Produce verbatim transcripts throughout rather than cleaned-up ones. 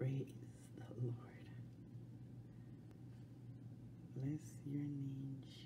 Praise the Lord. Bless your name, Jesus.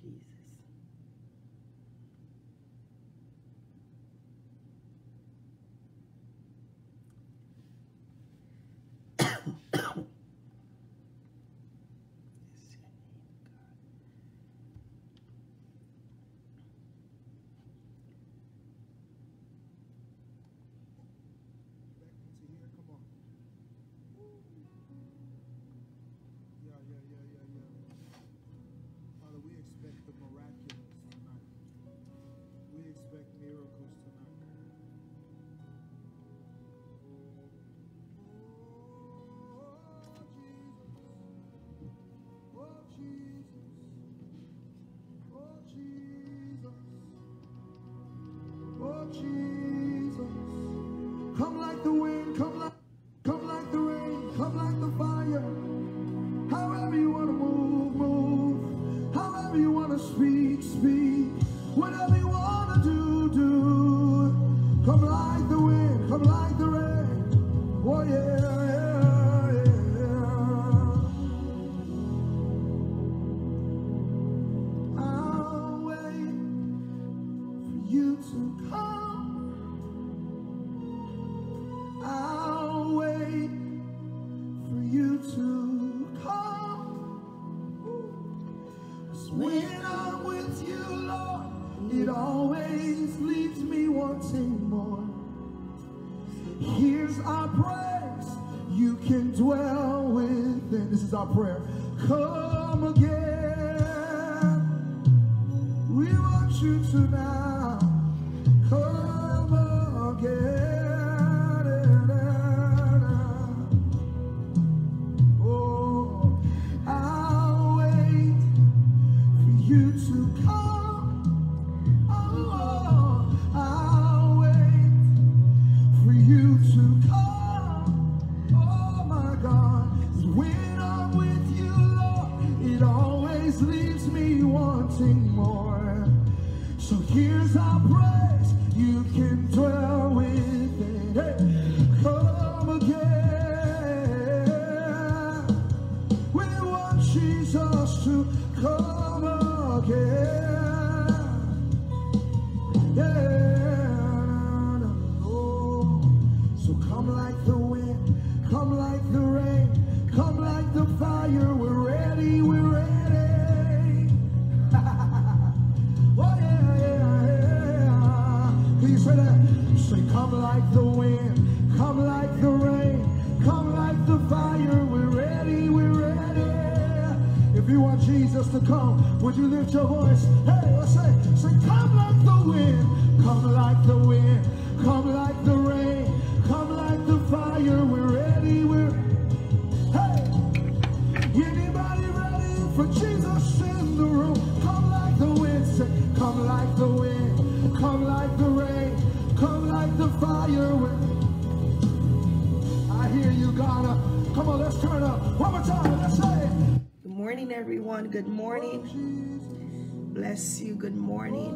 Good morning. Bless you. Good morning.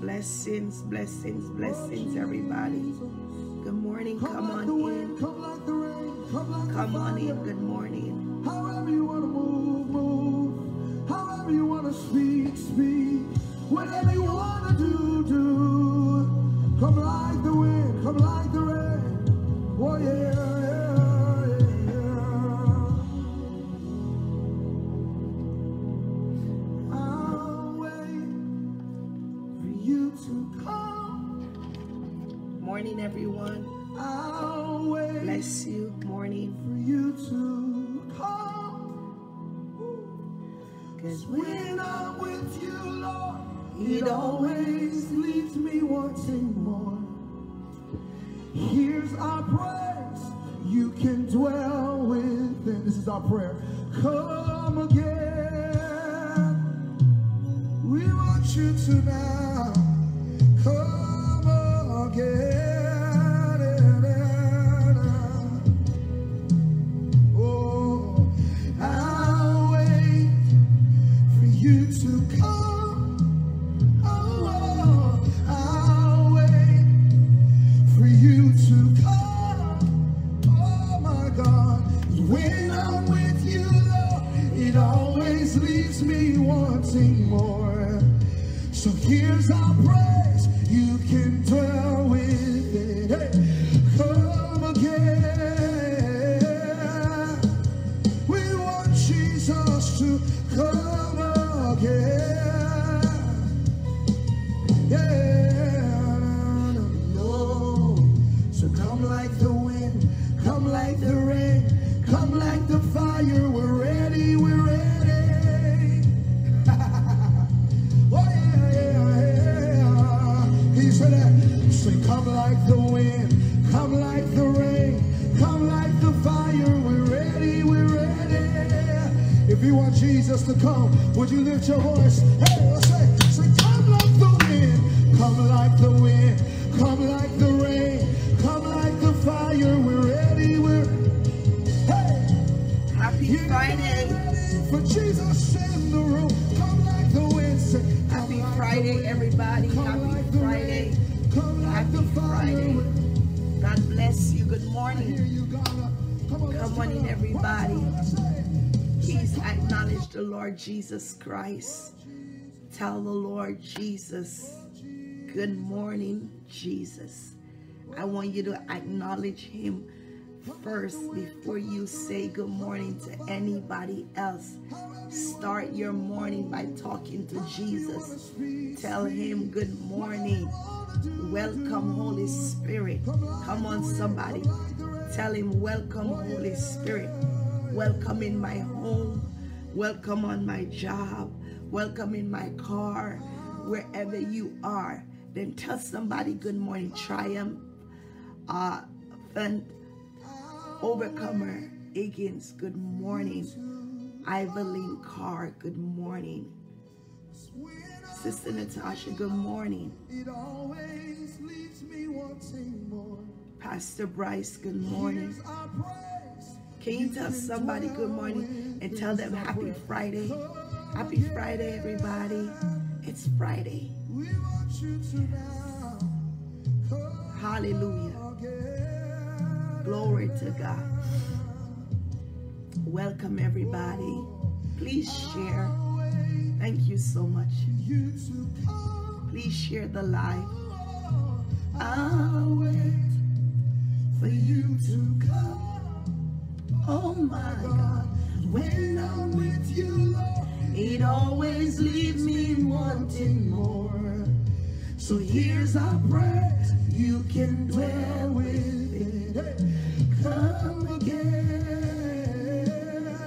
Blessings, blessings, blessings, everybody. Good morning. Come on in. Come on in. Good morning. However you want to move, move. However you want to speak, speak. Whatever you want to do, do. Come like the wind. Come like the rain. Oh, yeah. Morning, everyone. I'll wait. Bless you. Morning. For you to come. Because when I'm with you, Lord, it always leaves me wanting more. Here's our praise. You can dwell within. This is our prayer. Come again. We want you tonight. Come again. wanting more. So here's our praise. You can dwell with it. Hey, come again. We want Jesus to come again. Yeah. No. So come like the wind. Come like the rain. Come like the fire. We're ready. We're ready. So come like the wind, come like the rain, come like the fire, we're ready, we're ready. If you want Jesus to come, would you lift your voice? Hey, let's say, say, come like the wind, come like the wind, come like the rain, come like the fire, we're ready, we're hey. Happy Friday. For Jesus in the room, come like the wind, say, happy Friday, everybody, happy Friday. Happy Friday. God bless you. Good morning. Good morning, everybody. Please acknowledge the Lord Jesus Christ. Tell the Lord Jesus, good morning, Jesus. I want you to acknowledge him first before you say good morning to anybody else. Start your morning by talking to Jesus. Tell him good morning. Welcome, Holy Spirit. Come on, somebody. Tell him, welcome, Holy Spirit. Welcome in my home. Welcome on my job. Welcome in my car. Wherever you are. Then tell somebody good morning. Triumph. Uh, Overcomer Higgins, good morning. Evelyn Carr, good morning. Sister Natasha, good morning. It always leaves me wanting more. Pastor Bryce, good morning. Can you tell somebody good morning and tell them happy Friday? Happy Friday, everybody. It's Friday. Hallelujah. Glory to God. Welcome, everybody. Please share. Thank you so much. Please share the live. I'll wait for you to come. Oh my God. When I'm with you, Lord, it always leaves me wanting more. So here's our prayer. You can dwell with it. Come again.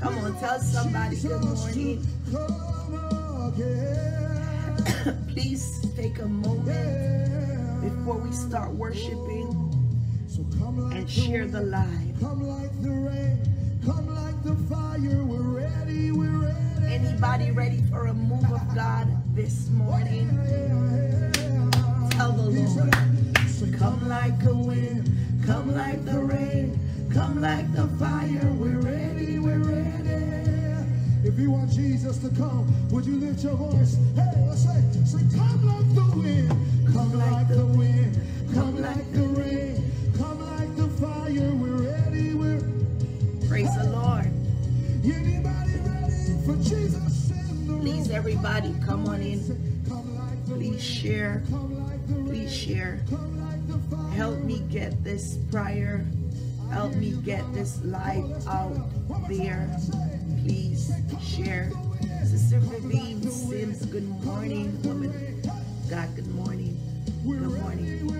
Come on, tell somebody good morning. Come again. Please take a moment before we start worshiping and share the light. Come like the rain, come like the fire. We're ready, we're ready. Anybody ready for a move of God this morning? Tell the Lord, come like a wind. Come like the rain, come like the fire, we're ready, we're ready. If you want Jesus to come, would you lift your voice? Hey, let's say, say, come like the wind, come like the wind, come like the rain, come like the fire, we're ready, we're... Praise the Lord. Anybody ready for Jesus in the room? Please, everybody, come on in. Please share. Please share. Help me get this prayer. Help me get this life out there. Please share. Sister Vivian Sims, good morning, woman. God, good morning. Good morning.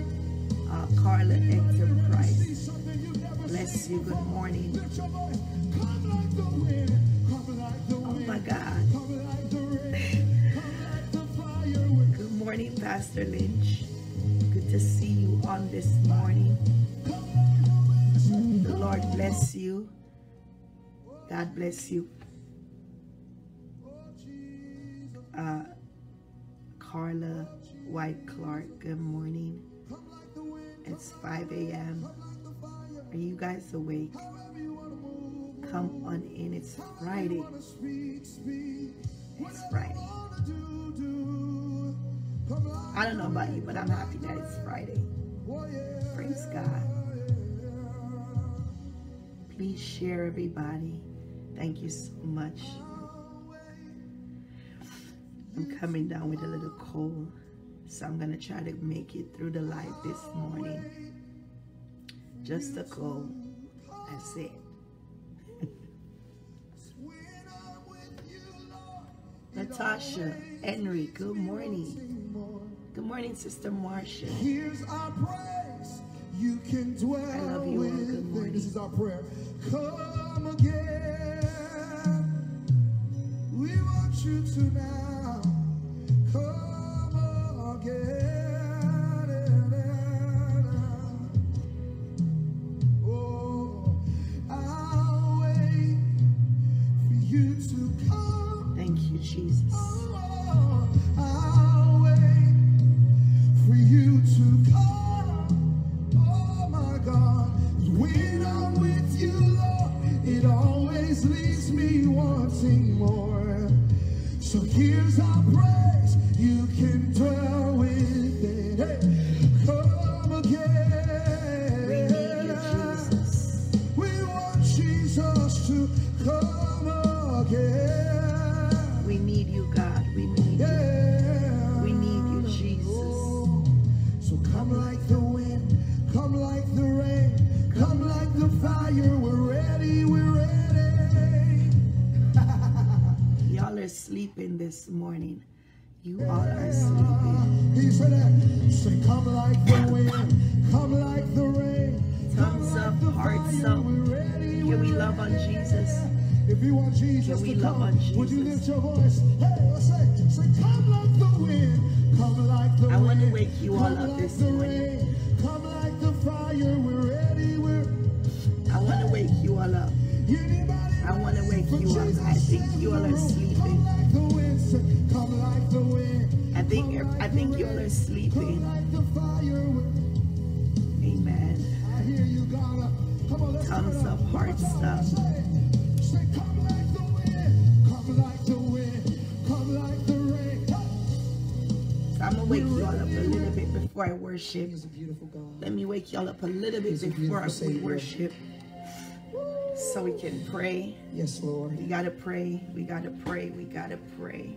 Uh, Carla Edith Price. Bless you. Good morning. Oh my God. Good morning, Pastor Lynch. Good to see you on this morning. The Lord bless you. God bless you. Uh, Carla White-Clark, good morning. It's five A M Are you guys awake? Come on in. It's Friday. It's Friday. I don't know about you, but I'm happy that it's Friday. Praise God. Please share, everybody. Thank you so much. I'm coming down with a little cold, so I'm gonna try to make it through the light this morning. Just a cold, that's it. Natasha Henry, good morning. Good morning, Sister Marcia. Here's our praise. You can dwell I love you all. Good morning. This is our prayer. Come again. We want you to now. Come again. Jesus. Oh, I'll wait for you to come. Oh my God, when I'm with you, Lord, it always leaves me wanting more. So here's our praise. You can dwell with it. Hey, come again. We need you, Jesus. We want Jesus to come again. Sleeping this morning, you all are sleeping. He said that. Say, come like the wind, come like the rain. Thumbs up, hearts up. Can we love on Jesus? If you want Jesus, can we love on Jesus? Would you lift your voice? Hey, say, say, come like the wind, come like the rain. I want to wake you all up this morning. Come like the fire, we're ready. We're. I want to wake you all up. I want to wake you up. I think you all are sleeping. I think I think you all are sleeping. Amen. Thumbs up, hearts up. Come like the wind, come like the wind, come like the rain. So I'm gonna wake you all up a little bit before I worship. Let me wake you all up a little bit before I worship. So we can pray. Yes, Lord. We gotta pray. We gotta pray. We gotta pray.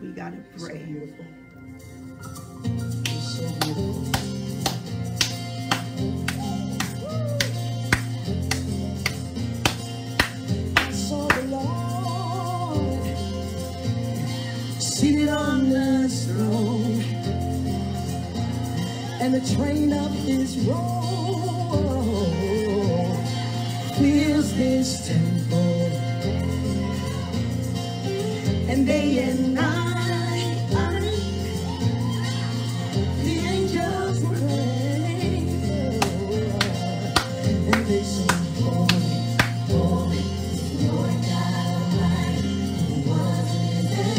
We gotta pray. So beautiful. So beautiful. I saw the Lord seated on the throne, and the train of His robe fills this temple, and day and night, I, the angels pray, and they sing, glory, glory, your God Almighty, who was and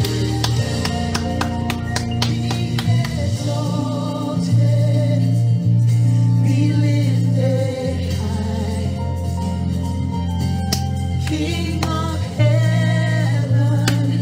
is, be exalted, be lifted. King of heaven,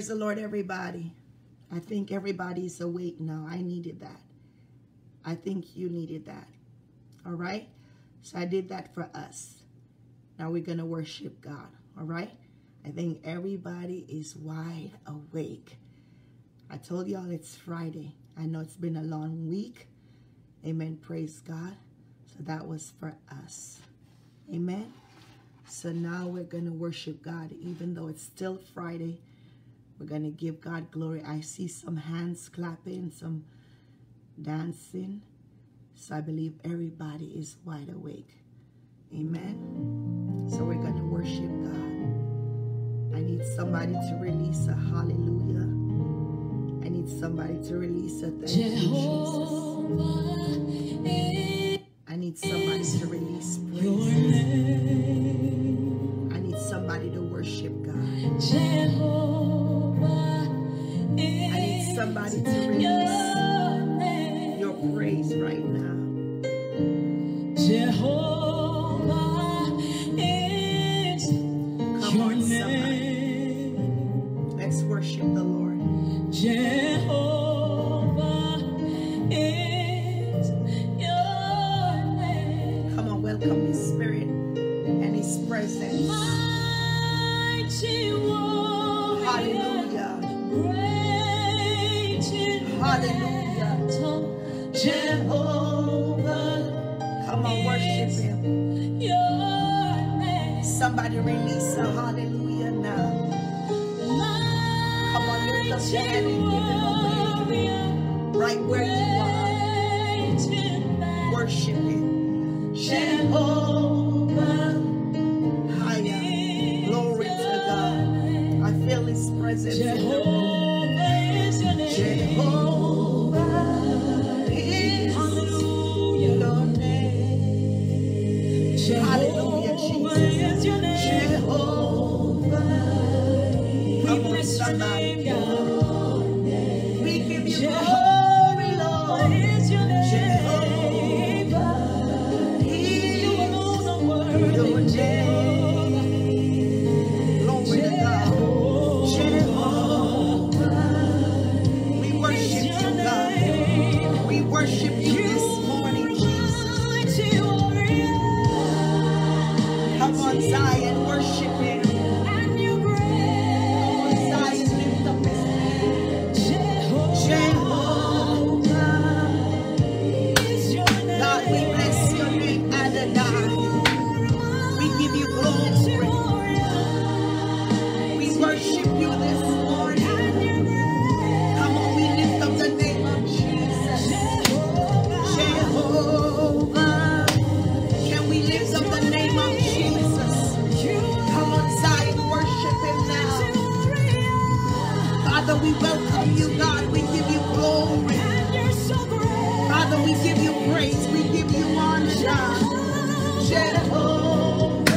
Praise the Lord, everybody. I think everybody's awake now. I needed that. I think you needed that. All right? So I did that for us. Now we're going to worship God. All right? I think everybody is wide awake. I told y'all it's Friday. I know it's been a long week. Amen. Praise God. So that was for us. Amen. So now we're going to worship God. Even though it's still Friday, we're going to give God glory. I see some hands clapping, some dancing. So I believe everybody is wide awake. Amen. So we're going to worship God. I need somebody to release a hallelujah. I need somebody to release a thank you, Jesus. I need somebody to release praise. I need somebody to worship God. I need somebody to release your praise right now. Jehovah is Come on, somebody. Let's worship the Lord. Jehovah is your name. Come on, welcome His Spirit and His presence. Mighty warrior, hallelujah. Great in hallelujah. Jehovah. Come on, worship Him. Somebody release a hallelujah now. Come on, lift up your hand and give Him away. Right where you are. Worship Him. Jehovah. Higher. Glory to God. I feel His presence in the room. Jehovah is your name. Hallelujah, Jesus. Jehovah, we bless your name, God. We give you glory, Lord. Jehovah, He is your name. Glory to God. Jehovah, we worship you, God. We worship you this morning, Jesus. Come on, Zion, worship Him. And you pray. Come on, Zion, lift up His name. Jehovah, Jehovah is your name. God, we bless your name, Adonai. We give you glory. We worship you this morning. Come on, we lift up the name of Jesus. Jehovah. Can we lift up the name of Jesus? Father, we welcome you, God. We give you glory. Father, we give you praise. We give you honor, God. Jehovah.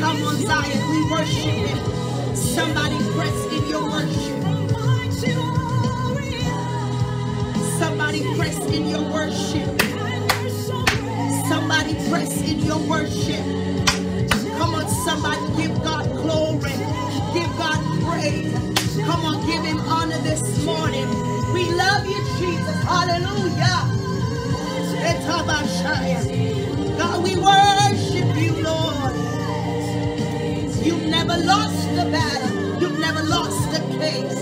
Come on, Zion. We worship Him. Somebody press in your worship. Somebody press in your worship. Somebody press in your worship. Come on, somebody give God glory. Give God praise. Come on, give Him honor this morning. We love you, Jesus. Hallelujah. God, we worship you, Lord. You've never lost the battle. You've never lost the case.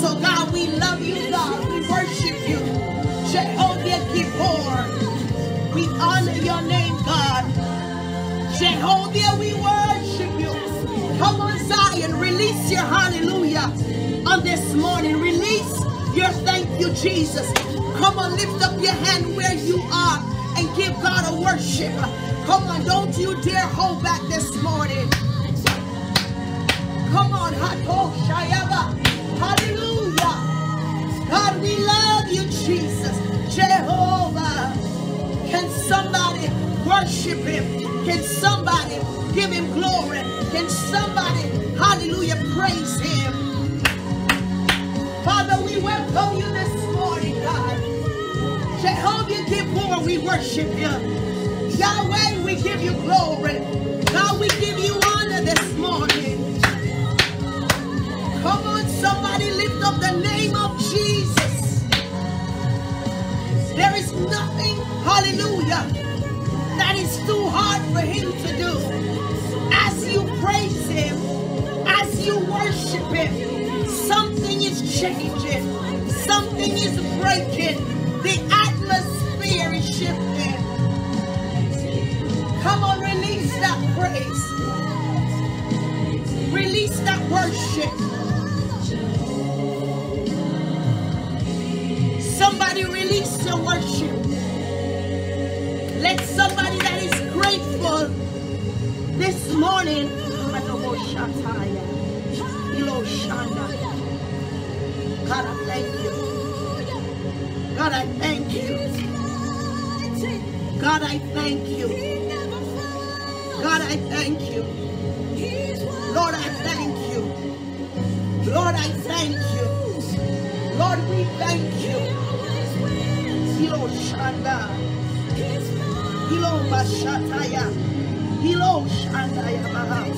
So, God, we love you, God. We worship you. Jehovah Kippur. We honor your name, God. Jehovah, we worship you. Come on, Zion, release your hallelujah on this morning. Release your thank you, Jesus. Come on, lift up your hand where you are and give God a worship. Come on, don't you dare hold back this morning. Come on, hallelujah. God, we love you, Jesus. Jehovah. Can somebody worship Him? Can somebody give Him glory? Can somebody, hallelujah, praise Him? Father, we welcome you this morning, God. Jehovah, give glory, we worship you. Yahweh, we give you glory. God, we give you honor this morning. Come on, somebody lift up the name of Jesus. There is nothing, hallelujah, that is too hard for him to do. As you praise him, as you worship him, something is changing. Something is breaking. The atmosphere is shifting. Come on, release that praise. Release that worship. Somebody release your worship. Let somebody that is grateful this morning. God, I thank you. God, I thank you. God, I thank you. God, I thank you. Lord, I thank you. Lord, I thank you. Lord, we thank you. Hilo Shanda. Hilo Bashataya. Hilo Shandaya.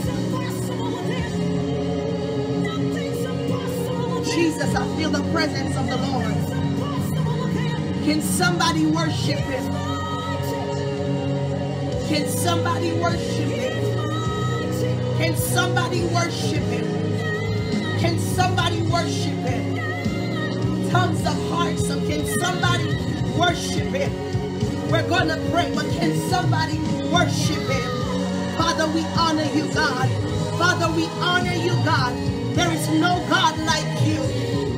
Jesus, I feel the presence of the Lord. Can somebody worship him? Can somebody worship him? Can somebody worship him? Can somebody worship him? Tons of hearts, so can somebody worship him? We're going to pray, but can somebody worship him? Father, we honor you, God. Father, we honor you, God. There is no God like you.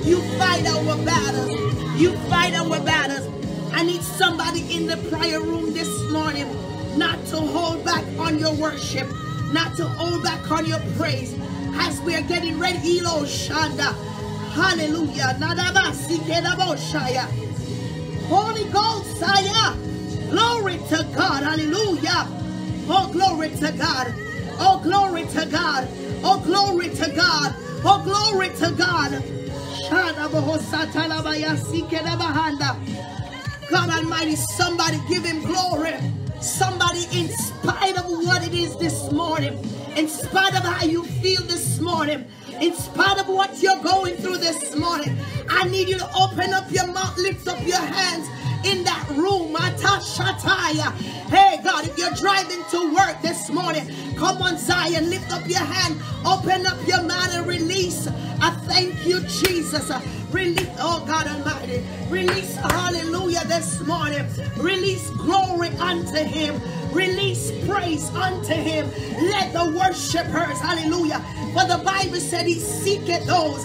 You fight our battles. You fight our battles. I need somebody in the prayer room this morning not to hold back on your worship, not to hold back on your praise, as we are getting ready. Elo Shanda, hallelujah. Holy Ghost, glory to God, hallelujah. Oh, glory to God, oh, glory to God, oh, glory to God, oh, glory to God. God Almighty, somebody give him glory. Somebody, in spite of what it is this morning, in spite of how you feel this morning, in spite of what you're going through this morning, I need you to open up your mouth, lift up your hands in that room. Hey God, if you're driving to work this morning, come on Zion, lift up your hand, open up your mouth and release. I thank you, Jesus. Release, oh God Almighty, release hallelujah this morning. Release glory unto him. Release praise unto him. Let the worshipers, hallelujah. For the Bible said he seeketh those.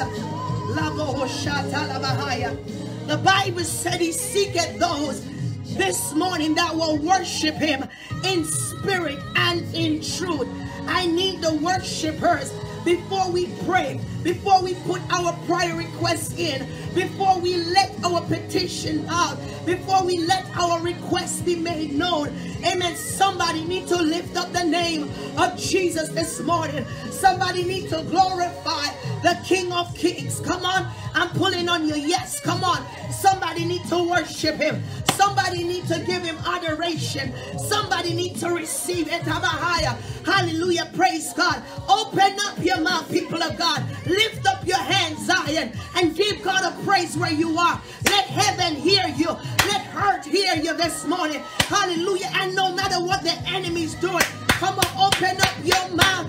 The Bible said he seeketh those this morning that will worship him in spirit and in truth. I need the worshipers. Before we pray, before we put our prayer requests in, before we let our petition out, before we let our requests be made known, amen, somebody need to lift up the name of Jesus this morning. Somebody need to glorify the King of Kings. Come on, I'm pulling on you. Yes, come on. Somebody need to worship him. Somebody need to give him adoration. Somebody need to receive it. Hallelujah, praise God. Open up your mouth, people of God. Lift up your hands, Zion, and give God a praise where you are. Let heaven hear you. Let earth hear you this morning. Hallelujah. And no matter what the enemy's doing, come on, open up your mouth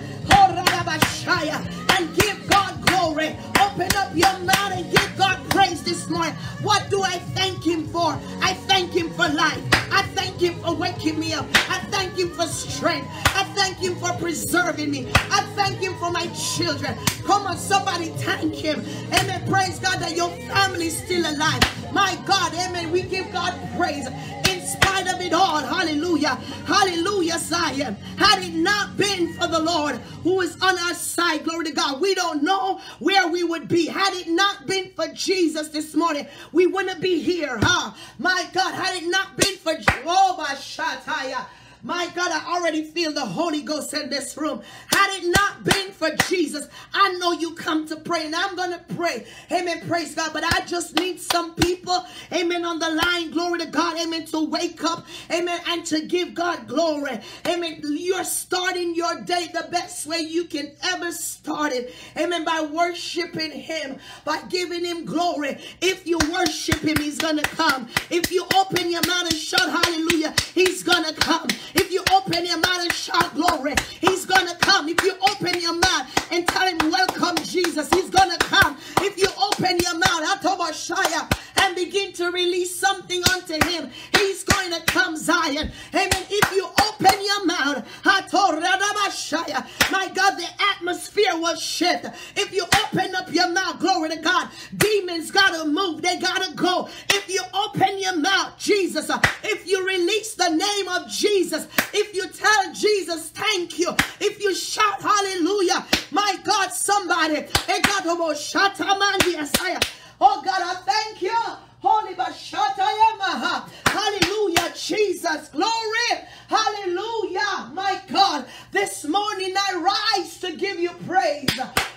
and give God glory. Open up your mouth and give God praise this morning. What do I thank him for? I thank him for life. I thank him for waking me up. I thank him for strength. I thank him for preserving me. I thank him for my children. Come on, somebody thank him. Amen. Praise God that your family is still alive. My God, amen. We give God praise. Of it all, hallelujah, hallelujah, Zion. Had it not been for the Lord who is on our side, glory to God, we don't know where we would be. Had it not been for Jesus this morning, we wouldn't be here, huh? My God, had it not been for Jehovah Shataya. My God, I already feel the Holy Ghost in this room. Had it not been for Jesus, I know you come to pray, and I'm going to pray. Amen, praise God. But I just need some people, amen, on the line, glory to God, amen, to wake up, amen, and to give God glory. Amen, you're starting your day the best way you can ever start it. Amen, by worshiping Him, by giving Him glory. If you worship Him, He's going to come. If you open your mouth and shout hallelujah, He's going to come. If you open your mouth and shout glory, He's going to come. If you open your mouth and tell Him, welcome Jesus, He's going to come. If you open your mouth and begin to release something unto Him, He's going to come, Zion. Amen. If you open your mouth, my God, the atmosphere will shift. If you open up your mouth, glory to God, demons got to move. They got to go. If you open your mouth, Jesus, if you release the name of Jesus, if you tell Jesus, thank you, if you shout hallelujah, my God, somebody, oh God, I thank you. Holy Bashatayamaha. Hallelujah, Jesus. Glory. Hallelujah, my God. This morning I rise to give you praise.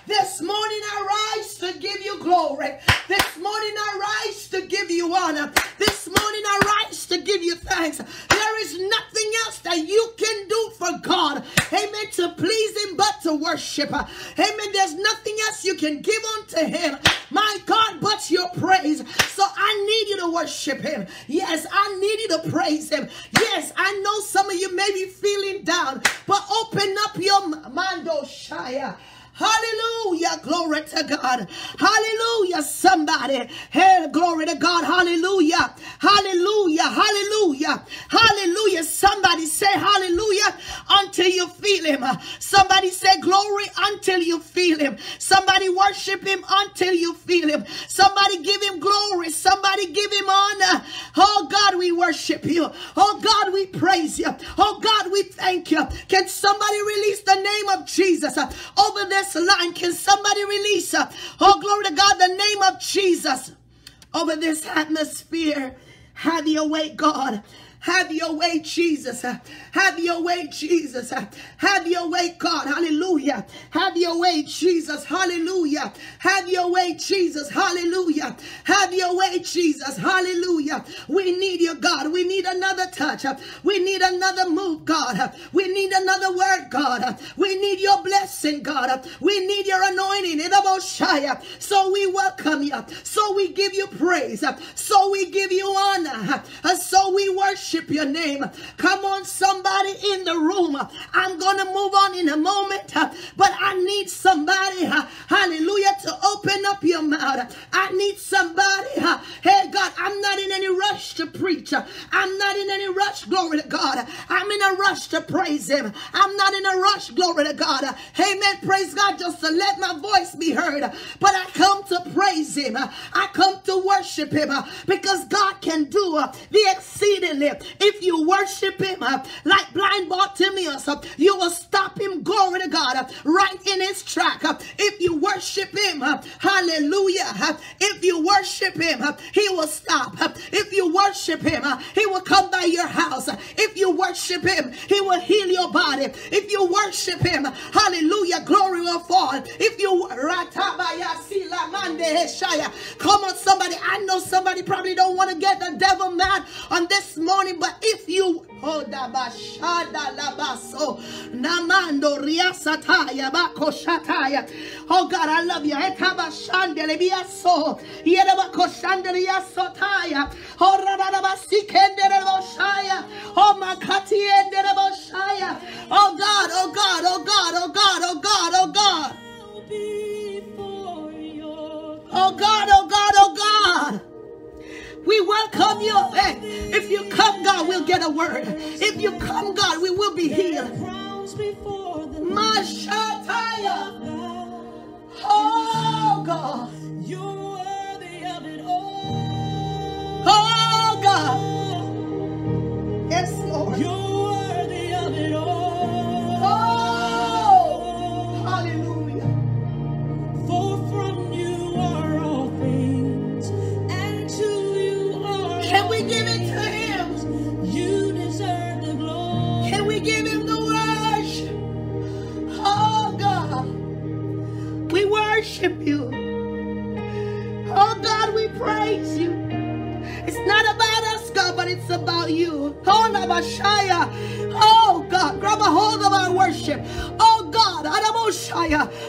This morning I rise to give you glory. This morning I rise to give you honor. This morning I rise to give you thanks. There is nothing else that you can do for God. Amen. To please Him but to worship. Amen. There's nothing else you can give unto Him, my God, but your praise. So I I need you to worship Him. Yes, I need you to praise Him. Yes, I know some of you may be feeling down, but open up your mando shire. Hallelujah, glory to God. Hallelujah, somebody. Hey, glory to God. Hallelujah, hallelujah, hallelujah, hallelujah. Somebody say hallelujah until you feel Him. Somebody say glory until you feel Him. Somebody worship Him until you feel Him. Somebody give Him glory. Somebody give Him honor. Oh God, we worship You. Oh God, we praise You. Oh God, we thank You. Can somebody release the name of Jesus over this line? Can somebody release, uh, oh glory to God, the name of Jesus over this atmosphere? Have Your way, God. Have Your way, Jesus. Have Your way, Jesus. Have Your way, God. Hallelujah. Have Your way, Jesus. Hallelujah. Have Your way, Jesus. Hallelujah. Have Your way, Jesus. Hallelujah. We need You, God. We need another touch. We need another move, God. We need another word, God. We need Your blessing, God. We need Your anointing. So we welcome You. So we give You praise. So we give You honor. So we worship Your name. Come on, somebody in the room. I'm gonna move on in a moment, but I need somebody, hallelujah, to open up your mouth. I need somebody. Hey God, I'm not in any rush to preach. I'm not in any rush, glory to God. I'm in a rush to praise Him. I'm not in a rush, glory to God. Amen, praise God, just to let my voice be heard. But I come to praise Him. I come to worship Him, because God can do the exceedingly. If you worship Him, uh, like blind Bartimaeus, uh, you will stop Him, glory to God, uh, right in His track. Uh, if you worship Him, uh, hallelujah. Uh, if you worship Him, uh, He will stop. Uh, if you worship Him, uh, He will come by your house. Uh, if you worship Him, He will heal your body. If you worship Him, uh, hallelujah, glory will fall. If you, come on somebody, I know somebody probably don't want to get the devil mad on this morning. But if you hold the bashada la baso namando riasataya bakoshataya, oh God, I love You. Etabashandele biaso yereba koshandele yasotaya horada basikendele boshaya oh makati endele boshaya. Oh God, oh God, oh God, oh God, oh God, oh God, oh God, oh God, oh God. We welcome You. Hey, if you come, God, we'll get a word. If you come, God, we will be healed. Mashataya. Oh, God. Oh, God. Yes, Lord. Oh, hallelujah. For from You are all things. Can we give it to Him? You deserve the glory. Can about you. Oh God, grab a hold of our worship. Oh God,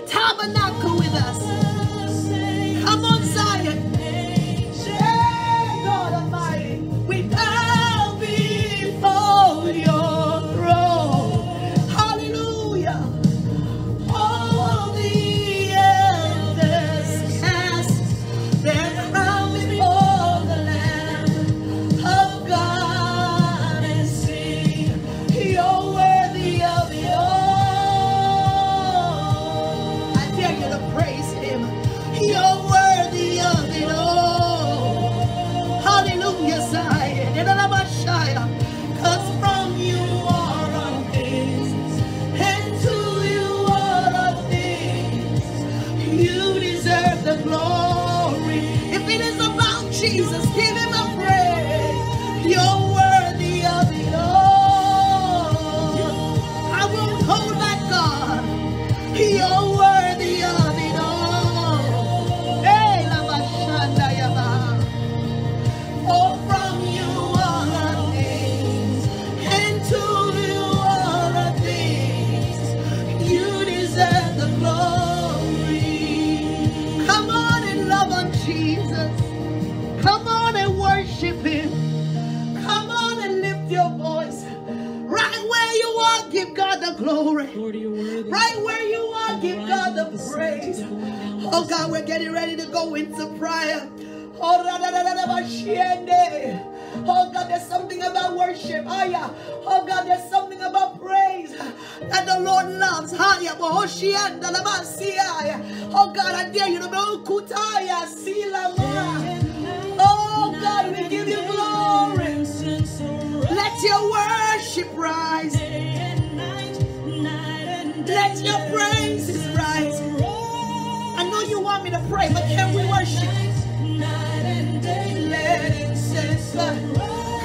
tabernacle with us. Come on, Zion. Hey, God Almighty, we bow before your throne. Hallelujah. All the elders cast their crown before the Lamb of God and sing, you're worthy of it all. I dare you to praise him. You're worthy of it all. Hallelujah, Zion. Because from you are all things, and to you are all things. You deserve the glory. If it is about Jesus, give him a praise. You're worthy of it all. I won't hold back, God. You're worthy of it all. Hey, la ba shanda ya ba. For from you are all things, and to you are all things. You deserve the glory. Come on and love on Jesus. Come on and worship him. Come on and lift your voice. Right where you are, give God the glory. Right where you are, give God the praise. Oh God, we're getting ready to go into prayer. Oh, ra- ra- ra- ra- ra- ba- shiende. Oh God, there's something about worship. Ah, yeah. Oh God, there's something about praise that the Lord loves. Ah, yeah. Bo- ho- shiende, la- ba- si- ah, yeah. Oh God, I dare you to be oh, kutaya, si- la- ma. Oh God, we give you glory. Let your worship rise. Let your praises rise. I know you want me to pray, but can we worship?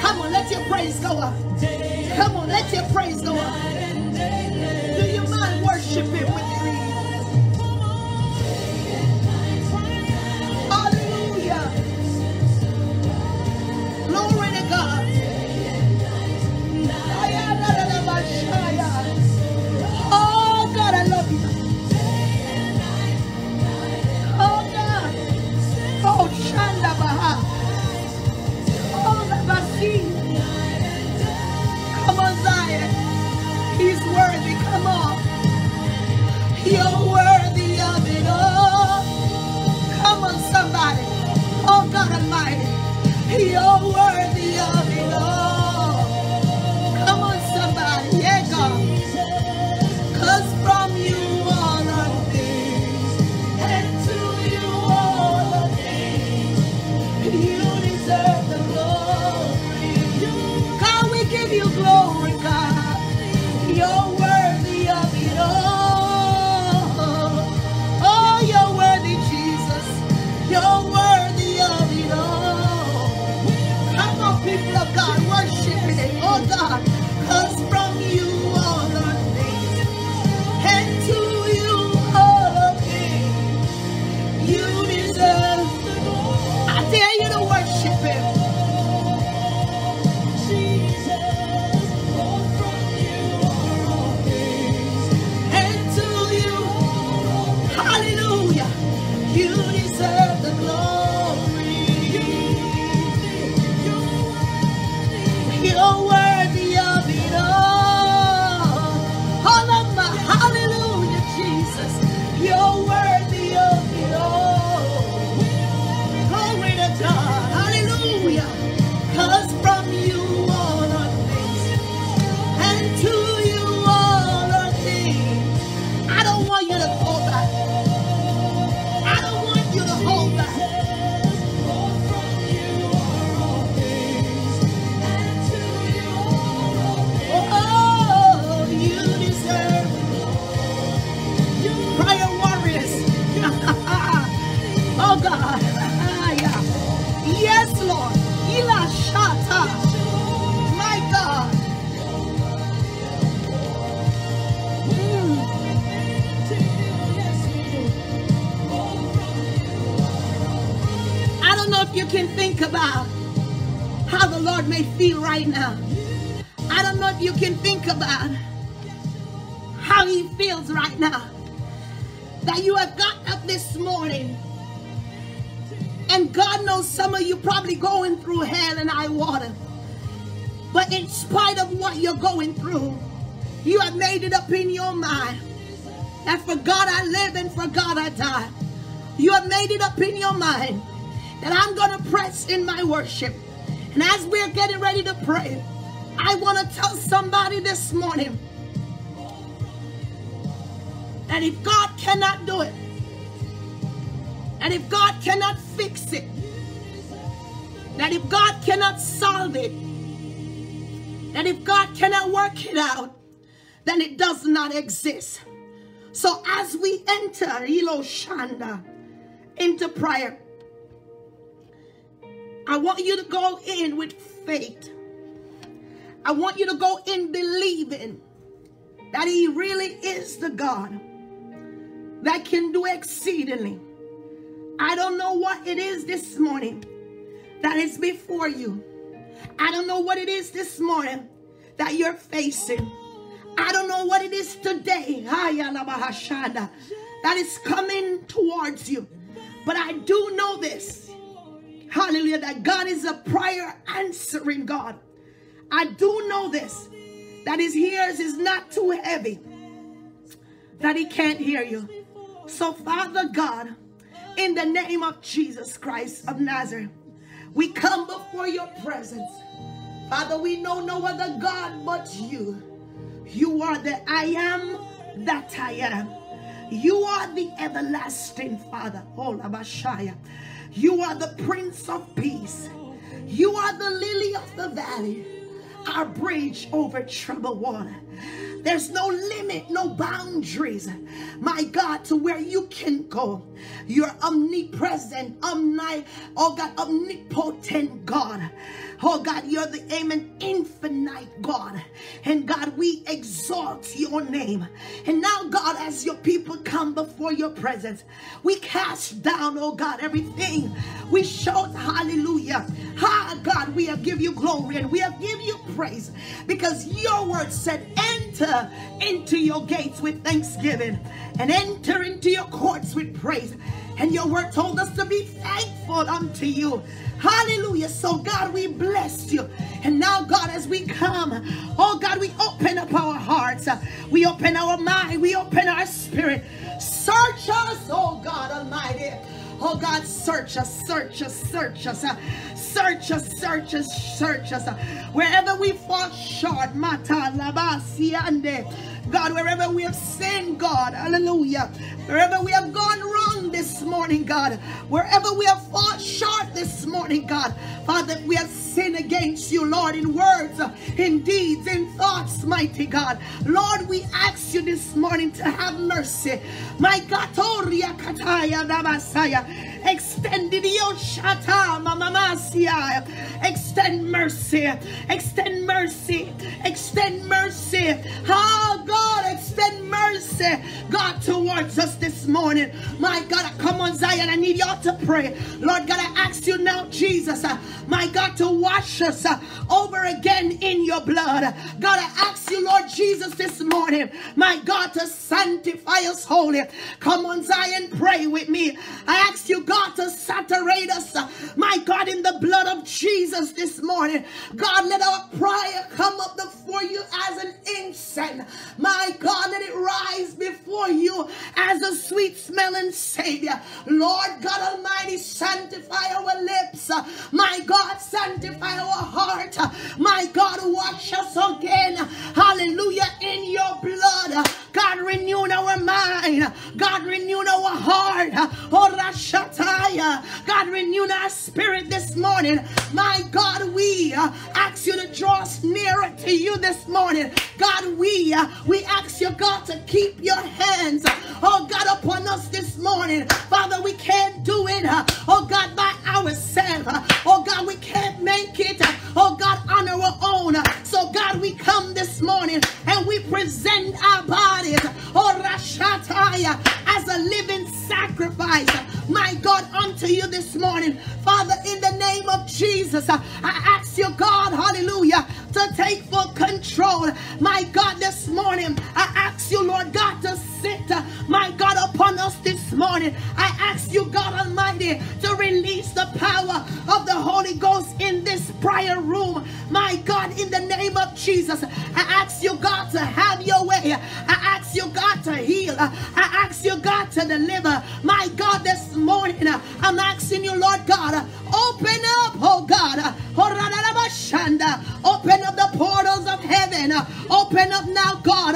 Come on, let your praise go up. Come on, let your praise go up. Do you mind worshiping with me? Hallelujah. Glory to God. Oh God, I love you. Oh God. Oh Shanda Baha. Oh Labasi. Come on, Zion. He's worthy. Come on. You're worthy of it all. Come on, somebody. Oh God Almighty. You're worthy of it all. Come on, somebody. Yeah, God. Cause from you all are things, and to you all are things. You deserve the glory. God, we give you glory, God. You're worthy of it all. Oh, you're worthy, Jesus. You're worthy of it all. Come on, people of God, worship it. Oh, God. Cause from you all are things, and to you all are things. You deserve the glory. I dare you to worship him. Jesus, for from you are all things, and to you, hallelujah, you deserve the glory. You're worthy of it all. Hallelujah, Jesus. You're worthy of it all. Glory to God. Hallelujah. Cause from you all are things, and to you all are things. I don't want you to hold back. I don't want you to hold back. Oh, you deserve it. Prayer warriors. Oh, God. Yes, Lord. Ila Shata. My God. Mm. I don't know if you can think about how the Lord may feel right now. I don't know if you can think about how he feels right now. That you have gotten up this morning. And God knows some of you probably going through hell and high water. But in spite of what you're going through, you have made it up in your mind that for God I live and for God I die. You have made it up in your mind that I'm going to press in my worship. And as we're getting ready to pray, I want to tell somebody this morning that if God cannot do it, and if God cannot fix it, that if God cannot solve it, that if God cannot work it out, then it does not exist. So as we enter Eloshanda into prayer, I want you to go in with faith. I want you to go in believing that he really is the God that can do exceedingly. I don't know what it is this morning that is before you. I don't know what it is this morning that you're facing. I don't know what it is today that is coming towards you. But I do know this, hallelujah, that God is a prayer answering God. I do know this, that his ears is not too heavy, that he can't hear you. So Father God, in the name of Jesus Christ of Nazareth, we come before your presence. Father, we know no other God but you. You are the I am that I am. You are the everlasting Father. You are the Prince of Peace. You are the lily of the valley. Our bridge over troubled water. There's no limit, no boundaries, my God, to where you can go. You're omnipresent, omni, oh God, omnipotent God. Oh God, you're the amen, infinite God. And God, we exalt your name. And now, God, as your people come before your presence, we cast down, oh God, everything. We shout hallelujah. Ah, God, we have give you glory and we have give you praise, because your word said, enter into your gates with thanksgiving and enter into your courts with praise. And your word told us to be thankful unto you. Hallelujah. So God, we bless you. And now God, as we come, oh God, we open up our hearts. We open our mind. We open our spirit. Search us, oh God Almighty. Oh God, search us, search us, search us, search us, search us, search us. Wherever we fall short, mata labasiande. God, wherever we have sinned, God, hallelujah. Wherever we have gone wrong this morning, God. Wherever we have fallen short this morning, God. Father, we have sinned against you, Lord, in words, in deeds, in thoughts, mighty God. Lord, we ask you this morning to have mercy. My God, Toria Kataya Damasaya. Extend the Oshata Mamamasia. Extend mercy. Extend mercy. Extend mercy. Oh God, extend mercy, God, towards us this morning. My God, come on Zion, I need y'all to pray. Lord God, I ask you now, Jesus, uh, my God, to wash us uh, over again in your blood. God, I ask you, Lord Jesus, this morning, my God, to sanctify us holy. Come on Zion, pray with me. I ask you, God, God, to saturate us, my God, in the blood of Jesus this morning. God, let our prayer come up before you as an incense. My God, let it rise before you as a sweet smelling Savior. Lord God Almighty, sanctify our lips. My God, sanctify our heart. My God, wash us again. Hallelujah, in your blood. God, renew our mind. God, renew our heart. Oh, Rasha. God, renew our spirit this morning. My God, we uh, ask you to draw us nearer to you this morning. God, we uh, we ask you, God, to keep your hands, oh God, upon us this morning. Father, we can't do it, uh, oh God, by ourselves. Uh, oh God, we can't make it, uh, oh God, on our own. Uh, so God, we come this morning and we present our bodies, oh Rashataya, as a living sacrifice. My God, unto you this morning, Father, in the name of Jesus, I ask you, God, Jesus. I ask you, God, to have your way. I ask you, God, to heal. I ask you, God, to deliver. My God, this morning, I'm asking you, Lord God, open up, oh God. Open up the portals of heaven. Open up now, God.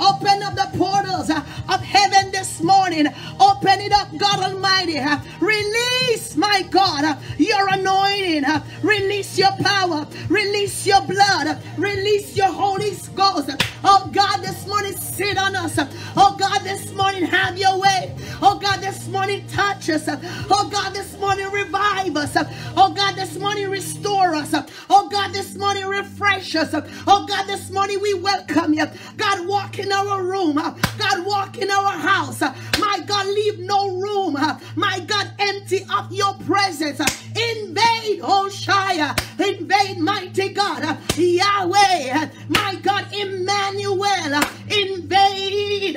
Open up the portals of heaven this morning. Open it up, God Almighty. Release, my God, your anointing. Release your power. Release your blood. Release your Holy Ghost. Oh God, this morning sit on us. Oh God, this morning have your way. Oh God, this morning touch us. Oh God, this morning revive us. Oh God, this morning restore us. Oh God, this morning refresh us. Oh God, this morning we welcome you. God, walk in our room. God, walk in our house. My God, leave no room. My God, empty of your presence. Invade, oh Shire. Invade, mighty God. Yahweh. My God, Emmanuel. Invade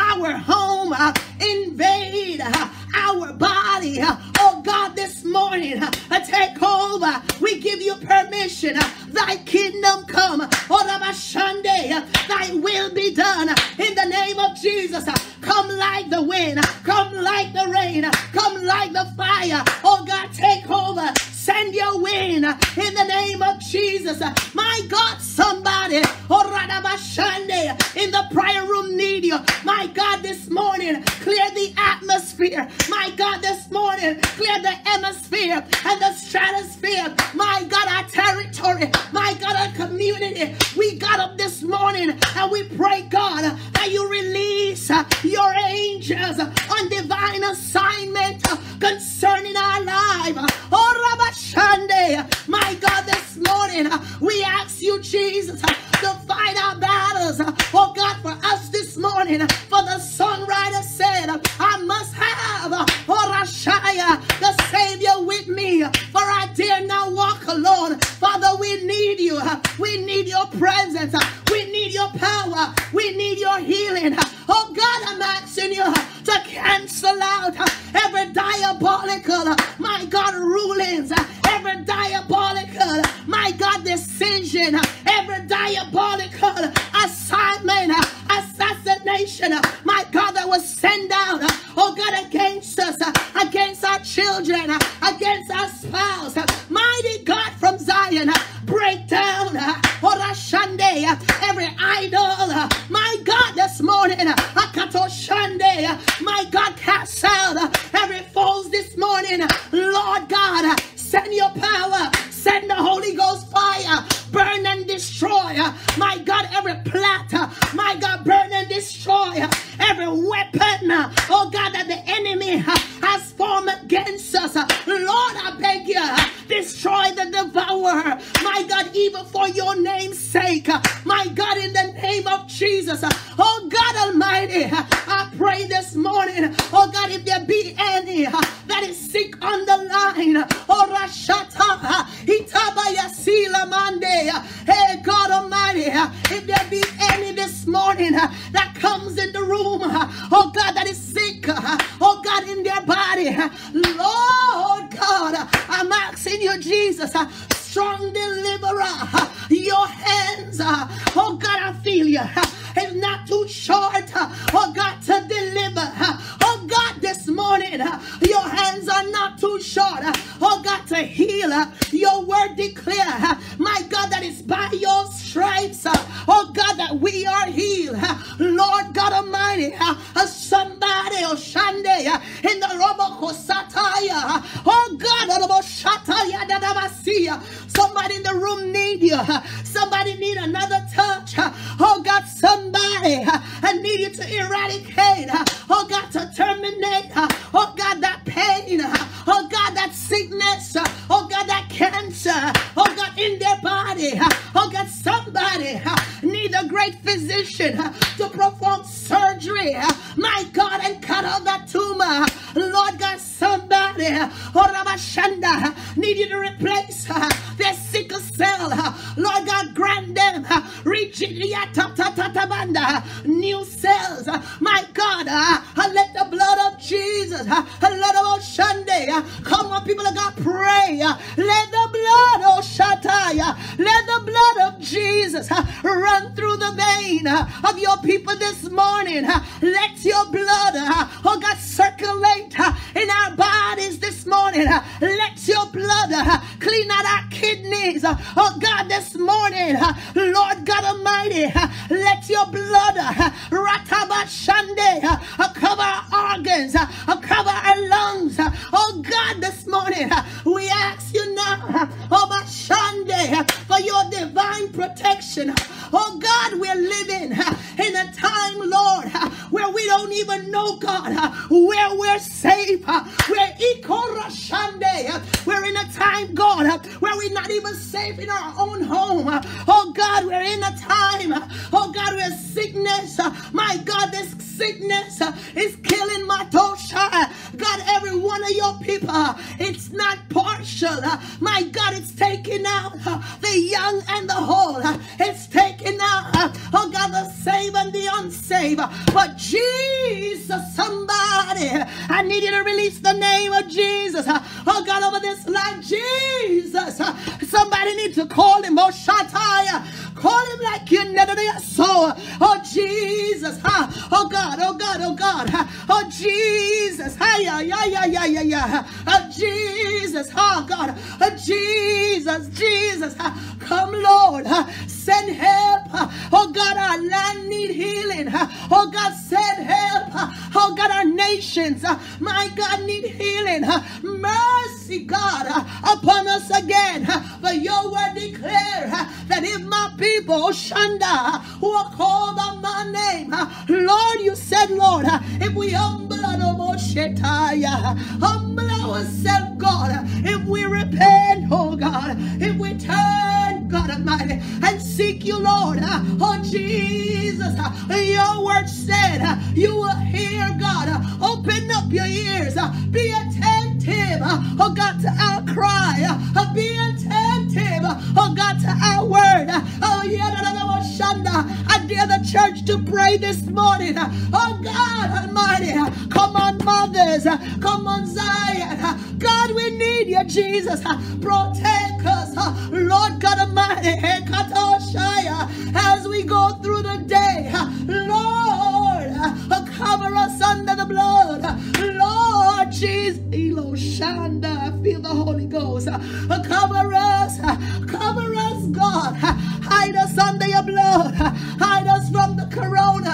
our home. Invade our body. Oh God, this morning, take over. We give you permission. Thy kingdom come. Thy will be done in the name of Jesus. Come like the wind. Come like the rain. Come like the fire. Oh God, take over. Send your wind in the name of Jesus. My God, somebody in the prayer room need you. My God, this morning, clear the atmosphere. My God, this morning, clear the atmosphere and the stratosphere. My God, our territory. My God, our community. We got up this morning and we pray, God, that you release your angels on divine assignment concerning our life. Oh, my God, this morning, we ask you, Jesus, to fight our battles. Oh God, for us this morning, for the songwriter said, I must have, oh Rashaya, the Savior with me, for I dare not walk alone. Father, we need you. We need your presence. We need your power. We need your healing. Oh God, I'm asking you to cancel out every diabolical, my God, rulings, every diabolical, my God, decision, every diabolical assignment, assassination, my God, that was sent out, oh God, against us, against our children, against our spouse. Mighty God from Zion, break down, oh Rashande, every idol, my God, this morning, Akato Shande, my God, cast out every false this morning, Lord God. Send your power. Send the Holy Ghost fire. Burn and destroy. My God, every platter. My God, burn and destroy. Every weapon. Oh God, that the enemy has formed against us. Lord, I beg you. Destroy the devourer. My God, even for your name's sake. My God, in the name of Jesus. Oh God Almighty. I pray this morning. Oh God, if there be any that is sick on the line. Oh Shata, Itabaya Sila Monday. Hey God Almighty, if there be any this morning that comes in the room, oh God, that is sick, oh God, in their body, Lord God, I'm asking you, Jesus, strong deliverer, your hands, oh God, I feel you. It's not too short, oh God, to deliver. Oh God, this morning, your hands are not too short, oh God, to heal. Your word declare, my God, that is by your stripes, oh God, that we are healed. Lord God Almighty, somebody, oh Shande, in the Robo Sataya, oh God, Robo Shataya Dadabasiya. Somebody in the room need you. Somebody need another touch. Oh God, somebody. Somebody, I need you to eradicate, oh God, to terminate, oh God, that pain, oh God, that sickness, oh God, that cancer, oh God, in their body, oh God, somebody need a great physician to perform surgery, my God, and cut off that tumor, Lord God, somebody, oh Rabashanda, need you to replace their sickle cell, Lord God, grant them, reach it, new cells, my God, let the blood of Jesus, let all Sunday come on, people of God, pray, let the blood, oh Shataya, Jesus, run through the vein of your people this morning. Let your blood, oh God, circulate in our bodies this morning. Let your blood clean out our kidneys, oh God, this morning. Lord God Almighty, let your blood ratabashande cover our organs, cover our lungs. Oh God, this morning we ask you now, oh Bashande, for your divine protection. Oh God, we're living in a time, Lord, where we don't even know, God, where we're safe. We're Ikorashande. We're in a time, God, where we're not even safe in our own home. Oh God, we're in a time, oh God, where sickness, my God, this sickness is killing my tosha. God, every one of your people, it's not partial. My God, it's taking out the young and the whole. It's taking out, oh God, the saved and the unsaved. But Jesus, somebody, I need you to release the name of Jesus. Oh God, over this life, Jesus. Somebody needs to call him, oh Shatai. Call him like you never did so. Oh Jesus, oh God, oh God, oh God, oh Jesus, yeah, yeah, yeah, yeah, yeah, yeah. Oh Jesus, oh God, oh Jesus, Jesus, come Lord, send help. Oh God, our land need healing. Oh God, send help. Oh God, our nations, my God, need healing. Mercy, God, upon us again. For your word declare that if my people, Shanda, who are called on my name, Lord, you said, Lord, if we humble humble ourselves, God, if we repent, oh God, if we turn, God Almighty, and seek you, Lord, oh Jesus, your word said you will hear, God. Open up your ears, be attentive, oh God, to our cry, be attentive, oh God, to our word. Oh yeah, I dare the church to pray this morning. Oh God Almighty, come on mothers, come on Zion. God, we need you, Jesus. Protect us, Lord God Almighty, as we go through the day. Lord, cover us under the blood. Lord Jesus, Elo Shanda, I feel the Holy Ghost. Cover us, cover us, God. Hide us under your blood. Hide us from the corona.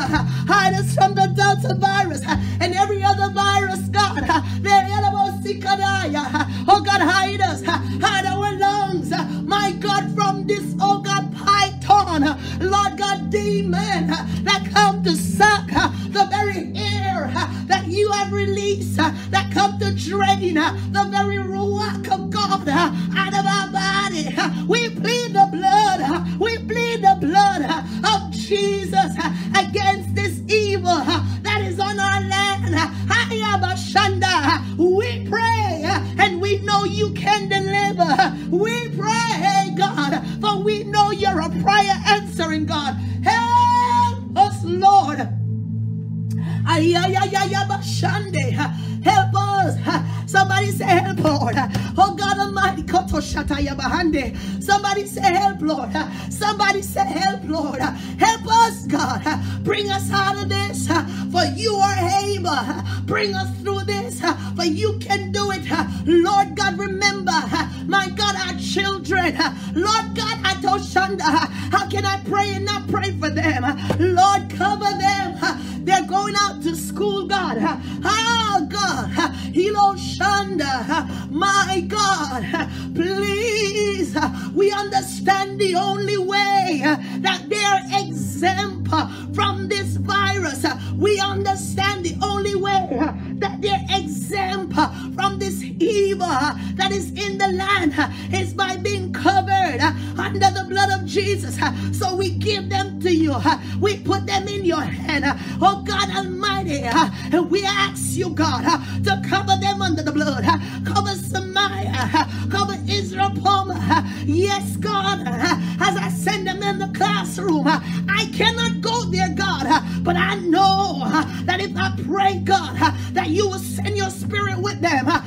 Hide us from the Delta virus and every other virus, God. Oh God, hide us. Hide our lungs, my God, from this, oh God, python, Lord God, demon that come to suck the very air that you have released, that come to drain the very ruach of God out of our body. We plead the blood. We plead the blood of Jesus against this evil that is on our land. We pray and we know you can deliver. We pray, God, for we know you're a prayer answering God. Help us, Lord. Help us. Somebody say help, Lord. Oh God Almighty. Somebody say help, Lord. Somebody say help, Lord. Help us, God. Bring us out of this, for you are able. Bring us through this, for you can do it. Lord God, remember, my God, our children. Lord God, how can I pray and not pray for them? Lord, cover them. They're going out to school, God. Oh God, Hilo Shanda, my God, please, we understand the only way that they're exempt from this virus. We understand the only way that they're exempt from this evil that is in the land is by being covered under the blood of Jesus. So we give them to you. We put them in your hand. Oh God Almighty, we ask you, God, to cover them under the blood. Cover Samaya. Cover Israel Palmer. Yes, God, as I send them in the classroom, I cannot go there, God, but I know that if I pray, God, that you will send your spirit with them. I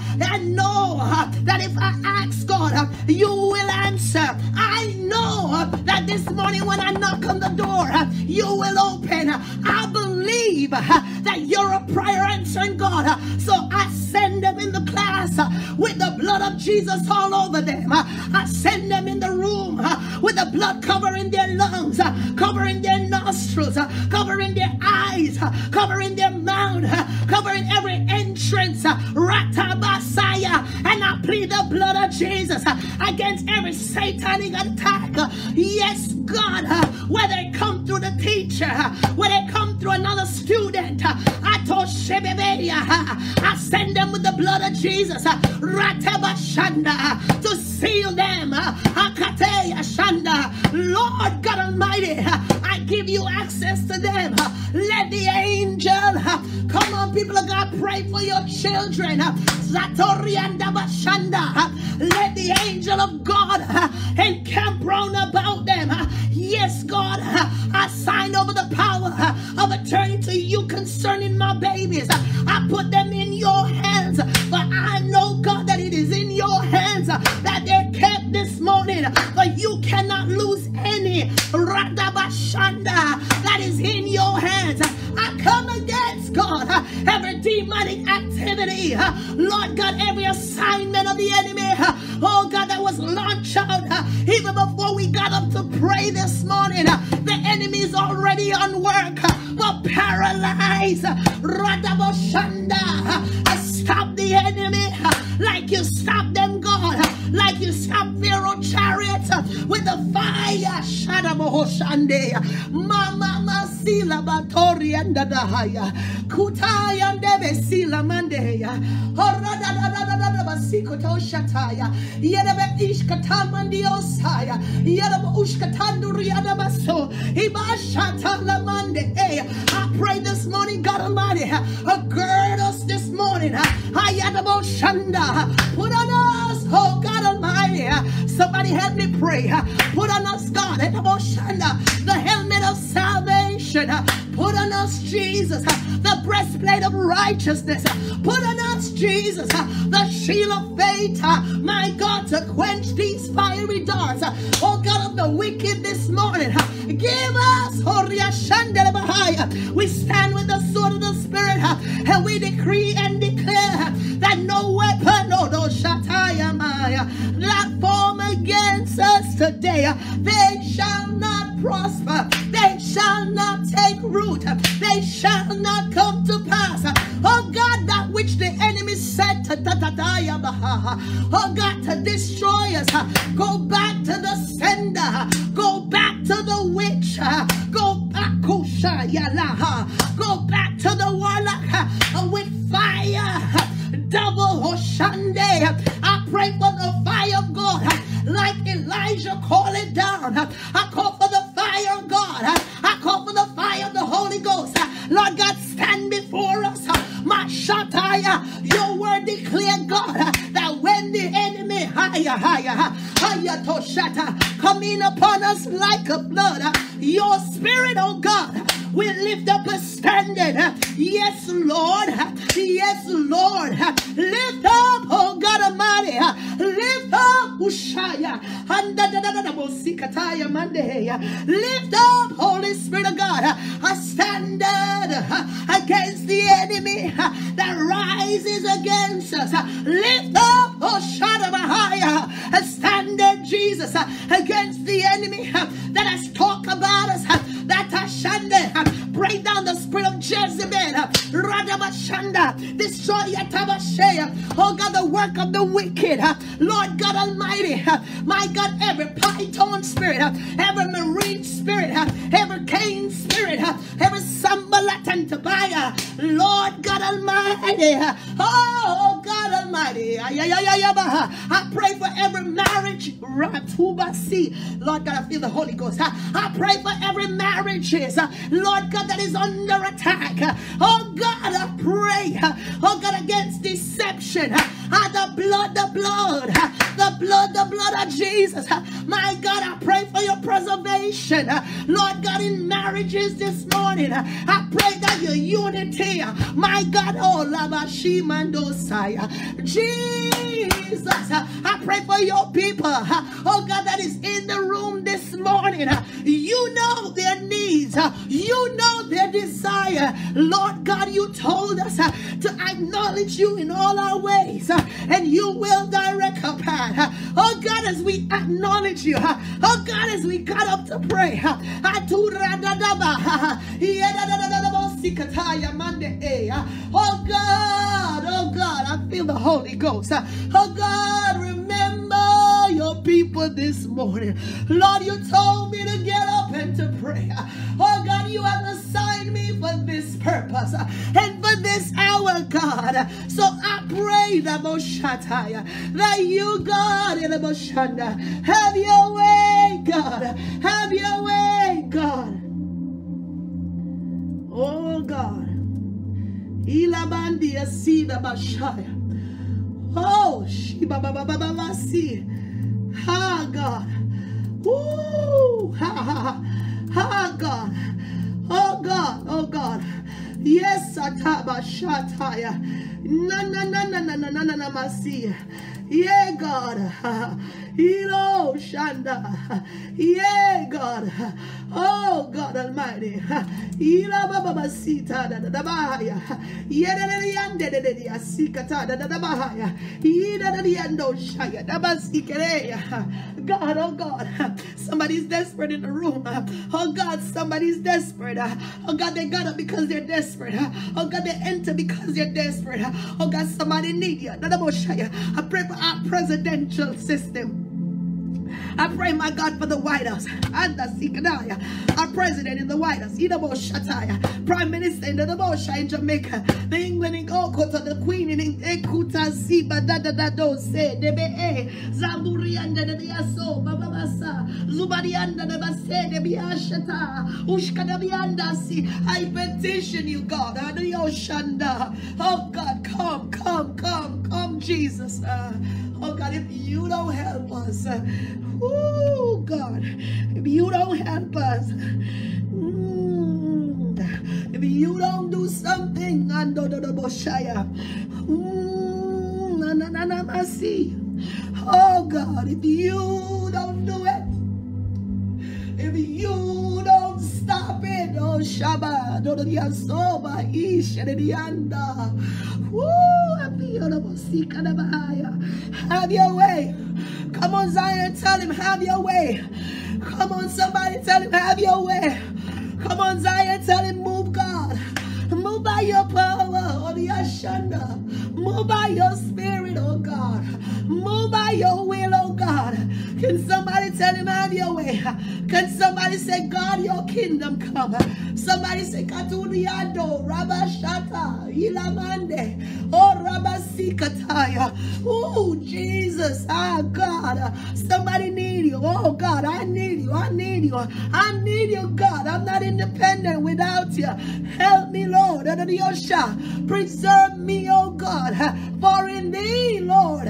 know that if I ask, God, you will answer. I know that they this morning when I knock on the door, you will open. I believe that you're a prayer answering God. So I send them in the class with the blood of Jesus all over them. I send them in the room with the blood covering their lungs, covering their nostrils, covering their eyes, covering their mouth, covering every entrance. Ratabasaya. And I plead the blood of Jesus against every satanic attack. Yes, God, whether it come through the teacher, whether it come through another student, I told Shebebeya, I send them with the blood of Jesus, Ratabashanda, to seal them, Akateya Shanda. Lord God Almighty, I give you access to them. Let the angel come on, people of God, pray for your children. Let the angel of God encamp round about them. Yes, God, I sign over the power of attorney to you concerning my babies. I put them in your hands, but I know, God, that it is in your hands that they're kept this morning, but you cannot lose any. That is in your hands. I come against, God, every demonic activity, Lord God, every assignment of the enemy, oh God, that was launched out even before we got up to pray this morning. The enemy is already on work, but paralyze, stop the enemy like you stop them, God, like you stop Pharaoh's chariots with the fire. Shadamohoshande, Mama Masila Batori and Dadahaya, Kutaya and Devesila Mandeya, Horadadadadadabasikoto Shataya, Yedaba Ishkatamandiosaya, Yedaba Ushkatanduriadabaso, Ibashatalamandeya. I pray this morning, God Almighty, gird us this morning. Ayadabo Shanda, put on us, oh God Almighty. Somebody help me pray. Put on us, God, the helmet of salvation. Put on us, Jesus, the breastplate of righteousness. Put on us, Jesus, the shield of faith. My God, to quench these fiery darts, oh God of the wicked this morning. Give us, we stand with the sword of the Spirit, and we decree and declare that no weapon, no, no, that form against us today, they shall not prosper, they shall not take root, they shall not come to pass. Oh God, that which the enemy said to oh God, to destroy us, go back to the sender, go back to the witch, go back, go back to the warlock with fire. Double Hoshande, I pray for the fire of God, like Elijah called it down. I call for the fire of God. I call for the fire of the Holy Ghost. Lord God, stand before us. My Shataya, your word declare, God, that when the enemy higher, higher, higher to shatter, come in upon us like a flood, your spirit, oh God, we lift up a standard. Yes, Lord. Yes, Lord. Lift up, oh God Almighty. Lift up, Ushaya. Lift up, Holy Spirit of God, a standard against the enemy that rises against us. Lift up, Oshadabahaya, a standard, Jesus, against the enemy that has talked about us. That Ashanda. Break down the spirit of Jezebel. Radabashanda. Destroy Yatabashaya. Oh God, the work of the wicked. Lord God Almighty. My God, every python spirit, every marine spirit, every Cain spirit, every Sambalat and Tobiah. Lord God Almighty. Oh God Almighty. I pray for every marriage. Ratubasi. Lord God, I feel the Holy Ghost. I pray for every marriages. Lord God, that is under attack. Oh God, I pray, oh God, against deception. The blood, the blood, the blood, the blood of Jesus. My God, I pray for your preservation. Lord God, in marriages this morning, I pray that your unity, my God, oh Labashimandosai. Jesus, I pray for your people. Oh God, that is in the room this morning. coming. You know their needs. You know their desire. Lord God, you told us to acknowledge you in all our ways, and you will direct our path. Oh God, as we acknowledge you, oh God, as we got up to pray, oh God, oh God, I feel the Holy Ghost. Oh God, remember your people this morning. Lord, you told me to get up and to pray. Oh God, you have assigned me for this purpose and for this hour, God. So I pray that you, God, have your way, God. Have your way, God. Oh God. Ilabandia Sida Bashaya. Oh, Shiba Baba Baba Si. Ha God. Woo! Ha ha ha. Ha God. Oh God. Oh God. Yes, Sataba Shataya. Na na na na na na na na na Masia. Yeah, God. Ilo Shanda. Yeah, God. Oh, God Almighty. Ila Baba Sita da da Bahaya. Yedariande de de Sikata da da Bahaya. Yedariando Shaya. Dabasikereya. God, oh God. Somebody's desperate in the room. Oh God, somebody's desperate. Oh God, they got up because they're desperate. Oh God, they enter because they're desperate. Oh God, somebody need you. I pray for our presidential system. I pray, my God, for the White House. Our president in the White House. Prime Minister in the in Jamaica. The England in Okota, the Queen in Ekuta Siba da da da do se debe Zamburianda de Yaso Baba Basa Zubadianda de Base de Biashata Ushkada Bianda si. I petition you, God. Oh God, come, come, come, come, Jesus. Oh God, if you don't help us. Oh God, if you don't help us, mm, if you don't do something, and do do do boshaya, mm, na na na na mercy. Oh God, if you don't do it, if you don't stop it, oh Shabbat, do do di asoba ish de dianda. Woo, I feel the bossy kanabaya. Have your way. Come on, Zion, tell him, have your way. Come on, somebody, tell him, have your way. Come on, Zion, tell him, move, God. Move by your power, oh, the Ashanda. Move by your spirit, oh, God. Move by your will, oh, God. Can somebody tell him, have your way? Can somebody say, God, your kingdom come? Somebody say, Katuriado, Rabba Shata, Ilamande, oh, Rabba Sikataya. Oh, Jesus, ah, God. Somebody need you. Oh, God, I need you. I need you. I need you, God. I'm not independent without you. Help me, Lord. Preserve me, oh, God. For in thee, Lord,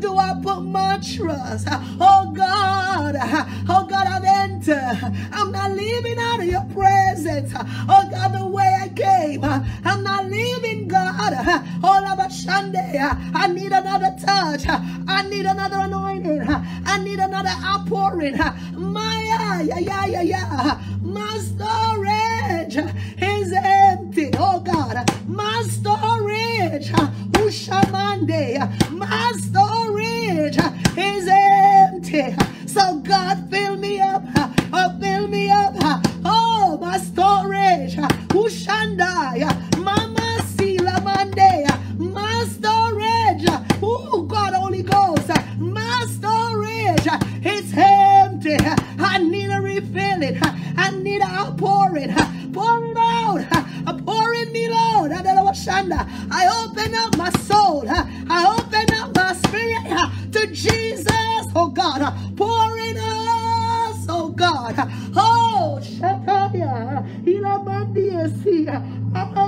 do I put my trust. Oh, God. Oh, God, I've entered. I'm not leaving out of your presence. Oh God, the way I came, I'm not leaving, God. All about Sunday, I need another touch. I need another anointing. I need another outpouring. My, yeah, yeah, yeah, yeah. My storage is empty. Oh God, my storage, Ushamande, my storage is empty. So God, fill me up. Oh, fill me up. Oh, my storage. Ushandaya. Mama Sila Mandaya. My storage. Oh, God, Holy Ghost. My storage. It's empty. I need a refilling. I need an outpouring. Pour it out. Pour in me, Lord. I open up my soul. I open up my spirit to Jesus. Oh, God. Pour in us. Oh, God. Oh, Shataya. Oh,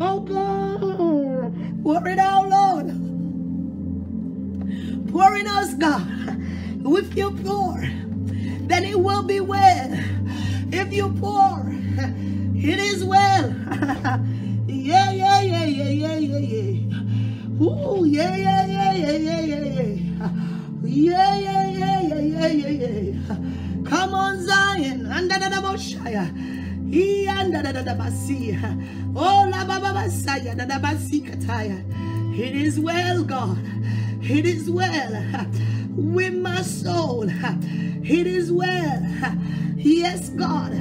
oh, God. Pour it out, Lord. Pour in us, God. If you pour, then it will be well. If you pour, it is well. Yeah, yeah, yeah, yeah, yeah, yeah, yeah. Ooh, yeah, yeah, yeah, yeah, yeah, yeah, yeah. Yeah, yeah, yeah, yeah, yeah, yeah, yeah. Come on, Zion. Under the Boshaya. He under the Basia. Oh, la Baba Saya, the Basikataya. It is well, God. It is well with my soul. It is well. Yes, God.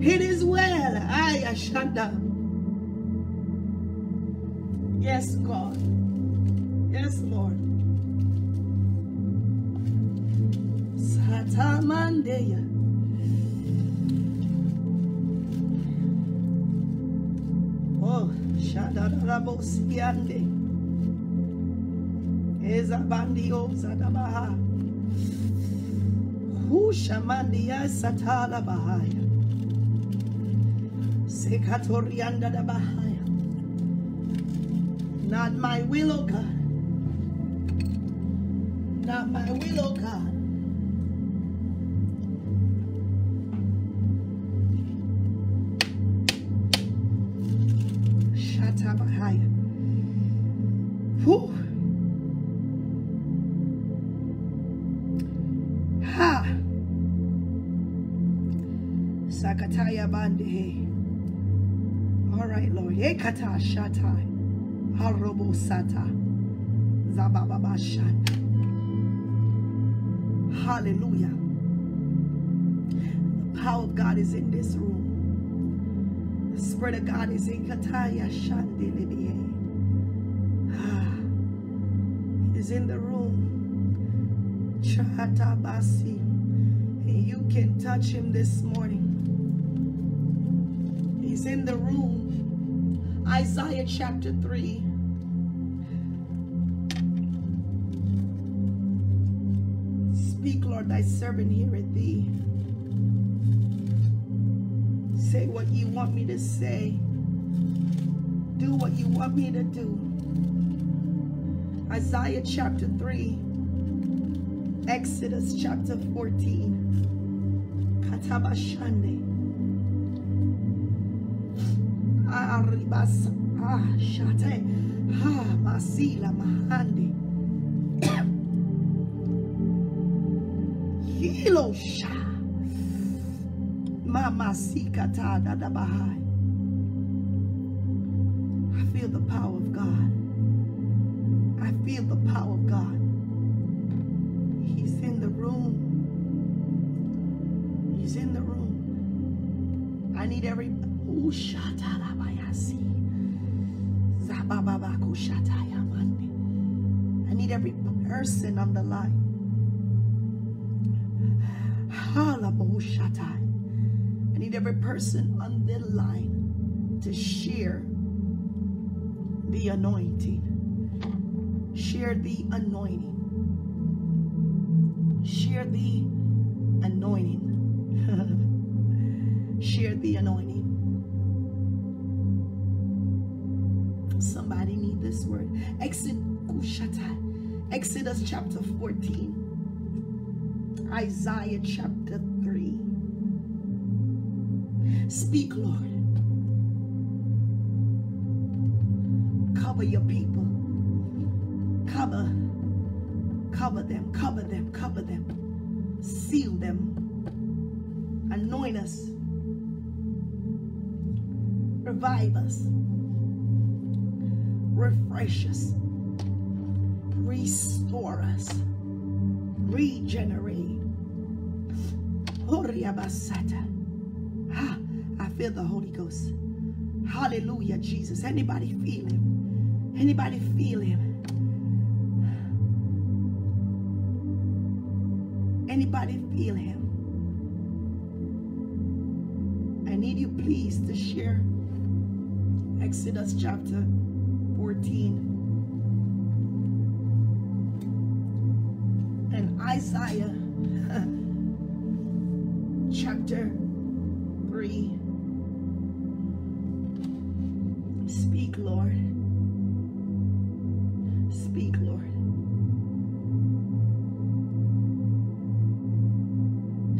It is well. I Ashanda. Yes, God. Yes, Lord. Satamandeya. Oh, Shadarabosiande. Ezabandio Sadabaha. Hushamandia Satala Bahaya. Sekatorianda Bahaya. Not my will, oh God. Not my will, oh God. Shut up higher. Whew. Ha. Sakataya bandi. All right, Lord. Ekata shatai. Harobo Sata Zababa Shanda. Hallelujah. The power of God is in this room. The Spirit of God is in Kataya Shandilibie. Ah, is in the room. Chatabasi. And you can touch him this morning. He's in the room. Isaiah chapter three. Speak, Lord, thy servant heareth thee. Say what you want me to say. Do what you want me to do. Isaiah chapter three. Exodus chapter fourteen. Katabashande. Ah, shate, ah, masila, mahandi. Hilo sha, mama sikata da da bahai. I feel the power of God. I feel the power of God. He's in the room. He's in the room. I need every. Ooh, shata la bayasi. Zabababako shata yamande. I need every person on the line. Halabo shatai. I need every person on the line to share the anointing. Share the anointing. Share the anointing. Share the anointing. Somebody need this word. Exodus chapter fourteen. Isaiah chapter three. Speak, Lord. Cover your people. Cover. Cover them. Cover them. Cover them. Seal them. Anoint us. Revive us. Refresh us, restore us, regenerate. Ah, I feel the Holy Ghost. Hallelujah, Jesus. Anybody feel him? Anybody feel him? Anybody feel him? I need you, please, to share Exodus chapter fourteen and Isaiah chapter three. Speak, Lord. Speak, Lord.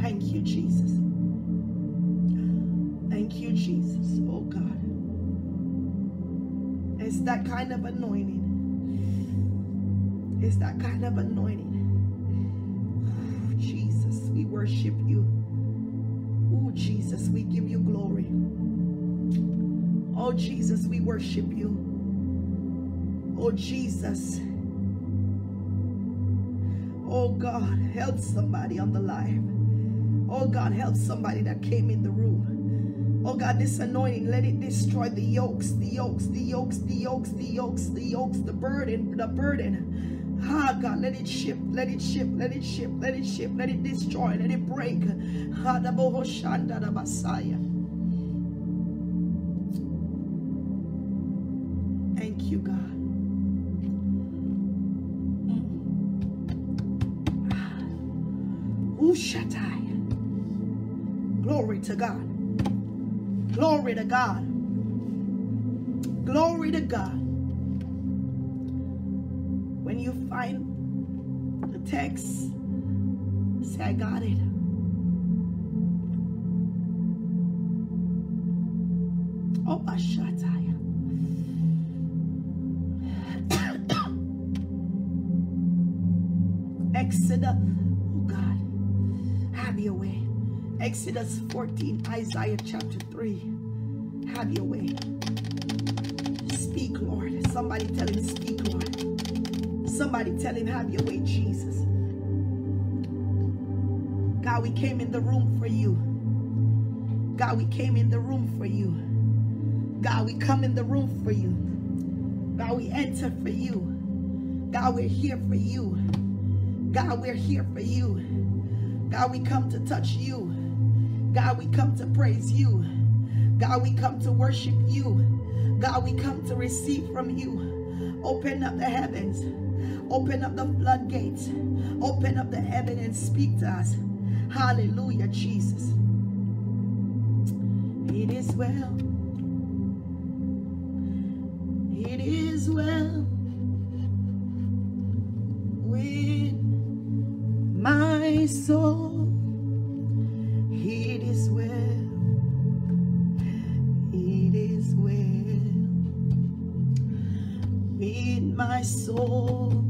Thank you, Jesus. Thank you, Jesus. Oh God. It's that kind of anointing. It's that kind of anointing. Oh, Jesus. we worship you. Oh, Jesus, we give you glory. Oh, Jesus, we worship you. Oh, Jesus. Oh, God, help somebody on the live. Oh, God, help somebody that came in the room. Oh, God, this anointing, let it destroy the yokes, the yokes, the yokes, the yokes, the yokes, the yokes, the burden, the burden. Ah, God, let it shift, let it shift, let it shift, let it shift, let it destroy, let it break. Thank you, God. Ushatai. Glory to God. Glory to God. Glory to God. When you find the text, say, I got it. Oh, I shut up. Exodus, oh God, have your way. Exodus fourteen, Isaiah chapter three, have your way. Speak, Lord. Somebody tell him, speak, Lord. Somebody tell him, have your way, Jesus. God, we came in the room for you. God, we came in the room for you. God, we come in the room for you. God, we enter for you. God, we're here for you. God, we're here for you. God, we come to touch you. God, we come to praise you. God, we come to worship you. God, we come to receive from you. Open up the heavens. Open up the floodgates. Open up the heaven and speak to us. Hallelujah, Jesus. It is well. It is well with my soul. It is well. It is well with my soul.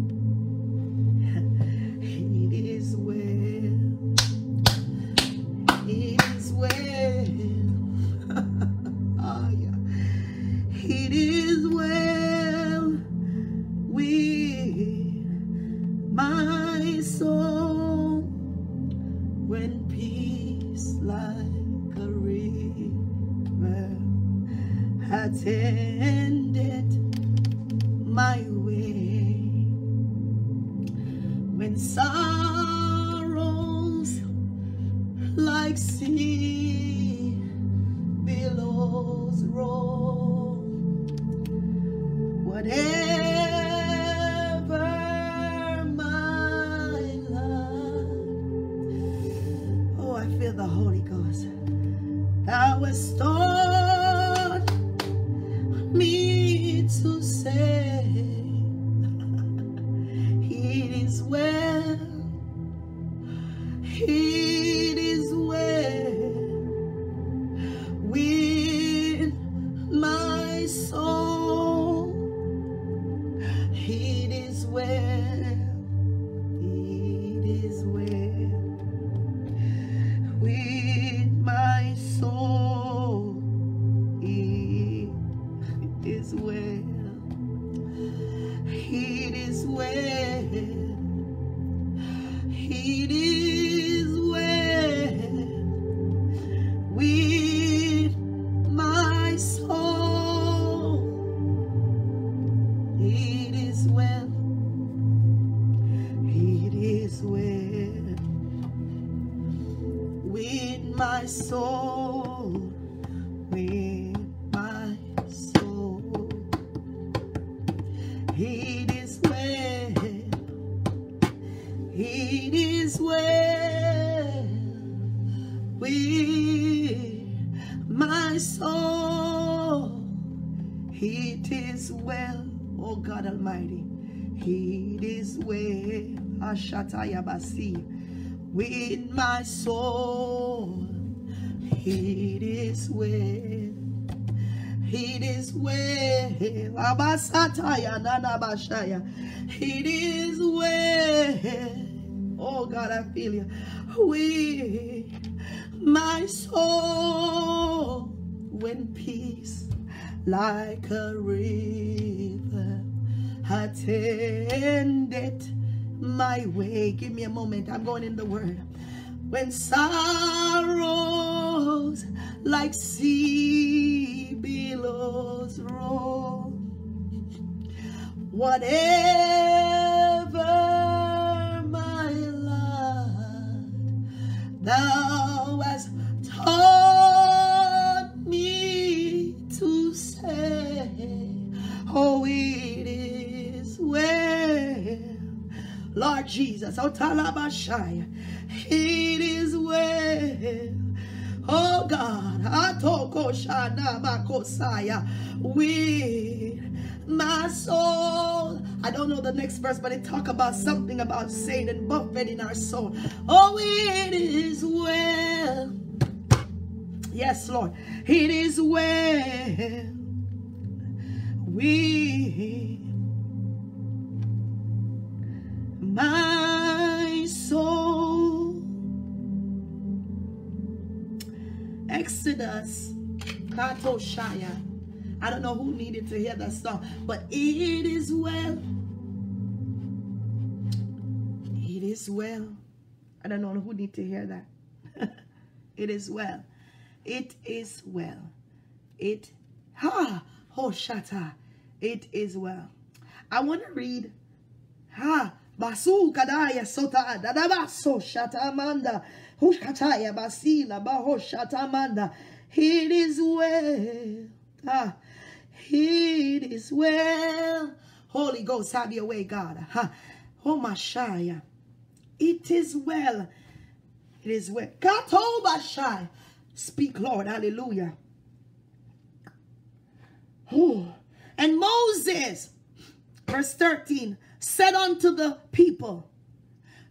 With my soul, it is well. It is well. It is well. Oh, God, I feel you. With my soul, when peace like a river attended my way. Give me a moment. I'm going in the Word. When sorrows like sea billows roll, whatever, my Lord, thou hast taught me to say, oh, it is well, Lord Jesus, oh, Talabashai, it is well, oh God, with my soul. I don't know the next verse, but it talk about something about Satan buffeting our soul. Oh, it is well. Yes, Lord, it is well. We, my soul. Exodus, Katoshaya. I don't know who needed to hear that song, but it is well. It is well. I don't know who need to hear that. It is well. It is well. It, ha, hoshata. It is well. I want to read, ha, basu kadaya sota dadabaso shatamanda. Hushkataya basila bahoshatamanda. It is well. Ah, it is well. Holy Ghost, have your way, God. Ha. Oh, Mashaya. It is well. It is well. Kato Bashai. Speak, Lord. Hallelujah. Oh. And Moses, verse thirteen, said unto the people,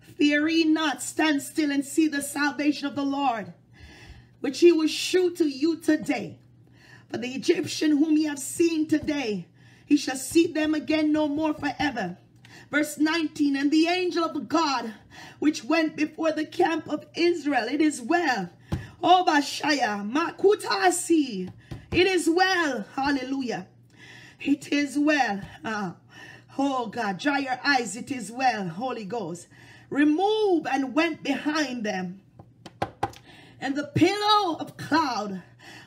fear ye not, stand still and see the salvation of the Lord, which he will shew to you today. For the Egyptian whom ye have seen today, he shall see them again no more forever. Verse nineteen, and the angel of God, which went before the camp of Israel, it is well. O Bashaya, Makutasi, it is well. Hallelujah. It is well. Ah. Oh God, dry your eyes, it is well. Holy Ghost. Remove and went behind them. And the pillar of cloud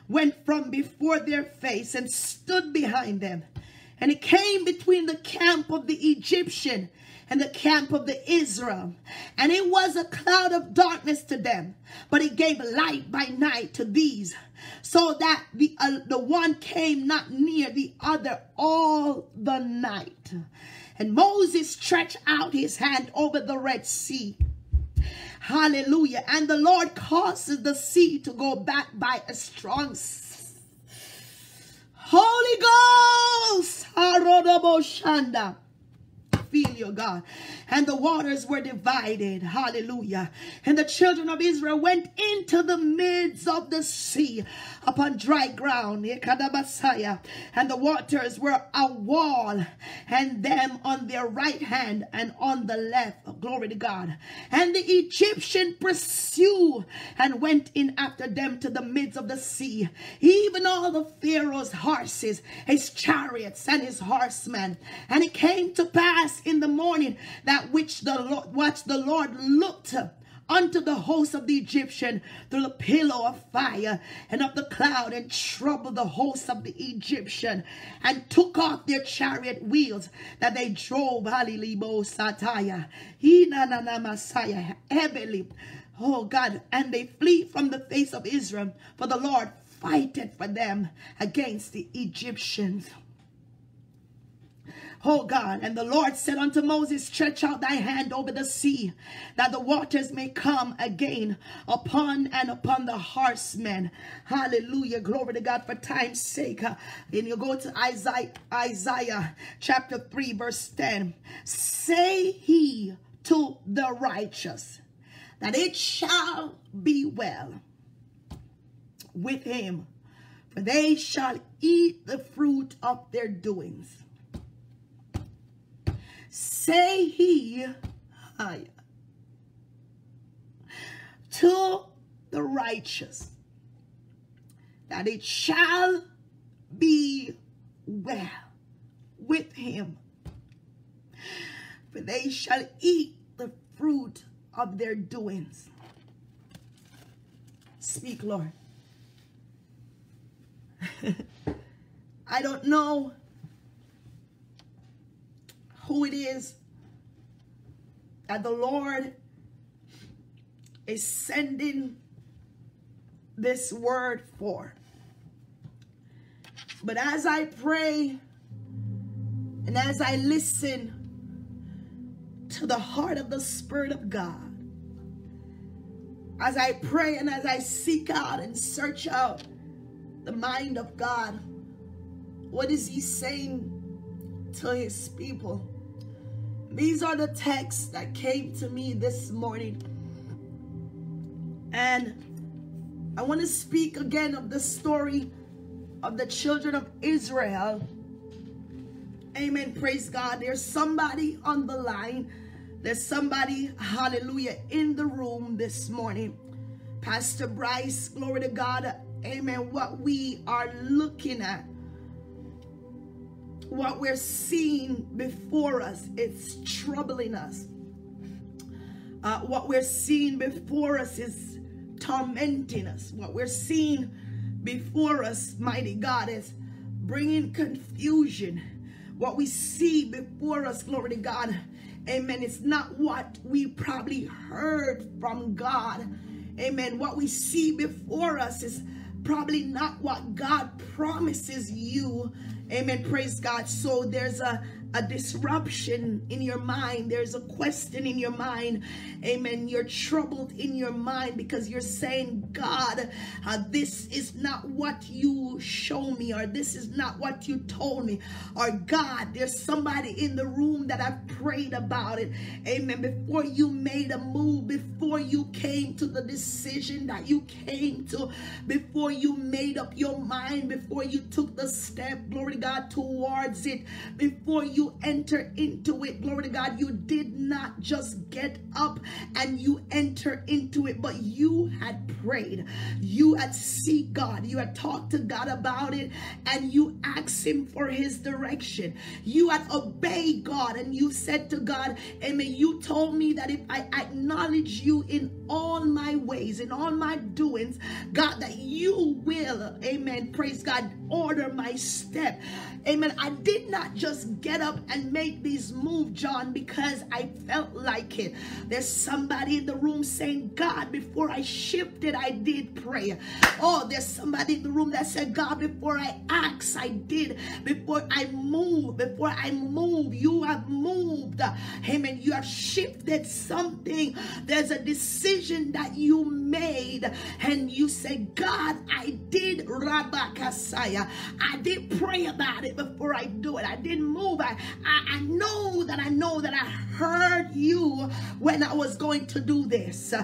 went from before their face and stood behind them. And it came between the camp of the Egyptian and the camp of the Israel. And it was a cloud of darkness to them, but it gave light by night to these, so that the, uh, the one came not near the other all the night. And Moses stretched out his hand over the Red Sea. Hallelujah. And the Lord causes the sea to go back by a strong sea. Holy Ghost. Harodoboshanda. Feel your God. And the waters were divided. Hallelujah. And the children of Israel went into the midst of the sea upon dry ground. And the waters were a wall, and them on their right hand and on the left. Oh, glory to God. And the Egyptian pursued and went in after them to the midst of the sea, even all the Pharaoh's horses, his chariots and his horsemen. And it came to pass in the morning that which the Lord, watch the Lord looked unto the host of the Egyptian through the pillar of fire and of the cloud, and troubled the host of the Egyptian, and took off their chariot wheels that they drove. Halilibo Sataya. Hinanana Masaya. Heavily. Oh God. And they flee from the face of Israel, for the Lord fighted for them against the Egyptians. Oh God, and the Lord said unto Moses, stretch out thy hand over the sea, that the waters may come again upon and upon the horsemen. Hallelujah. Glory to God. For time's sake. And you go to Isaiah, Isaiah chapter three, verse ten. Say he to the righteous that it shall be well with him, for they shall eat the fruit of their doings. Say he, to the righteous, that it shall be well with him, for they shall eat the fruit of their doings. Speak, Lord. I don't know who it is that the Lord is sending this word for, but as I pray and as I listen to the heart of the Spirit of God, as I pray and as I seek out and search out the mind of God, what is he saying to his people? These are the texts that came to me this morning, and I want to speak again of the story of the children of Israel. Amen. Praise God. There's somebody on the line. There's somebody, hallelujah, in the room this morning. Pastor Bryce, glory to God. Amen. What we are looking at, what we're seeing before us, it's troubling us. Uh, what we're seeing before us is tormenting us. What we're seeing before us, mighty God, is bringing confusion. What we see before us, glory to God, amen, it's not what we probably heard from God, amen. What we see before us is probably not what God promises you, amen, praise God. So there's a, a disruption in your mind. There's a question in your mind, amen. You're troubled in your mind because you're saying, God, uh, this is not what you show me, or this is not what you told me, or God, there's somebody in the room that I've prayed about it, amen. Before you made a move, before you came to the decision that you came to, before you made up your mind, before you took the step, glory to God, towards it, before you enter into it, glory to God, you did not just get up and you enter into it, but you had prayed, you had seek God, you had talked to God about it, and you asked him for his direction. You had obeyed God, and you said to God, amen, you told me that if I acknowledge you in all my ways, in all my doings, God, that you will, amen, praise God, order my step, amen. I did not just get up and make these moves, John, because I felt like it. There's somebody in the room saying, God, before I shifted, I did pray. Oh, there's somebody in the room that said, God, before I asked, I did. Before I moved, before I moved, you have moved. Amen. You have shifted something. There's a decision that you made, and you say, God, I did Rabakasaya. I did pray about it before I do it. I didn't move. I, I, I know that I know that I heard you when I was going to do this. Uh,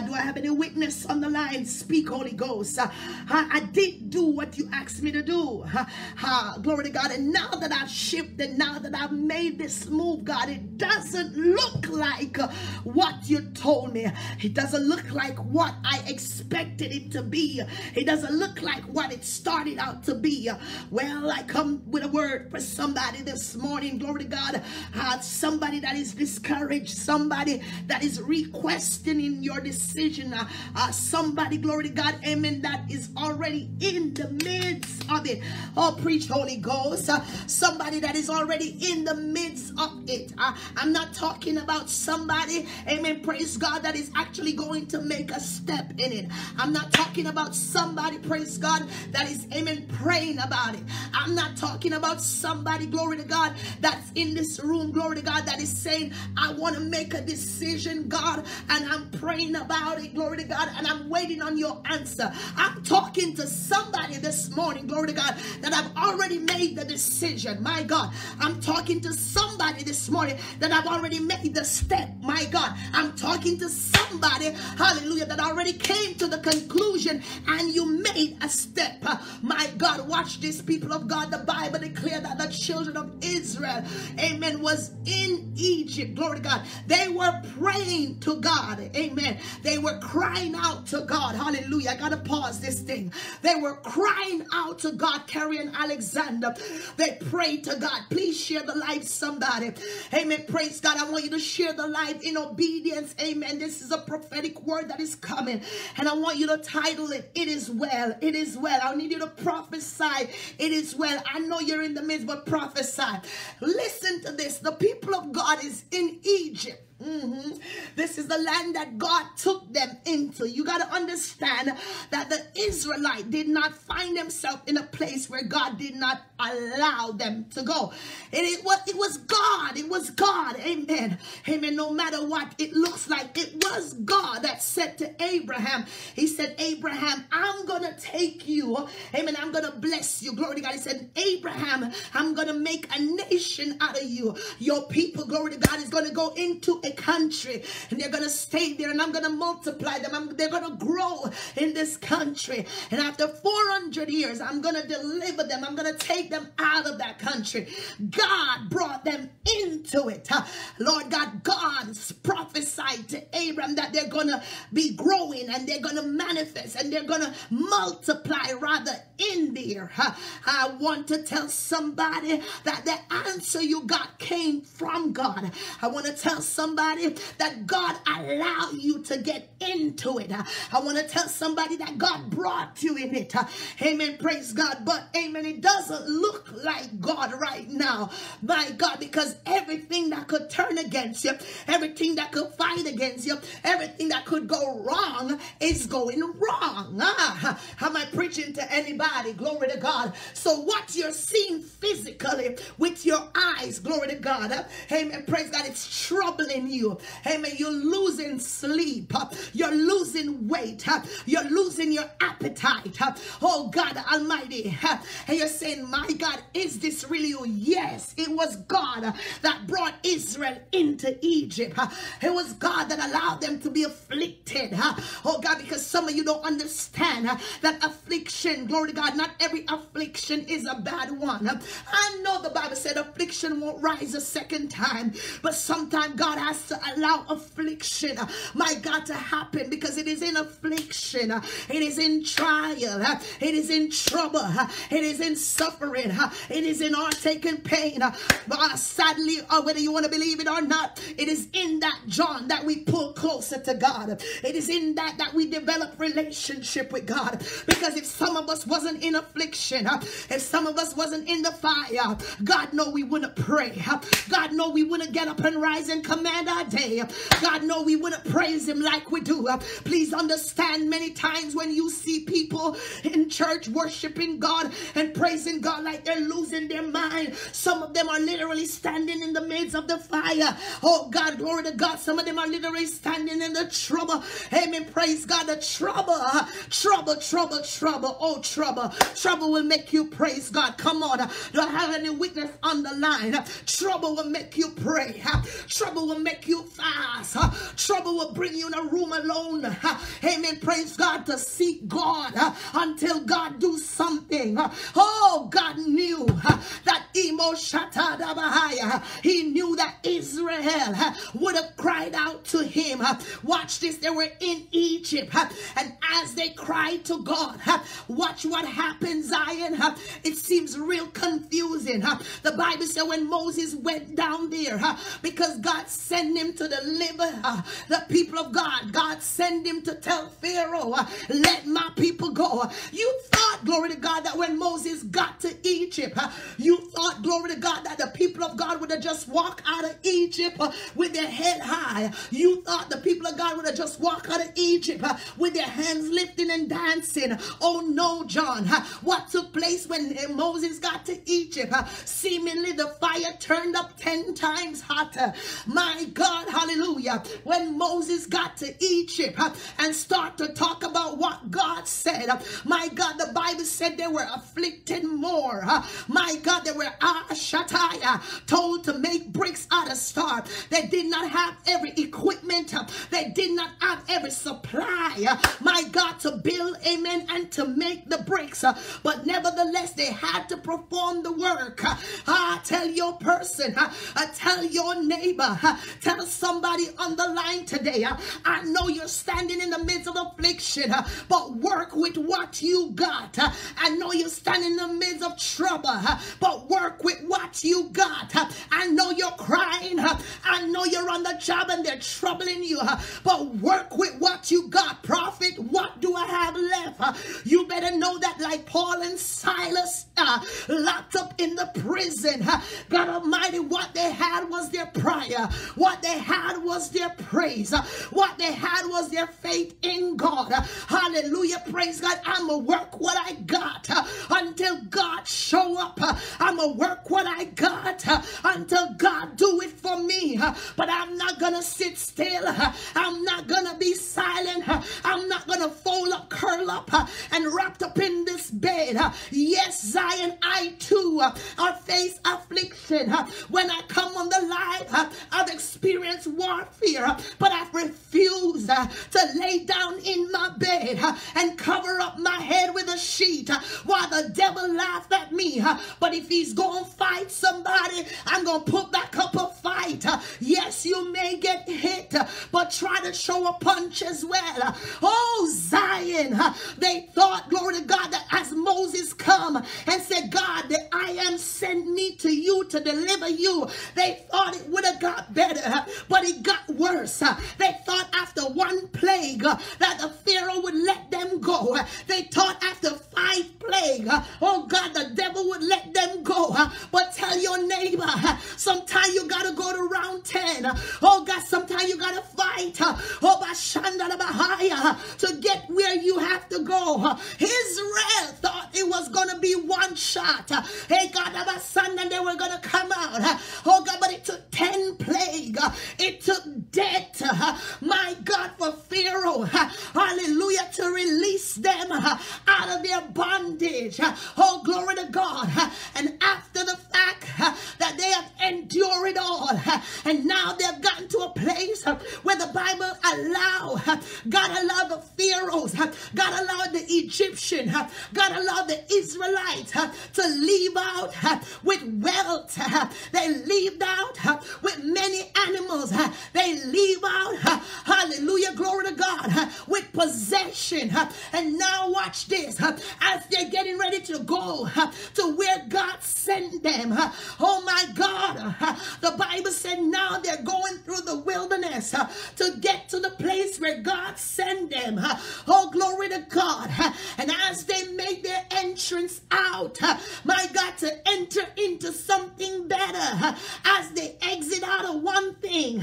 do I have any witness on the line? Speak, Holy Ghost. Uh, I, I did do what you asked me to do. Uh, uh, glory to God. And now that I've shifted, now that I've made this move, God, it doesn't look like what you told me. It doesn't look like what I expected it to be. It doesn't look like what it started out to be. Well, I come with a word for somebody this morning. Glory to God. Uh, somebody that is discouraged. Somebody that is requestioning your decision. Uh, uh, somebody, glory to God, amen, that is already in the midst of it. Oh, preach, Holy Ghost. Uh, somebody that is already in the midst of it. Uh, I'm not talking about somebody, amen, praise God, that is actually going to make a step in it. I'm not talking about somebody, praise God, that is, amen, praying about it. I'm not talking about somebody, glory to God, that's in this room, glory to God, that is saying, I want to make a decision, God, and I'm praying about it, glory to God, and I'm waiting on your answer. I'm talking to somebody this morning, glory to God, that I've already made the decision, my God. I'm talking to somebody this morning that I've already made the step, my God. I'm talking to somebody, hallelujah, that already came to the conclusion and you made a step, my God. Watch this, people of God. The Bible declared that the children of Israel Israel, amen, was in Egypt. Glory to God. They were praying to God. Amen. They were crying out to God. Hallelujah. I got to pause this thing. They were crying out to God. Carrie and Alexander, they prayed to God. Please share the life, somebody. Amen. Praise God. I want you to share the life in obedience. Amen. This is a prophetic word that is coming. And I want you to title it, "It is well. It is well." I need you to prophesy. It is well. I know you're in the midst, but prophesy. Listen to this. The people of God is in Egypt. Mm-hmm. This is the land that God took them into. You got to understand that the Israelite did not find themselves in a place where God did not allow them to go. And it was, it was God. It was God. Amen. Amen. No matter what it looks like, it was God that said to Abraham, he said, Abraham, I'm going to take you. Amen. I'm going to bless you. Glory to God. He said, Abraham, I'm going to make a nation out of you. Your people, glory to God, is going to go into a country, and they're going to stay there, and I'm going to multiply them. I'm, they're going to grow in this country, and after four hundred years, I'm going to deliver them. I'm going to take them out of that country. God brought them into it. Huh? Lord God, God prophesied to Abraham that they're going to be growing, and they're going to manifest, and they're going to multiply rather in there. Huh? I want to tell somebody that the answer you got came from God. I want to tell somebody Somebody that God allowed you to get into it. I want to tell somebody that God brought you in it. Amen. Praise God. But amen, it doesn't look like God right now. My God, because everything that could turn against you, everything that could fight against you, everything that could go wrong is going wrong. Ah, am I preaching to anybody? Glory to God. So what you're seeing physically with your eyes, glory to God. Amen. Praise God. It's troubling you. Amen. You're losing sleep. You're losing weight. You're losing your appetite. Oh God Almighty. And you're saying, my God, is this really you? Yes, it was God that brought Israel into Egypt. It was God that allowed them to be afflicted. Oh God, because some of you don't understand that affliction, glory to God, not every affliction is a bad one. I know the Bible said affliction won't rise a second time, but sometimes God has to allow affliction, my God, to happen, because it is in affliction, it is in trial, it is in trouble, it is in suffering, it is in our-taking pain. But sadly, whether you want to believe it or not, it is in that, John, that we pull closer to God. It is in that that we develop relationship with God. Because if some of us wasn't in affliction, if some of us wasn't in the fire, God know we wouldn't pray. God know we wouldn't get up and rise and come command our day. God know we wouldn't praise him like we do. Please understand, many times when you see people in church worshiping God and praising God like they're losing their mind, some of them are literally standing in the midst of the fire. Oh God, glory to God. Some of them are literally standing in the trouble. Amen. Praise God. The trouble, trouble, trouble, trouble. Oh, trouble. Trouble will make you praise God. Come on. Do I have any witness on the line? Trouble will make you pray. Trouble will make you fast. Huh? Trouble will bring you in a room alone. Huh? Amen. Praise God, to seek God huh? until God do something. Huh? Oh, God knew huh? that He knew that Israel huh? would have cried out to him. Huh? Watch this. They were in Egypt. Huh? And as they cried to God, huh? watch what happened, Zion. Huh? It seems real confusing. Huh? The Bible said when Moses went down there, huh? because God send him to deliver uh, the people of God. God send him to tell Pharaoh, uh, let my people go. You thought, glory to God, that when Moses got to Egypt, uh, you thought, glory to God, that the people of God would have just walked out of Egypt uh, with their head high. You thought the people of God would have just walked out of Egypt uh, with their hands lifting and dancing. Oh no, John. Uh, what took place when uh, Moses got to Egypt? Uh, seemingly the fire turned up ten times hotter. My God, hallelujah. When Moses got to Egypt huh, and start to talk about what God said. My God, the Bible said they were afflicted more. My God, they were Ashataya, told to make bricks out of star. They did not have every equipment. They did not have every supply. My God, to build, amen, and to make the bricks. But nevertheless, they had to perform the work. Ah, tell your person, ah, tell your neighbor, ah, tell somebody on the line today. Ah, I know you're standing in the midst of affliction, ah, but work with what you got. Ah, I know you're standing in the midst of trouble, ah, but work with what you got. Ah, I know you're crying. Ah, I know you're on the job and they're troubling you, ah, but work with what you got. Prophet, what do I have left? Ah, you better know that like Paul and Silas, ah, locked up in the prison, ah, God Almighty, what they had was their prayer. What they had was their praise. What they had was their faith in God. Hallelujah. Praise God. I'm going to work what I got until God show up. I'm going to work what I got until God do it for me. But I'm not going to sit still. I'm not going to be silent. I'm not going to fold up, curl up, and wrapped up in this bed. Yes, Zion, I too are face affliction. When I come on the line, I've experienced warfare, but I've refused to lay down in my bed and cover up my head with a sheet while the devil laughed at me. But if he's going to fight somebody, I'm going to put back up a fight. Yes, you may get hit, but try to show a punch as well. Oh, Zion, they thought, glory to God, that as Moses come and said, God, that I am sent me to you to deliver you. They thought it would have got better, but it got worse. They thought after one plague that the Pharaoh would let them go. They thought after five plagues, oh God, the devil would let them go. But tell your neighbor, sometimes you got to go to round ten. Oh God, sometimes you got to fight, oh Bashanda Bahaya, to get where you have to go. Israel thought it was going to be one shot. Hey God, and they were going to come out. Oh God, but it took ten plagues. It took debt, my God, for Pharaoh, hallelujah, to release them out of their bondage. Oh, glory to God. And after the fact that they have endured all, and now they've gotten to a place where the Bible allowed, God allowed the Pharaohs, God allowed the Egyptian, God allowed the Israelites to leave out with wealth. They leave out with many animals. They leave out, hallelujah, glory to God, with possession. And now watch this. As they're getting ready to go to where God sent them, oh my God, the Bible said now they're going through the wilderness to get to the place where God sent them. Oh, glory to God. And as they make their entrance out, my God, to enter into something better, as they exit out of one thing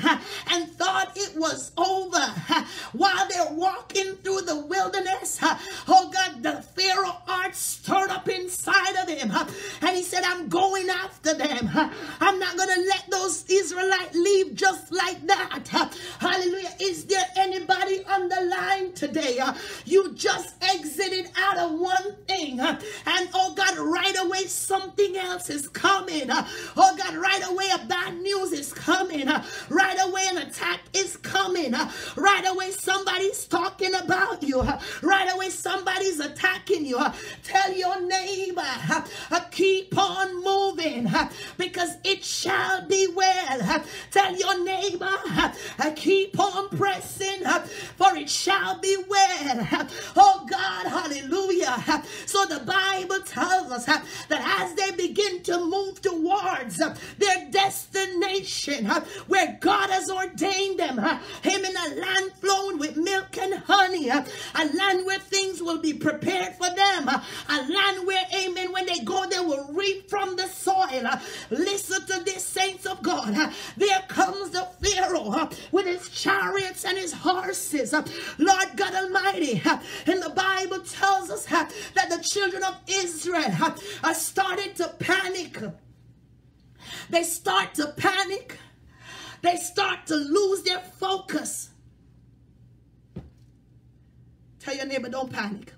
and thought it was over, while they're walking through the wilderness, oh God, the Pharaoh heart stirred up inside of him, and he said, I'm going after them. I'm not going to let those Israelites leave just like that. Hallelujah. Is there anybody on the line today? You just exited out of one thing, and oh God, right away something else is coming. Oh God, right away a bad news is coming. Right away an attack is coming. Right away somebody's talking about you. Right away somebody's attacking you. Tell your neighbor, keep on moving because it shall be well. Tell your neighbor, keep on pressing for it shall be well. Oh God, hallelujah. So the Bible tells us that as they begin to move towards their destination where God has ordained them, him in a land flowing with milk and honey, a land where things will be prepared for them, a land where, amen, when they go they will reap from the soil. Listen to this, saints of God. There comes the Pharaoh with his chariots and his horses. Lord God Almighty, and the Bible tells us that the children of Israel are started to panic. They start to panic. They start to lose their focus. Tell your neighbor, don't panic.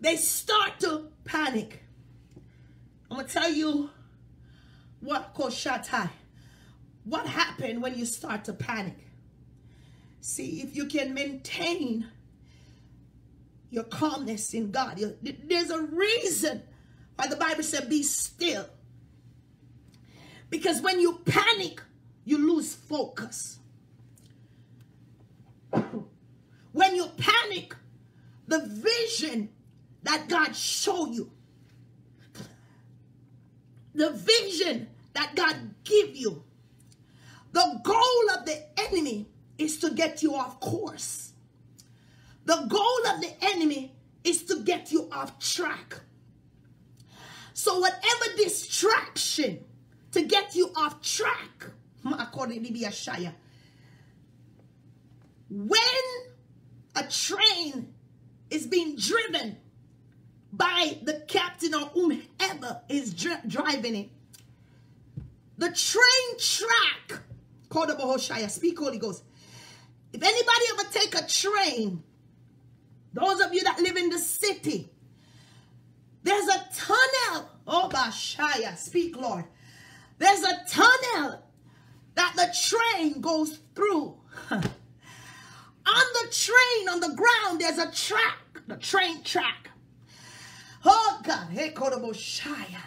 They start to panic. I'm going to tell you what, Koshatai, what happened when you start to panic. See, if you can maintain your calmness in God, your, there's a reason why the Bible said, be still. Because when you panic, you lose focus. When you panic, the vision that God showed you, the vision that God give you, the goal of the enemy is to get you off course. The goal of the enemy is to get you off track. So whatever distraction to get you off track, when a train is being driven by the captain or whomever is dri driving it, the train track, speak Holy Ghost. If anybody ever take a train, those of you that live in the city, there's a tunnel. Oh, Bashaya, speak Lord. There's a tunnel that the train goes through. On the train, on the ground, there's a track, the train track. Oh God, hey, Kodoboshaya.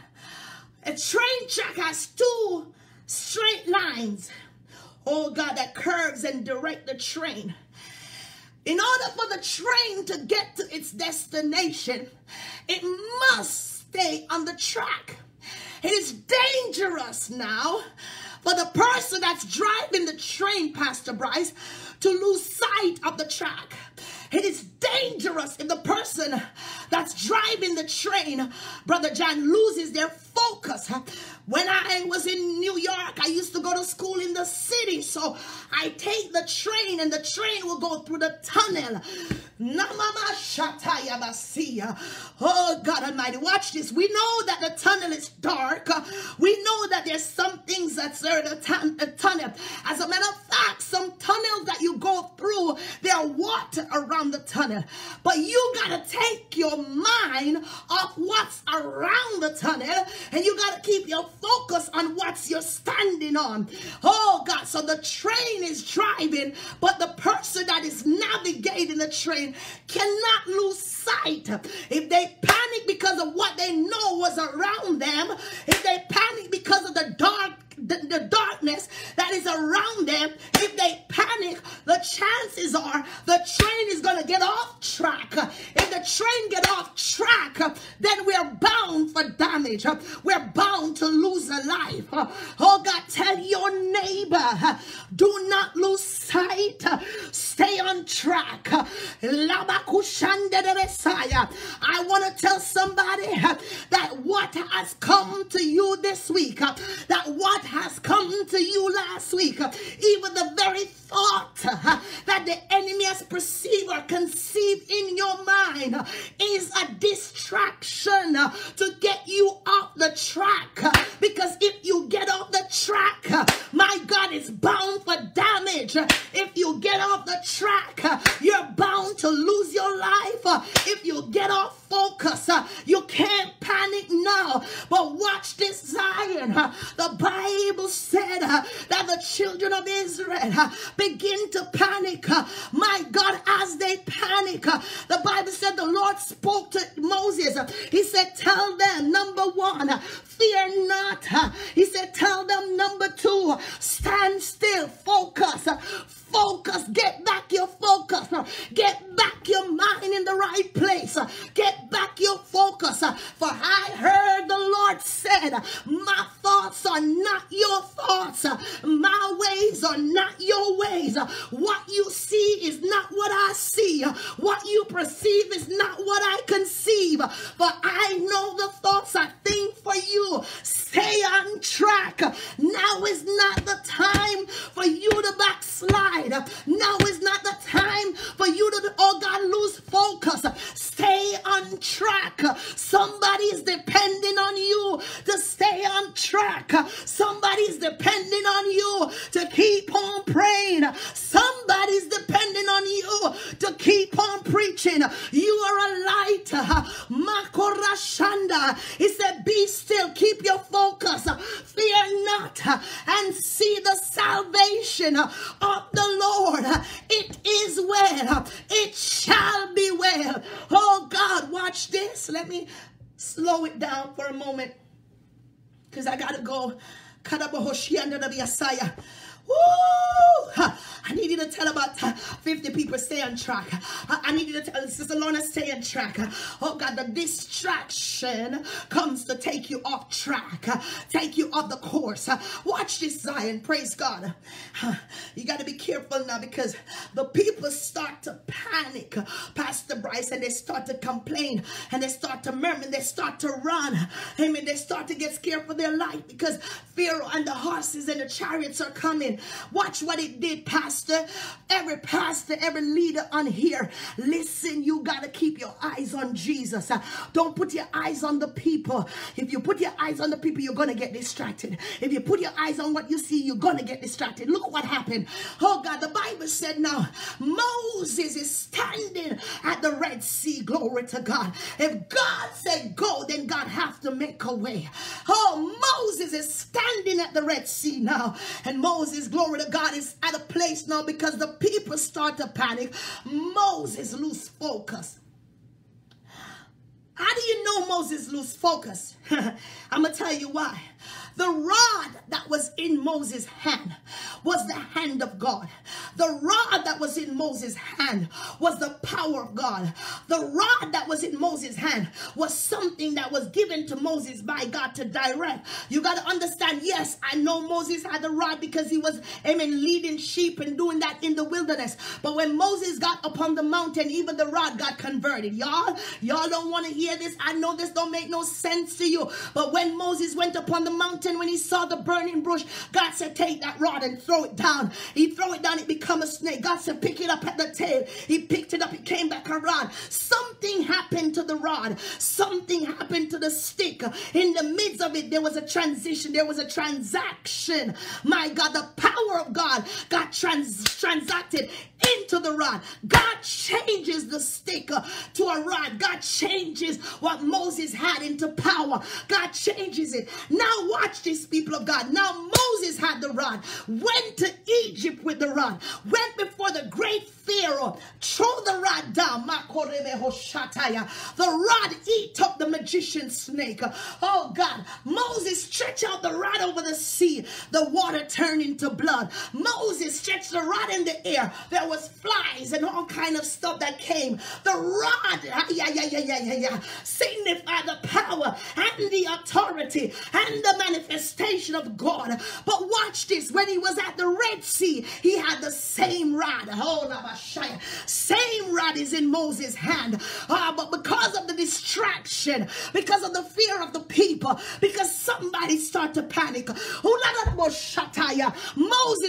A train track has two straight lines, oh God, that curves and direct the train. In order for the train to get to its destination, it must stay on the track. It is dangerous now for the person that's driving the train, Pastor Bryce, to lose sight of the track. It is dangerous if the person that's driving the train, Brother John, loses their focus. When I was in New York, I used to go to school in the city. So I take the train and the train will go through the tunnel. Oh, God Almighty, watch this. We know that the tunnel is dark. We know that there's some things that's there in the tunnel. As a matter of fact, some tunnels that you go through, there are water around the tunnel. But you got to take your mind off what's around the tunnel and you got to keep your focus on what you're standing on. Oh, God. So the train is driving, but the person that is navigating the train cannot lose sight. If they panic because of what they know was around them, if they panic because of the dark, The, the darkness that is around them, if they panic, the chances are the train is going to get off track. If the train get off track, then we're bound for damage. We're bound to lose a life. Oh God, tell your neighbor, do not lose sight. Stay on track. I want to tell somebody that what has come to you this week, that what has come to you last week, even the very thought that the enemy has perceived or conceived in your mind is a distraction to get you off the track. Because if you get off the track, my God, it's bound for damage. If you get off the track, you're bound to lose your life. If you get off focus, you can't panic now. But watch this, Zion. The Bible said that the children of Israel begin to panic. My God, as they panic, the Bible said the Lord spoke to Moses. He said, tell them, number one, fear not. He said, tell them, number two, stand still, focus. Focus, get back your focus. Get back your mind in the right place. Get back your focus. For I heard the Lord said, my thoughts are not your thoughts. My ways are not your ways. What you see is not what I see. What you perceive is not what I conceive. For I know the thoughts I think for you. Stay on track. Now is not the time for you to backslide. Now is not the time for you to, oh God, lose focus. Stay on track. Somebody is depending on you to stay on track. Somebody is depending on you to keep on praying. Somebody is depending on you to keep on preaching. You are a light. Makorashanda. He said, be still. Keep your focus. Fear not. And see the salvation of the Lord. It is well. It shall be well. Oh God, watch this. Let me slow it down for a moment, because I got to go. Woo! I need you to tell about fifty people, stay on track. I need you to tell Sister Lorna, stay on track. Oh God, the distraction comes to take you off track, take you off the course. Watch this, Zion, praise God. You got to be careful now, because the people start to panic, Pastor Bryce, and they start to complain, and they start to murmur, and they start to run. Amen. They start to get scared for their life, because Pharaoh and the horses and the chariots are coming. Watch what it did, pastor. Every pastor, every leader on here, listen, you got to keep your eyes on Jesus. Don't put your eyes on the people. If you put your eyes on the people, you're going to get distracted. If you put your eyes on what you see, you're going to get distracted. Look what happened. Oh God, the Bible said now, Moses is standing at the Red Sea. Glory to God. If God said go, then God have to make a way. Oh, Moses is standing at the Red Sea now. And Moses, glory to God, is at a place now, because the people start to panic. Moses lose focus. How do you know Moses lose focus? I'm going to tell you why. The rod that was in Moses' hand was the hand of God. The rod that was in Moses' hand was the power of God. The rod that was in Moses' hand was something that was given to Moses by God to direct. You got to understand, yes, I know Moses had the rod because he was, amen, leading sheep and doing that in the wilderness. But when Moses got upon the mountain, even the rod got converted. Y'all, y'all don't want to hear this. I know this don't make no sense to you. But when Moses went upon the mountain, when he saw the burning bush, God said, take that rod and throw it down. He throw it down, it become a snake. God said, pick it up at the tail. He picked it up, it came back around. Something happened to the rod. Something happened to the stick. In the midst of it, there was a transition. There was a transaction. My God, the power of God got trans transacted into the rod. God changes the stick to a rod. God changes what Moses had into power. God changes it. Now watch this, people of God. Now Moses had the rod, went to Egypt with the rod, went before the great Pharaoh, throw the rod down. The rod eat up the magician snake. Oh God, Moses stretched out the rod over the sea. The water turned into blood. Moses stretched the rod in the air. There was flies and all kind of stuff that came. The rod, yeah, yeah, yeah, yeah, yeah, yeah, signified the power and the authority and the manifestation of God. But watch this. When he was at the Red Sea, he had the same rod. Oh, same rod is in Moses' hand. Uh, but because of the distraction, because of the fear of the people, because somebody started to panic, Moses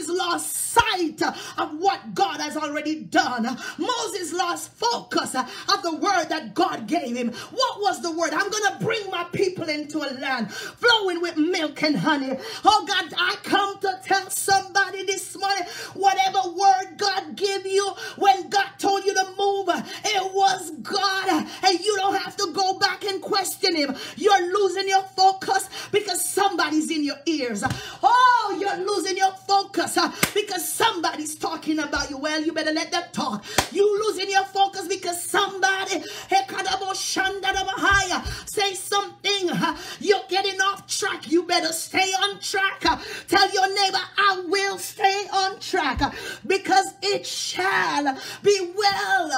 lost sight of what God has already done. Moses lost focus of the word that God gave him. What was the word? I'm going to bring my people into a land flowing with milk and honey. Oh God, I come to tell somebody this morning, whatever word God gave you, when God told you to move, it was God, and you don't have to go back and question him. You're losing your focus because somebody's in your ears. Oh, you're losing your focus because somebody's talking about you. Well, you better let them talk. You losing your focus because somebody say something. You're getting off track. You better stay on track. Tell your neighbor, I will stay on track because it shall be well.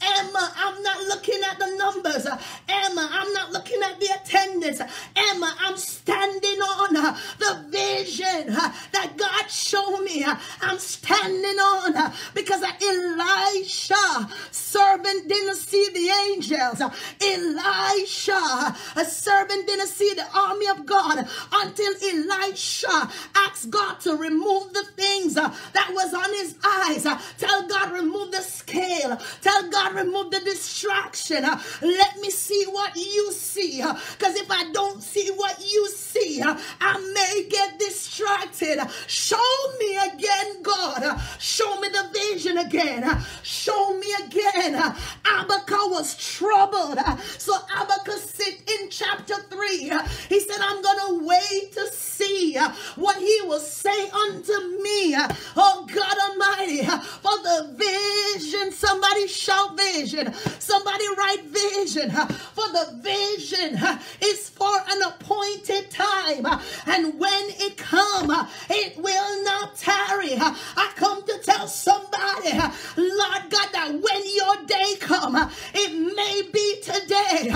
Emma, I'm not looking at the numbers. Emma, I'm not looking at the attendance. Emma, I'm standing on the vision that God showed me. I'm standing on because Elisha served servant didn't see the angels. Elisha, a servant didn't see the army of God until Elisha asked God to remove the things that was on his eyes. Tell God, remove the scale. Tell God, remove the distraction. Let me see what you see. Because if I don't see what you see, I may get distracted. Show me again, God. Show me the vision again. Show me again. Habakkuk was troubled. So Habakkuk sit in chapter three. He said, I'm going to wait to see what he will say unto me. Oh God Almighty, for the vision. Somebody shout vision. Somebody write vision. For the vision is for an appointed time. And when it comes, it will not tarry. I come to tell somebody, Lord God, that when your day come, it may be today.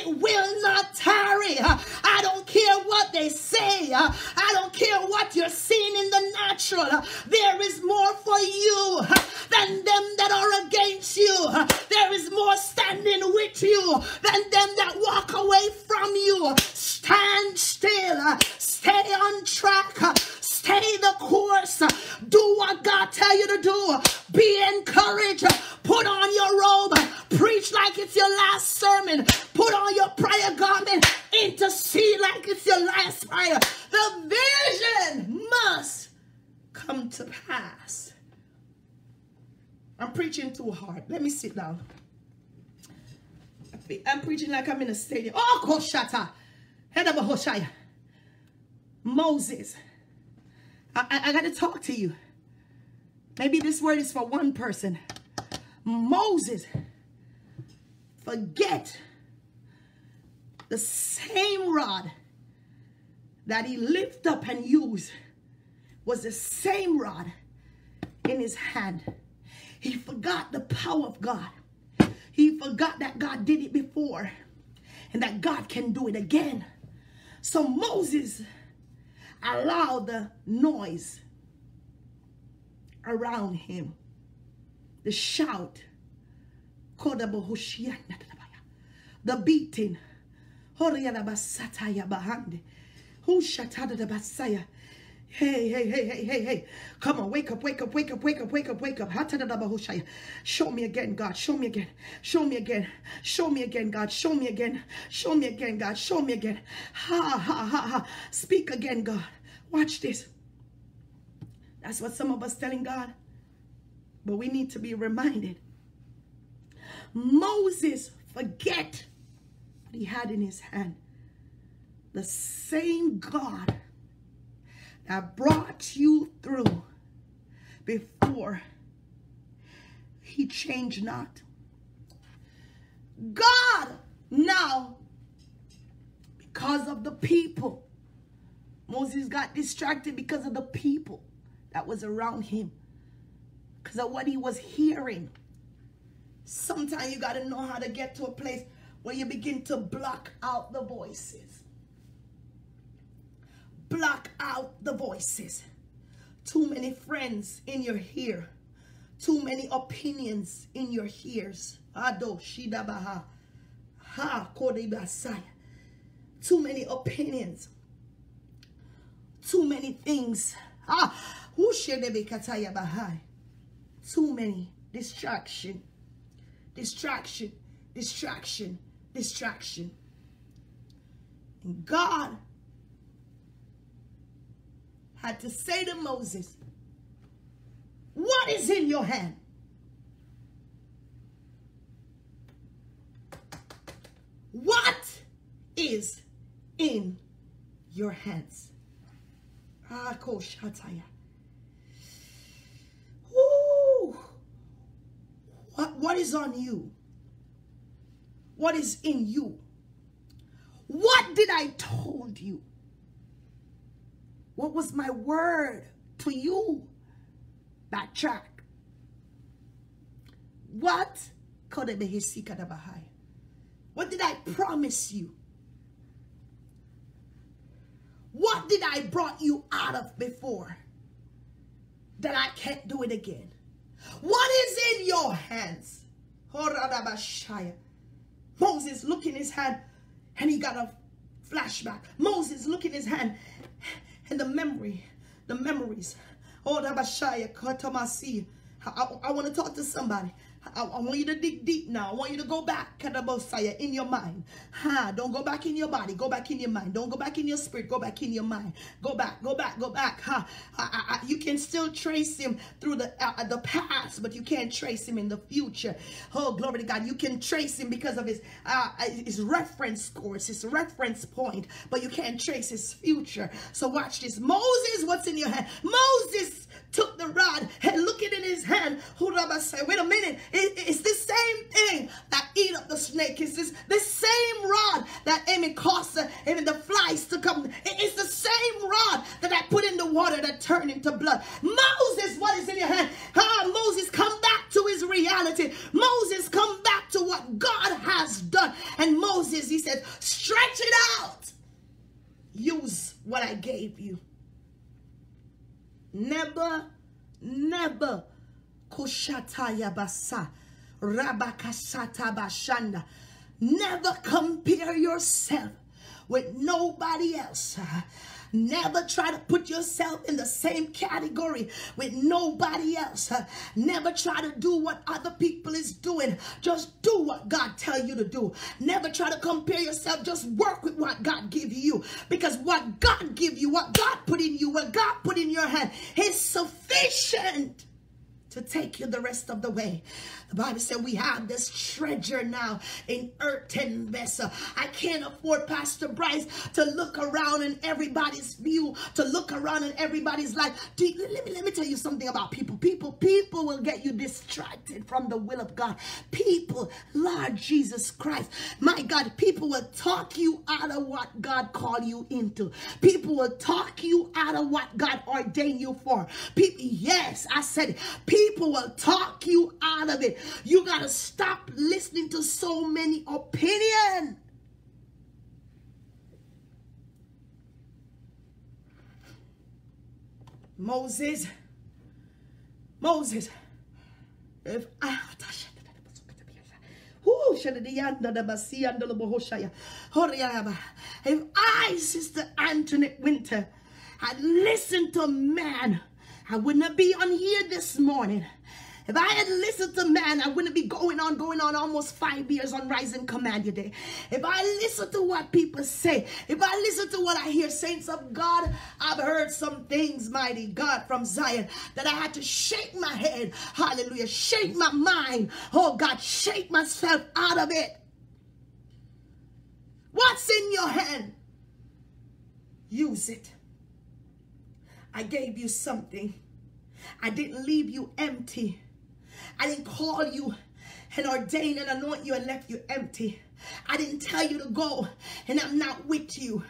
It will not tarry. I don't care what they say. I don't care what you're seeing in the natural. There is more for you than them that are against you. There is more standing with you than them that walk away from you. Stand still. Stay on track. Stay the course. Do what God tell you to do. Be encouraged. Put on your robe. Preach like it's your last sermon. Put on your prayer garment. Intercede like it's your last prayer. The vision must come to pass. I'm preaching too hard. Let me sit down. I'm preaching like I'm in a stadium. Oh, Koshata. Head of a Hoshaya. Moses. I, I, I got to talk to you. Maybe this word is for one person. Moses, forget the same rod that he lifted up and used was the same rod in his hand. He forgot the power of God. He forgot that God did it before and that God can do it again. So Moses allowed the noise around him, the shout, the beating, hey, hey, hey, hey, hey, hey, come on, wake up, wake up, wake up, wake up, wake up, wake up. Show me again, God, show me again, show me again, show me again, God, show me again, show me again, God, show me again. Ha, ha, ha, ha, speak again, God. Watch this. That's what some of us telling God, but we need to be reminded. Moses forget what he had in his hand. The same God that brought you through before, he changed not. God now, because of the people, Moses got distracted because of the people that was around him, because of what he was hearing. Sometimes you got to know how to get to a place where you begin to block out the voices. Block out the voices. Too many friends in your ear. Too many opinions in your ears. Ado shidabaha. Ha kodibasai. Too many opinions. Too many things. Ah, who shedebekataya bahai. Too many distraction. Distraction, distraction, distraction. And God had to say to Moses, what is in your hand? What is in your hands? Ah, Koshataya. What, what is on you? What is in you? What did I told you? What was my word to you? Backtrack. What? What did I promise you? What did I brought you out of before that I can't do it again? What is in your hands? Moses looked in his hand and he got a flashback. Moses looked in his hand and the memory, the memories. Oh, I, I want to talk to somebody. I, I want you to dig deep now. I want you to go back in your mind. Ha, don't go back in your body. Go back in your mind. Don't go back in your spirit. Go back in your mind. Go back, go back, go back. Ha, I, I, you can still trace him through the uh, the past, but you can't trace him in the future. Oh, glory to God. You can trace him because of his uh, his reference scores, his reference point, but you can't trace his future. So watch this. Moses, what's in your hand? Moses took the rod and look it in his hand. Wait a minute. It, it's the same thing that eat up the snake. It's this the same rod that Amy caused uh, even the flies to come. It, it's the same rod that I put in the water that turned into blood. Moses, what is in your hand? Ah, Moses, come back to his reality. Moses, come back to what God has done. And Moses, he said, stretch it out. Use what I gave you. Never, never. Never compare yourself with nobody else. Never try to put yourself in the same category with nobody else. Never try to do what other people is doing. Just do what God tell you to do. Never try to compare yourself. Just work with what God give you. Because what God give you, what God put in you, what God put in your hand is sufficient to take you the rest of the way. The Bible said we have this treasure now in earthen vessel. I can't afford, Pastor Bryce, to look around in everybody's view, to look around in everybody's life. Do you, let me, let me tell you something about people. People, people will get you distracted from the will of God. People, Lord Jesus Christ, my God, people will talk you out of what God called you into. People will talk you out of what God ordained you for. People, yes, I said it. People will talk you out of it. You got to stop listening to so many opinions. Moses, Moses, if I, if I, Sister Antoinette Winter, had listened to man, I would not be on here this morning. If I had listened to man, I wouldn't be going on, going on almost five years on Rise and Command today. If I listen to what people say, if I listen to what I hear, saints of God, I've heard some things, mighty God, from Zion that I had to shake my head, hallelujah, shake my mind, oh God, shake myself out of it. What's in your hand? Use it. I gave you something. I didn't leave you empty. I didn't call you and ordain and anoint you and left you empty. I didn't tell you to go and I'm not with you.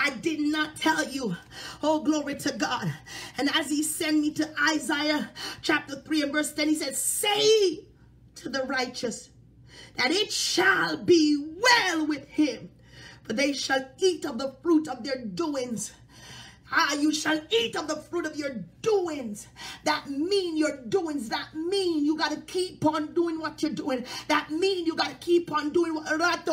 I did not tell you. Oh, glory to God. And as he sent me to Isaiah chapter three and verse ten, he said, say to the righteous that it shall be well with him, for they shall eat of the fruit of their doings. Ah, you shall eat of the fruit of your doings. That mean your doings. That mean you got to keep on doing what you're doing. That mean you got to keep on doing what you got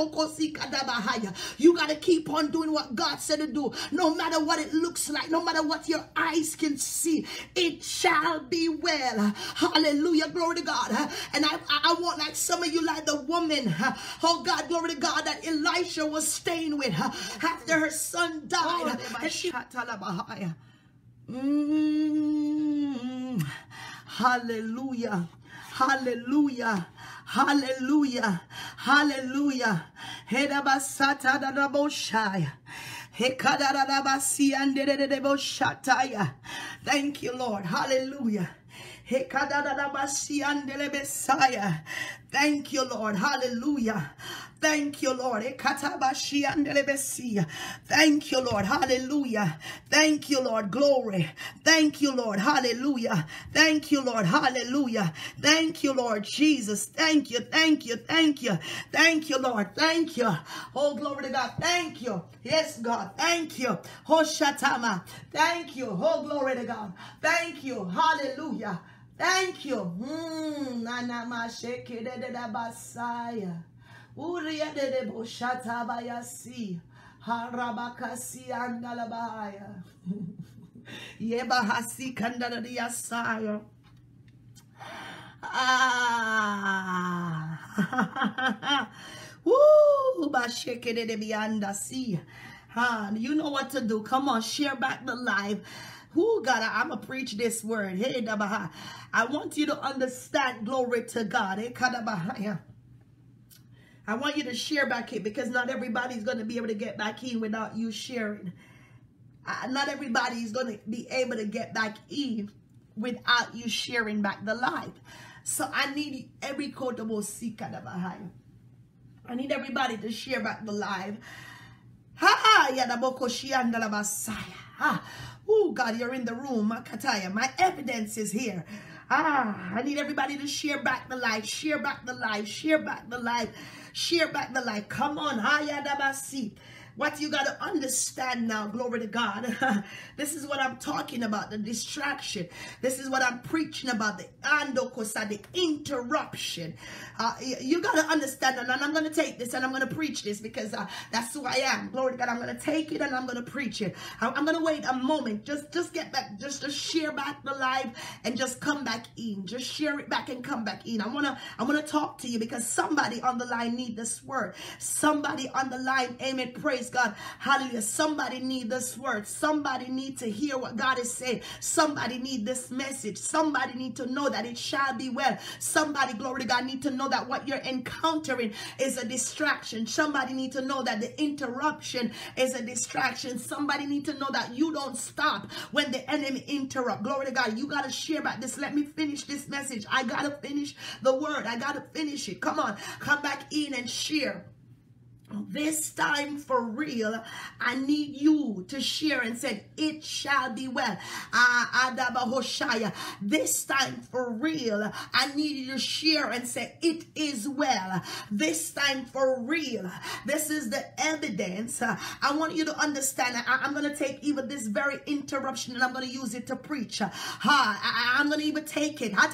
to keep on doing what God said to do. No matter what it looks like, no matter what your eyes can see, it shall be well. Hallelujah, glory to God. And I, I want like some of you, like the woman, oh God, glory to God, that Elisha was staying with after her son died. And she Mm, hallelujah, hallelujah, hallelujah, hallelujah. Thank you, Lord. Hallelujah. Thank you, Lord. Hallelujah. Thank you, Lord. Thank you, Lord. Hallelujah. Thank you, Lord. Glory. Thank you, Lord. Hallelujah. Thank you, Lord. Hallelujah. Thank you, Lord Jesus. Thank you. Thank you. Thank you. Thank you, Lord. Thank you. Oh, glory to God. Thank you. Yes, God. Thank you. Hoshatama. Thank you. Oh, glory to God. Thank you. Hallelujah. Thank you. Mm. Ah. Woo. Huh. You know what to do. Come on, share back the live. Who God, I'm going to preach this word. Hey, I want you to understand, glory to God. I want you to share back in, because not everybody's going to be able to get back in without you sharing. Not everybody's going to be able to get back in without you sharing back the live. So I need every quotable seeker. I need everybody to share back the live. Ah, oh God, you're in the room. Makataya, my evidence is here. Ah, I need everybody to share back the life, share back the life, share back the life, share back the life. Come on, Hayadabasi. What you got to understand now, glory to God. This is what I'm talking about, the distraction. This is what I'm preaching about, the andokosa, the interruption. Uh, you got to understand, and I'm going to take this and I'm going to preach this, because uh, that's who I am. Glory to God, I'm going to take it and I'm going to preach it. I'm going to wait a moment. Just, just get back, just, just share back the live and just come back in. Just share it back and come back in. I want to, I want to talk to you, because somebody on the line need this word. Somebody on the line, amen, praise God, hallelujah. Somebody need this word. Somebody need to hear what God is saying. Somebody need this message. Somebody need to know that it shall be well. Somebody, glory to God, need to know that what you're encountering is a distraction. Somebody need to know that the interruption is a distraction. Somebody need to know that you don't stop when the enemy interrupt. Glory to God, you got to share about this. Let me finish this message. I got to finish the word. I got to finish it. Come on, come back in and share. This time for real, I need you to share and say, it shall be well. This time for real, I need you to share and say, it is well. This time for real, this is the evidence. I want you to understand, I'm going to take even this very interruption and I'm going to use it to preach. I'm going to even take it. I'm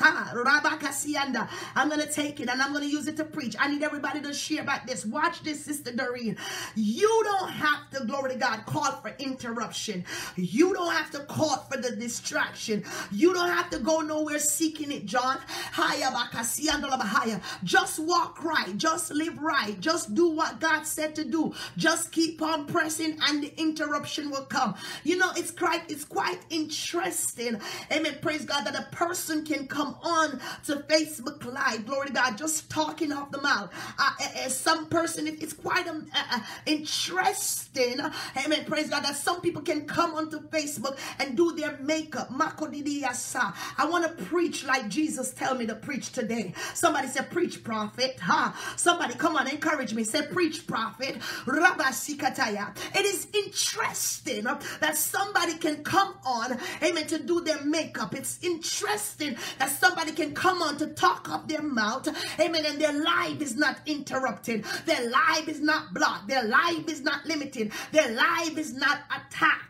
going to take it and I'm going to use it to preach. I need everybody to share about this. Watch this, sister Doreen. You don't have to, glory to God, call for interruption. You don't have to call for the distraction. You don't have to go nowhere seeking it, John. Just walk right. Just live right. Just do what God said to do. Just keep on pressing and the interruption will come. You know, it's quite, it's quite interesting, amen, praise God, that a person can come on to Facebook Live, glory to God, just talking off the mouth. Uh, uh, some person, it's quite um, uh, interesting, amen, praise God, that some people can come onto Facebook and do their makeup. I want to preach like Jesus tell me to preach today. Somebody say, preach, prophet. Huh? Somebody, come on, encourage me. Say, preach, prophet. It is interesting that somebody can come on, amen, to do their makeup. It's interesting that somebody can come on to talk up their mouth, amen, and their life is not interrupted. Their life is not blocked. Their life is not limited. Their life is not attacked.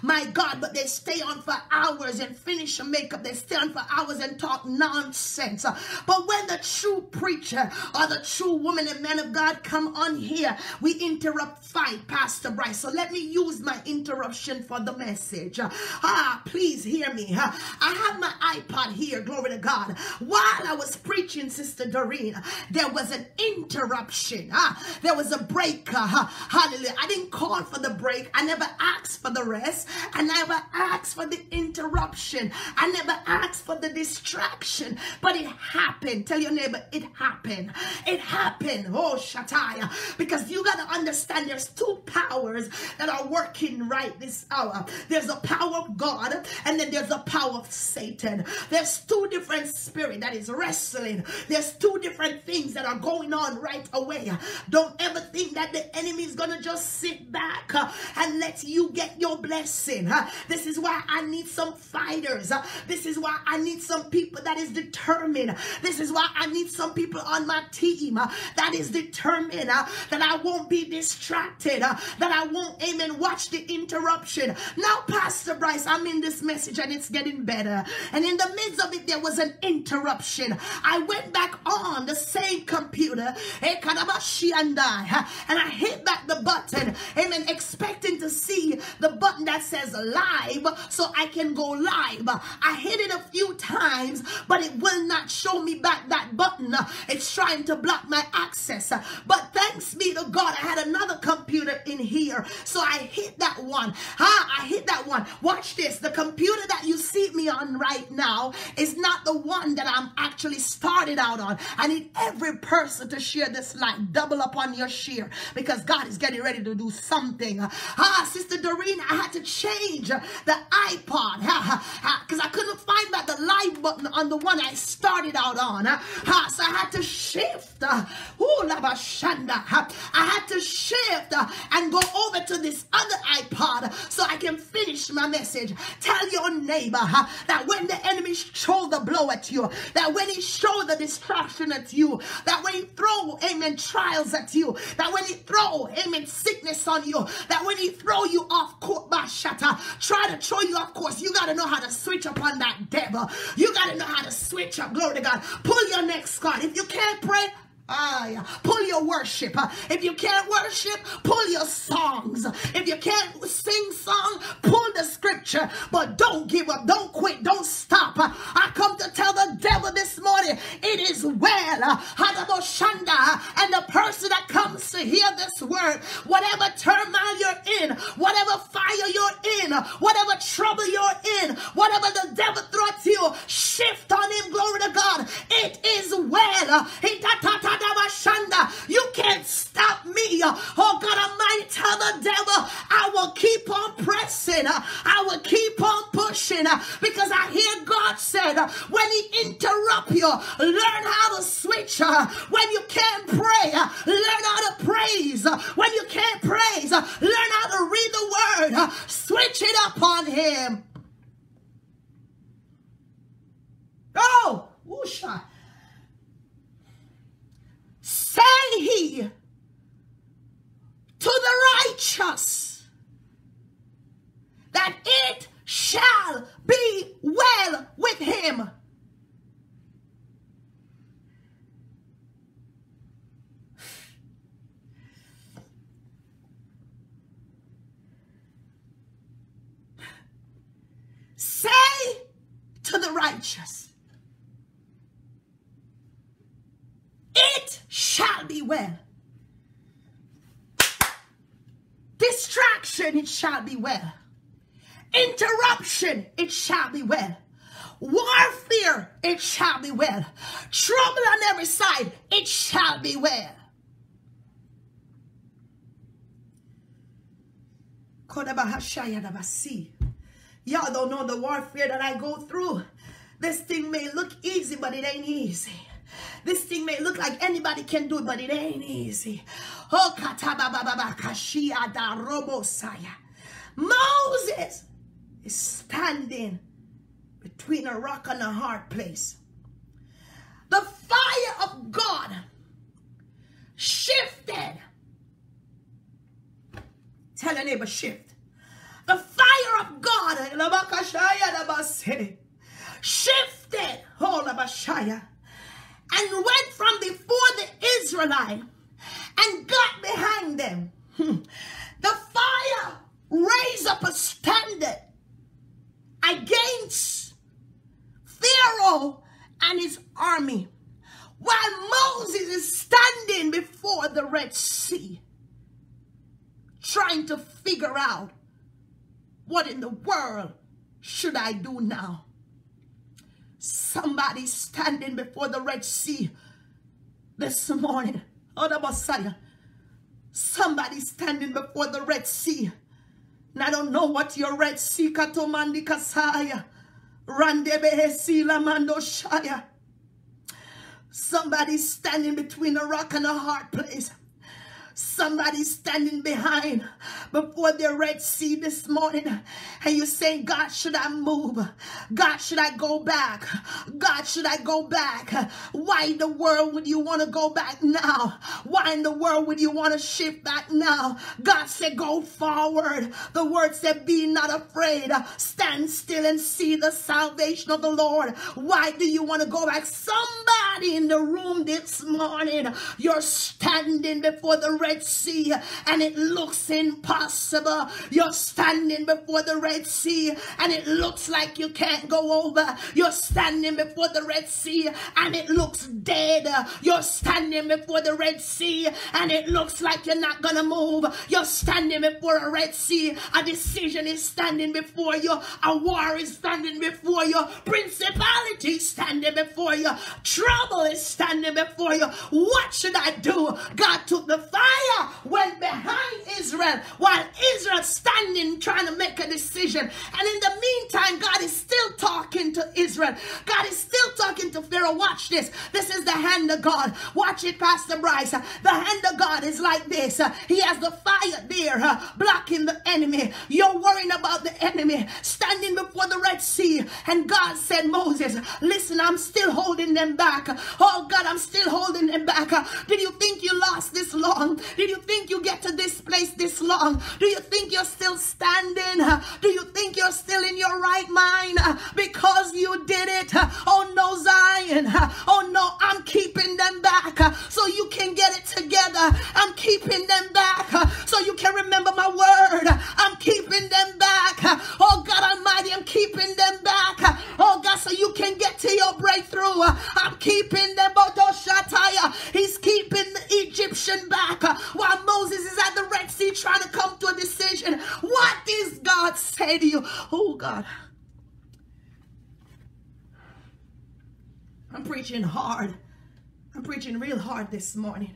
My God, but they stay on for hours and finish your makeup. They stay on for hours and talk nonsense. But when the true preacher or the true woman and man of God come on here, we interrupt fight, Pastor Bryce. So let me use my interruption for the message. Ah, please hear me. I have my iPod here, glory to God. While I was preaching, Sister Doreen, there was an interruption. Ah, there was a break. Hallelujah. I didn't call for the break. I never asked for the rest. I never asked for the interruption. I never asked for the distraction, but it happened. Tell your neighbor, it happened. It happened. Oh, Shataya, because you got to understand there's two powers that are working right this hour. There's a power of God and then there's a power of Satan. There's two different spirits that is wrestling. There's two different things that are going on right away. Don't ever think that the enemy is going to just sit back uh, and let you get your blessing. Uh, this is why I need some fighters. Uh, this is why I need some people that is determined. This is why I need some people on my team uh, that is determined, uh, that I won't be distracted, uh, that I won't, amen, watch the interruption. Now, Pastor Bryce, I'm in this message and it's getting better. And in the midst of it, there was an interruption. I went back on the same computer, and I hit back the button, amen, expecting to see the button that says live so I can go live. I hit it a few times, but it will not show me back that button. It's trying to block my access. But thanks be to God, I had another computer in here, so I hit that one. Ah, I hit that one. Watch this. The computer that you see me on right now is not the one that I'm actually started out on. I need every person to share this light. Double up on your share, because God is getting ready to do something. Ah, Sister Doreen, I had to change the iPod because I couldn't find that the live button on the one I started out on. Ah, so I had to shift. Ooh, labashanda. I had to shift and go over to this other iPod so I can finish my message. Tell your neighbor that when the enemy throws the blow at you, that when he throws the distraction at you, that when he throws, amen, trials at you, that when he throws, amen, sickness on you, that when he throws you off course, by shatter, try to throw you off course, you got to know how to switch up on that devil. You got to know how to switch up. Glory to God. Pull your next card. If you can't pray, ah, yeah. Pull your worship. If you can't worship, pull your songs. If you can't sing song, pull the scripture. But don't give up. Don't quit. Don't stop. I come to tell the devil this morning, it is well. And the person that comes to hear this word, whatever turmoil you're in, whatever fire you're in, whatever trouble you're in, whatever the devil throws at you, shift on him. Glory to God. It is well. You can't stop me. Oh God Almighty, tell the devil, I will keep on pressing. I will keep on pushing, because I hear God said, when he interrupts you, learn how to switch. When you can't pray, learn how to praise. When you can't praise, learn how to read the word. Switch it up on him. Oh, woosha. Say he to the righteous that it shall be well with him. Say to the righteous, it shall be well. Distraction, it shall be well. Interruption, it shall be well. Warfare, it shall be well. Trouble on every side, it shall be well. Y'all don't know the warfare that I go through. This thing may look easy, but it ain't easy. This thing may look like anybody can do it, but it ain't easy. Oh, Moses is standing between a rock and a hard place. The fire of God shifted. Tell a neighbor, shift. The fire of God shifted. Oh, Labashaya. And went from before the Israelite and got behind them. The fire raised up a standard against Pharaoh and his army, while Moses is standing before the Red Sea, trying to figure out, what in the world should I do now? Somebody standing before the Red Sea this morning. Oh, the Messiah. Somebody standing before the Red Sea. And I don't know what your Red Sea katomandi kasaya. Randebehesi lamando shaya. Somebody standing between a rock and a hard place. Somebody standing behind before the Red Sea this morning, and you're saying, God, should I move? God, should I go back? God, should I go back? Why in the world would you want to go back now? Why in the world would you want to shift back now? God said, go forward. The word said, be not afraid. Stand still and see the salvation of the Lord. Why do you want to go back? Somebody in the room this morning, you're standing before the Red Sea and it looks impossible. You're standing before the Red Sea and it looks like you can't go over. You're standing before the Red Sea and it looks dead. You're standing before the Red Sea and it looks like you're not gonna move. You're standing before a Red Sea. A decision is standing before you. A war is standing before you. Principality is standing before you. Trouble is standing before you. What should I do? God took the fire, went behind Israel while Israel standing trying to make a decision. And in the meantime, God is still talking to Israel. God is still talking to Pharaoh. Watch this. This is the hand of God. Watch it, Pastor Bryce. The hand of God is like this. He has the fire there, blocking the enemy. You're worrying about the enemy, standing before the Red Sea. And God said, Moses, listen, I'm still holding them back. Oh God, I'm still holding them back. Did you think you lost this long? Did you think you get to this place this long? Do you think you're still standing? Do you think you're still in your right mind? Because you did it. Oh no, Zion. Oh no, I'm keeping them back so you can get it together. I'm keeping them back so you can remember my word. I'm keeping them back. Oh God Almighty, I'm keeping them back. Oh God, so you can get to your breakthrough. I'm keeping them. He's keeping the Egyptian back while Moses is at the Red Sea trying to come to a decision. What does God say to you? Oh God, I'm preaching hard. I'm preaching real hard this morning.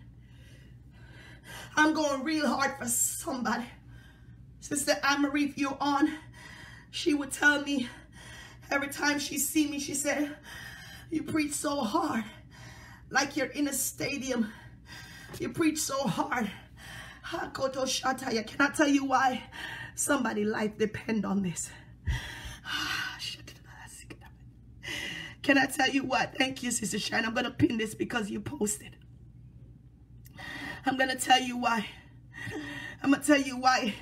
I'm going real hard for somebody. Sister Anne-Marie, if you're on, she would tell me every time she see me, she said, you preach so hard, like you're in a stadium. You preach so hard. Can I tell you why? Somebody's life depends on this. Can I tell you what? Thank you, Sister Shine. I'm going to pin this because you posted. I'm going to tell you why. I'm going to tell you why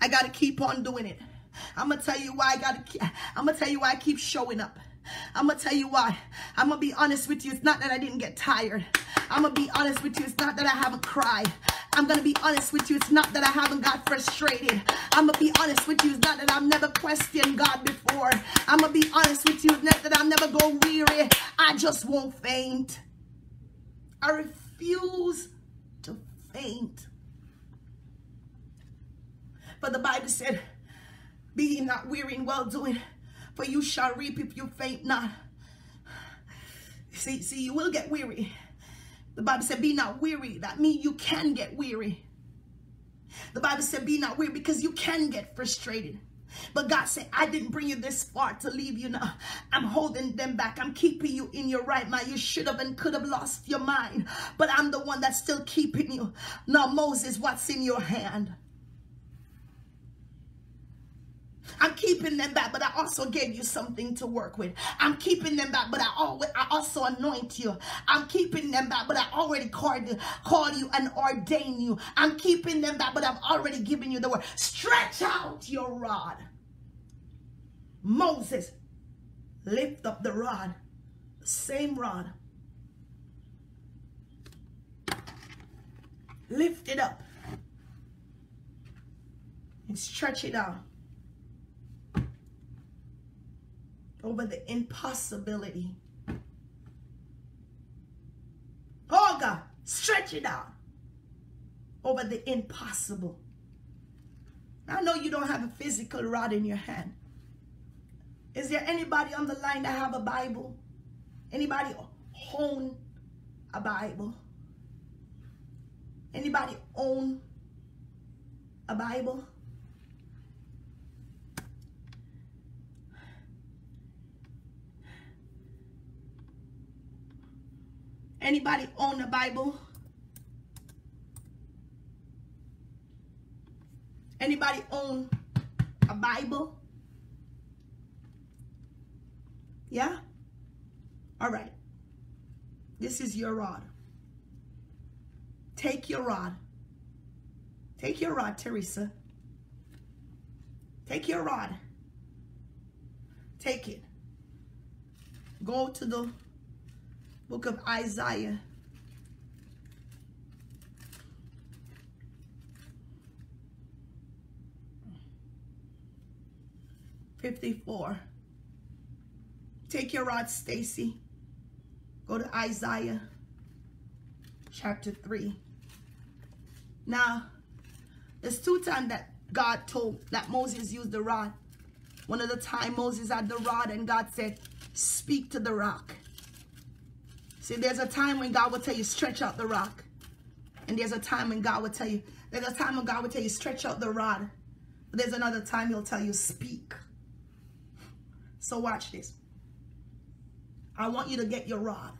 I got to keep on doing it. I'm going to tell you why I got to I'm going to tell you why I keep showing up. I'm going to tell you why. I'm going to be honest with you. It's not that I didn't get tired. I'm going to be honest with you. It's not that I haven't cried. I'm going to be honest with you. It's not that I haven't got frustrated. I'm going to be honest with you. It's not that I've never questioned God before. I'm going to be honest with you. It's not that I'll never go weary. I just won't faint. I refuse to faint. But the Bible said, be not weary in well doing, for you shall reap if you faint not. See, see, you will get weary. The Bible said, be not weary. That means you can get weary. The Bible said, be not weary because you can get frustrated. But God said, I didn't bring you this far to leave you now. I'm holding them back. I'm keeping you in your right mind. You should have and could have lost your mind, but I'm the one that's still keeping you. Now, Moses, what's in your hand? I'm keeping them back, but I also gave you something to work with. I'm keeping them back, but I always, I also anoint you. I'm keeping them back, but I already called you, called you and ordained you. I'm keeping them back, but I've already given you the word. Stretch out your rod. Moses, lift up the rod, the same rod. Lift it up and stretch it out over the impossibility. Oh God, stretch it out over the impossible. I know you don't have a physical rod in your hand. Is there anybody on the line that have a Bible? Anybody own a Bible? Anybody own a Bible? Anybody own a Bible? Anybody own a Bible? Yeah? All right. This is your rod. Take your rod. Take your rod, Teresa. Take your rod. Take it. Go to the book of Isaiah. fifty-four. Take your rod, Stacy. Go to Isaiah chapter three. Now, there's two times that God told that Moses used the rod. One of the time Moses had the rod and God said, speak to the rock. See, there's a time when God will tell you, stretch out the rock. And there's a time when God will tell you, there's a time when God will tell you, stretch out the rod. But there's another time he'll tell you, speak. So watch this. I want you to get your rod.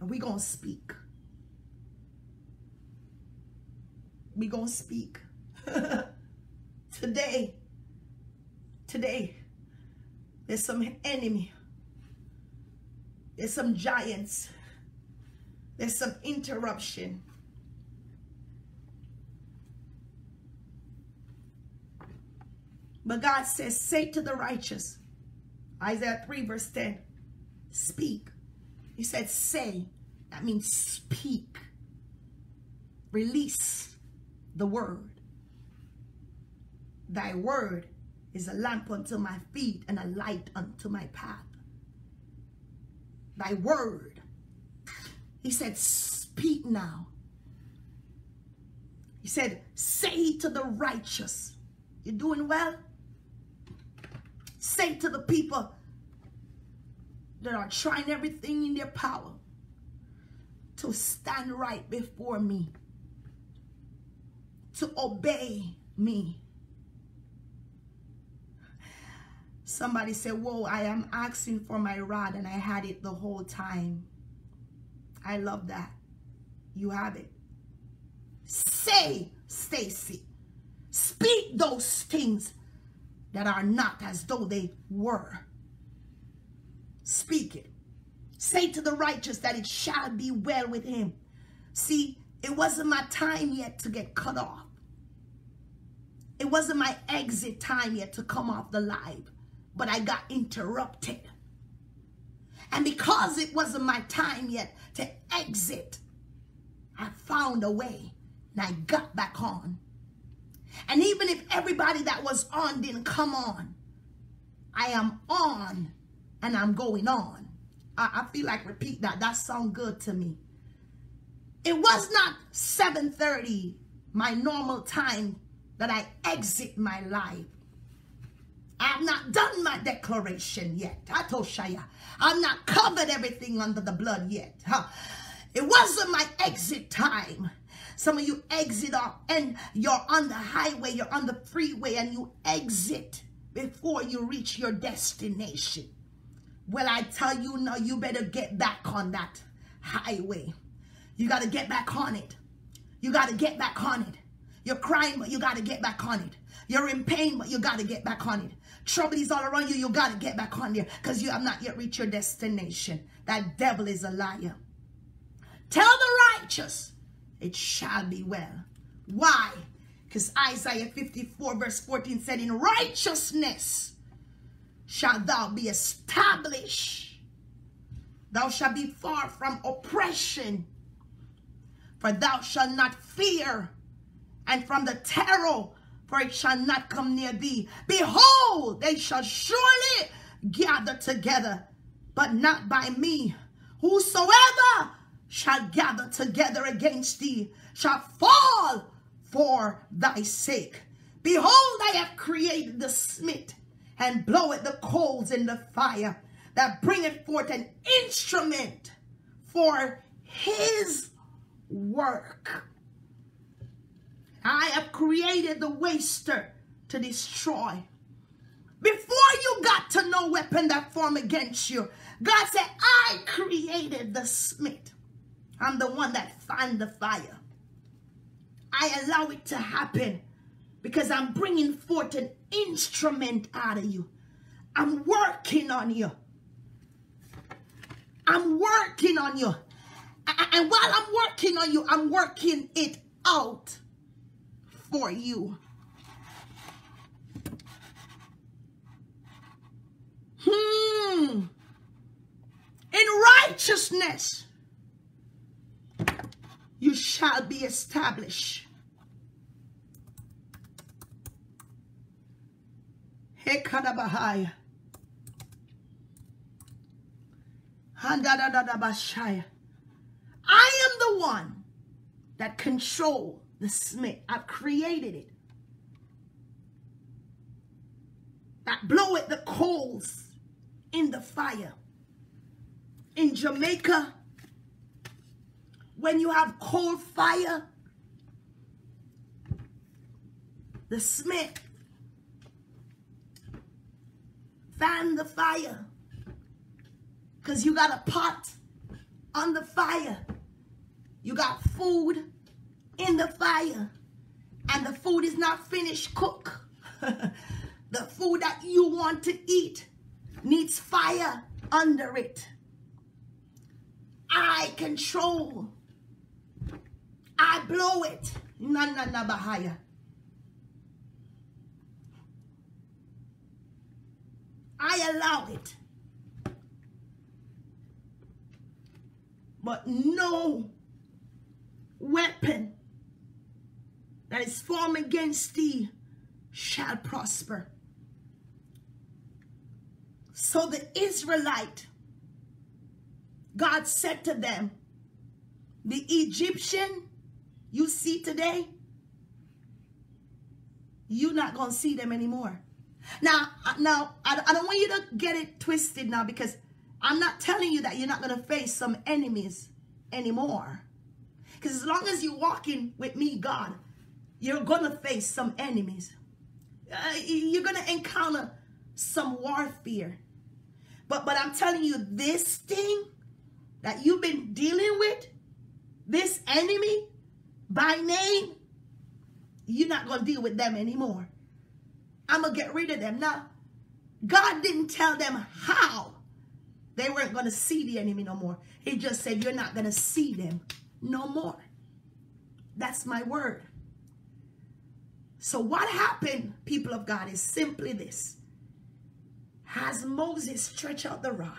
And we're going to speak. We're going to speak. Today. Today. There's some enemy. There's some giants. There's some interruption. But God says, say to the righteous. Isaiah three verse ten. Speak. He said say. That means speak. Release the word. Thy word is a lamp unto my feet and a light unto my path. Thy word. He said speak now. He said say to the righteous. You're doing well? Say to the people that are trying everything in their power to stand right before me, to obey me. Somebody said, whoa, I am asking for my rod and I had it the whole time. I love that. You have it. Say, Stacy, speak those things that are not as though they were. Speak it. Say to the righteous that it shall be well with him. See, it wasn't my time yet to get cut off. It wasn't my exit time yet to come off the live. But I got interrupted. And because it wasn't my time yet to exit, I found a way and I got back on. And even if everybody that was on didn't come on, I am on. And I'm going on. I, I feel like repeat that. That sounds good to me. It was not seven thirty, my normal time, that I exit my life. I have not done my declaration yet. Atoshaya. I've not covered everything under the blood yet. Huh? It wasn't my exit time. Some of you exit off and you're on the highway, you're on the freeway, and you exit before you reach your destination. Well, I tell you now, you better get back on that highway. You got to get back on it. You got to get back on it. You're crying, but you got to get back on it. You're in pain, but you got to get back on it. Trouble is all around you. You got to get back on there because you have not yet reached your destination. That devil is a liar. Tell the righteous, it shall be well. Why? Because Isaiah fifty-four verse fourteen said, in righteousness shall thou be established. Thou shalt be far from oppression, for thou shalt not fear, and from the terror, for it shall not come near thee. Behold, they shall surely gather together, but not by me. Whosoever shall gather together against thee shall fall for thy sake. Behold, I have created the smit, and bloweth the coals in the fire, that bringeth forth an instrument for his work. I have created the waster to destroy. Before you got to no weapon that form against you, God said, I created the smith. I'm the one that fanned the fire. I allow it to happen. because I'm bringing forth an instrument out of you. I'm working on you. I'm working on you. And while I'm working on you, I'm working it out for you. Hmm. In righteousness, you shall be established. Hekadabahaya. Handadadabashaya. I am the one that control the smith. I've created it. That bloweth the coals in the fire. In Jamaica, when you have coal fire, the smith fan the fire, because you got a pot on the fire. You got food in the fire, and the food is not finished cook. The food that you want to eat needs fire under it. I control. I blow it. Na na na bahaya. I allow it. But no weapon that is formed against thee shall prosper. So the Israelite, God said to them, the Egyptian you see today, you're not going to see them anymore. Now, now I, I don't want you to get it twisted now, because I'm not telling you that you're not going to face some enemies anymore. Because as long as you're walking with me, God, you're going to face some enemies. Uh, you're going to encounter some warfare. But, but I'm telling you, this thing that you've been dealing with, this enemy by name, you're not going to deal with them anymore. I'm going to get rid of them. Now, God didn't tell them how they weren't going to see the enemy no more. He just said, you're not going to see them no more. That's my word. So what happened, people of God, is simply this. As Moses stretched out the rod,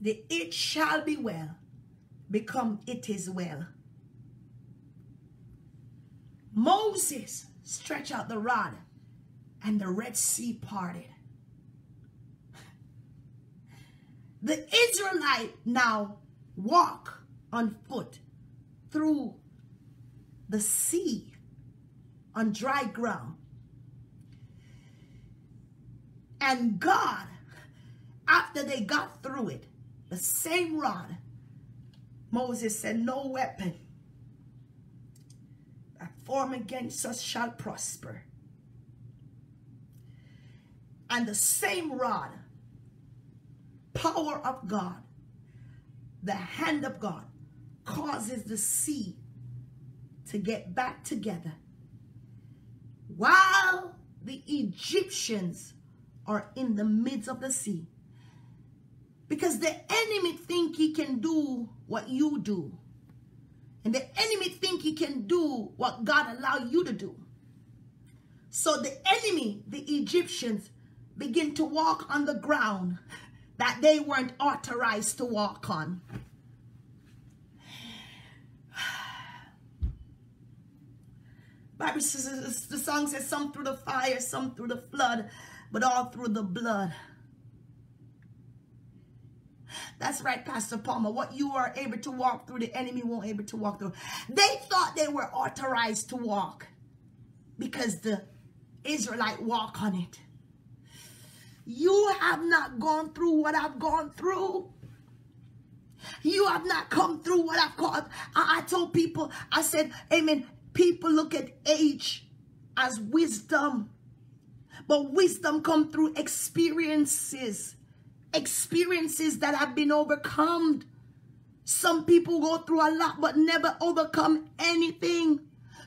the it shall be well become it is well. Moses stretched out the rod and the Red Sea parted. The Israelite now walk on foot through the sea on dry ground. And God, after they got through it, the same rod, Moses said, no weapon that form against us shall prosper. And the same rod, power of God, the hand of God, causes the sea to get back together while the Egyptians are in the midst of the sea. Because the enemy think he can do what you do, and the enemy think he can do what God allowed you to do. So the enemy, the Egyptians, begin to walk on the ground that they weren't authorized to walk on. Bible says, the song says, some through the fire, some through the flood, but all through the blood. That's right, Pastor Palmer. What you are able to walk through, the enemy won't able to walk through. They thought they were authorized to walk because the Israelite walk on it. You have not gone through what I've gone through. You have not come through what I've gone. I, I told people, I said, amen, people look at age as wisdom. But wisdom comes through experiences. Experiences that have been overcome. Some people go through a lot but never overcome anything.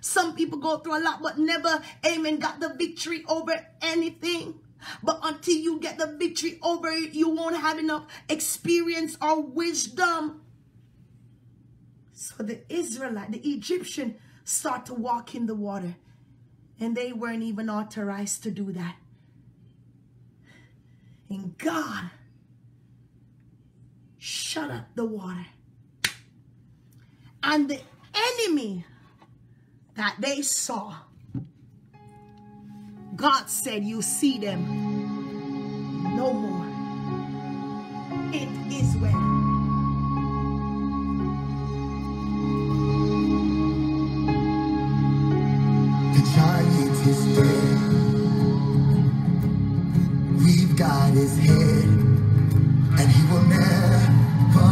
Some people go through a lot, but never, amen, got the victory over anything. But until you get the victory over it, you won't have enough experience or wisdom. So the Israelite, the Egyptian, start to walk in the water. And they weren't even authorized to do that. And God shut up the water. And the enemy that they saw, God said, you see them no more. It is well. The giant is dead. We've got his head, and he will never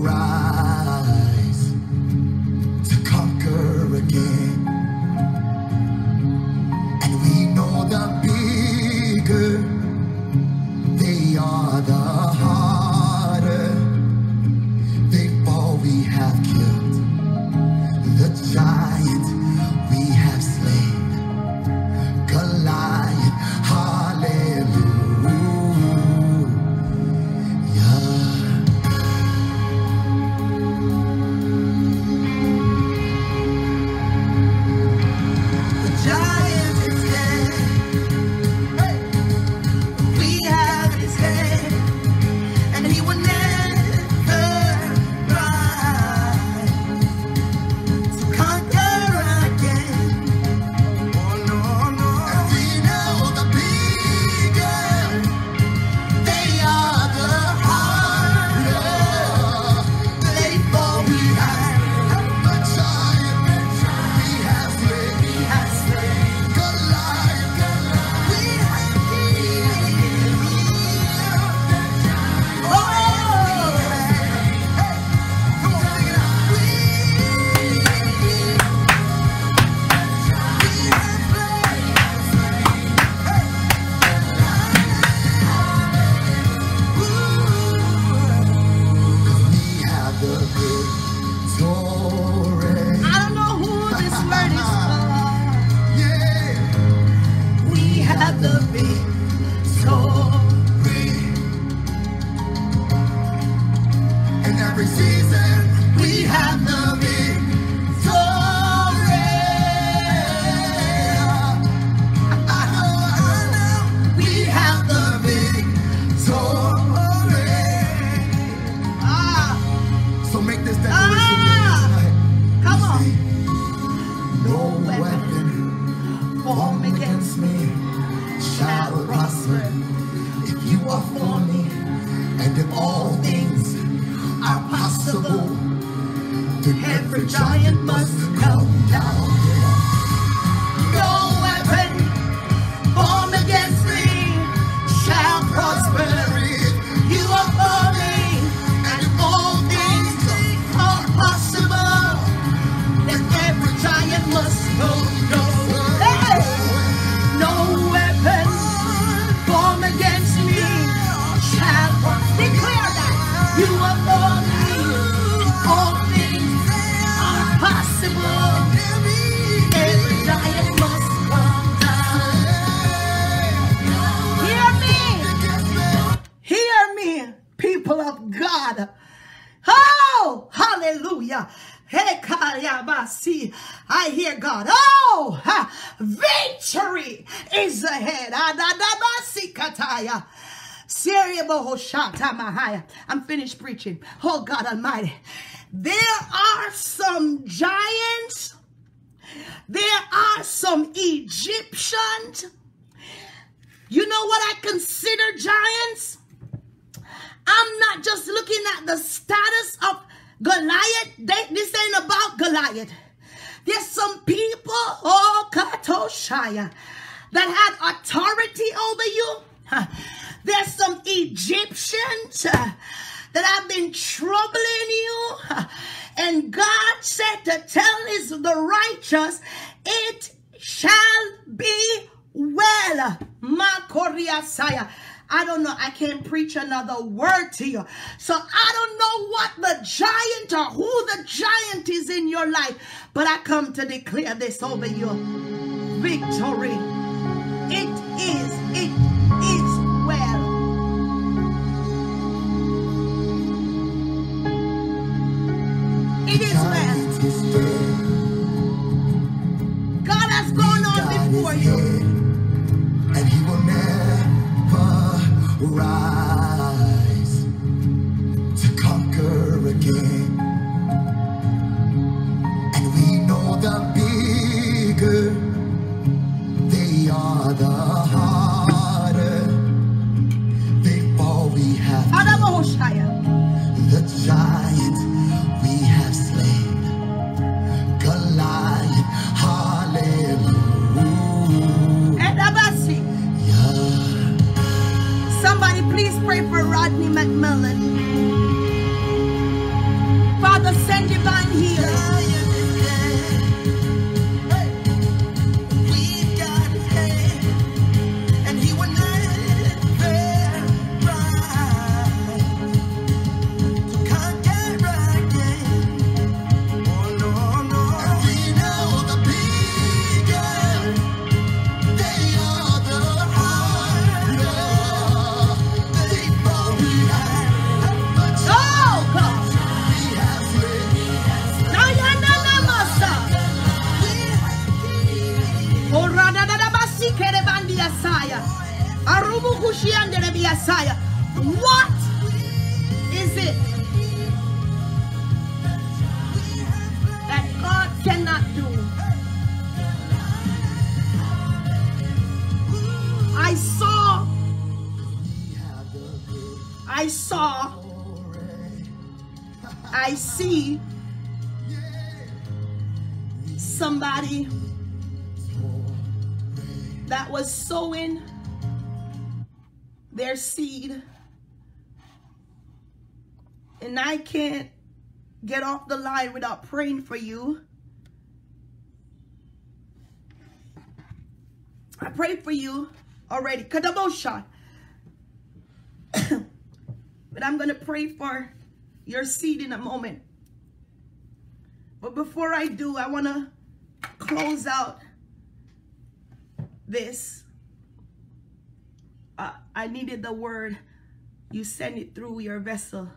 rise to conquer again. And we know the bigger they are, the harder they fall. We have killed the giant. I'm finished preaching. Oh God Almighty. There are some giants. There are some Egyptians. You know what I consider giants? I'm not just looking at the status of Goliath. They, this ain't about Goliath. There's some people, oh Katoshaya, that had authority over you. Huh. There's some Egyptians uh, that have been troubling you. Uh, and God said to tell is the righteous, it shall be well. Ma Korea Saya. I don't know. I can't preach another word to you. So I don't know what the giant or who the giant is in your life, but I come to declare this over you. Victory. It is, it is well. It is well. God has gone on before you. And he will never rise to conquer again. And we know the bigger they are, the harder they fall. We have the giant we have slain, Goliath. Hallelujah. And Abasi. Somebody please pray for Rodney McMillan. Father, send divine healing. We've got faith, and he will never rise to conquer again. Oh no, no. We know the bigger they are, the harder. What is it that God cannot do? I saw, I saw, I see somebody that was sowing their seed, and I can't get off the line without praying for you. I prayed for you already, Kadabosha, but I'm going to pray for your seed in a moment. But before I do, I want to close out this. Uh, I needed the word. You send it through your vessel.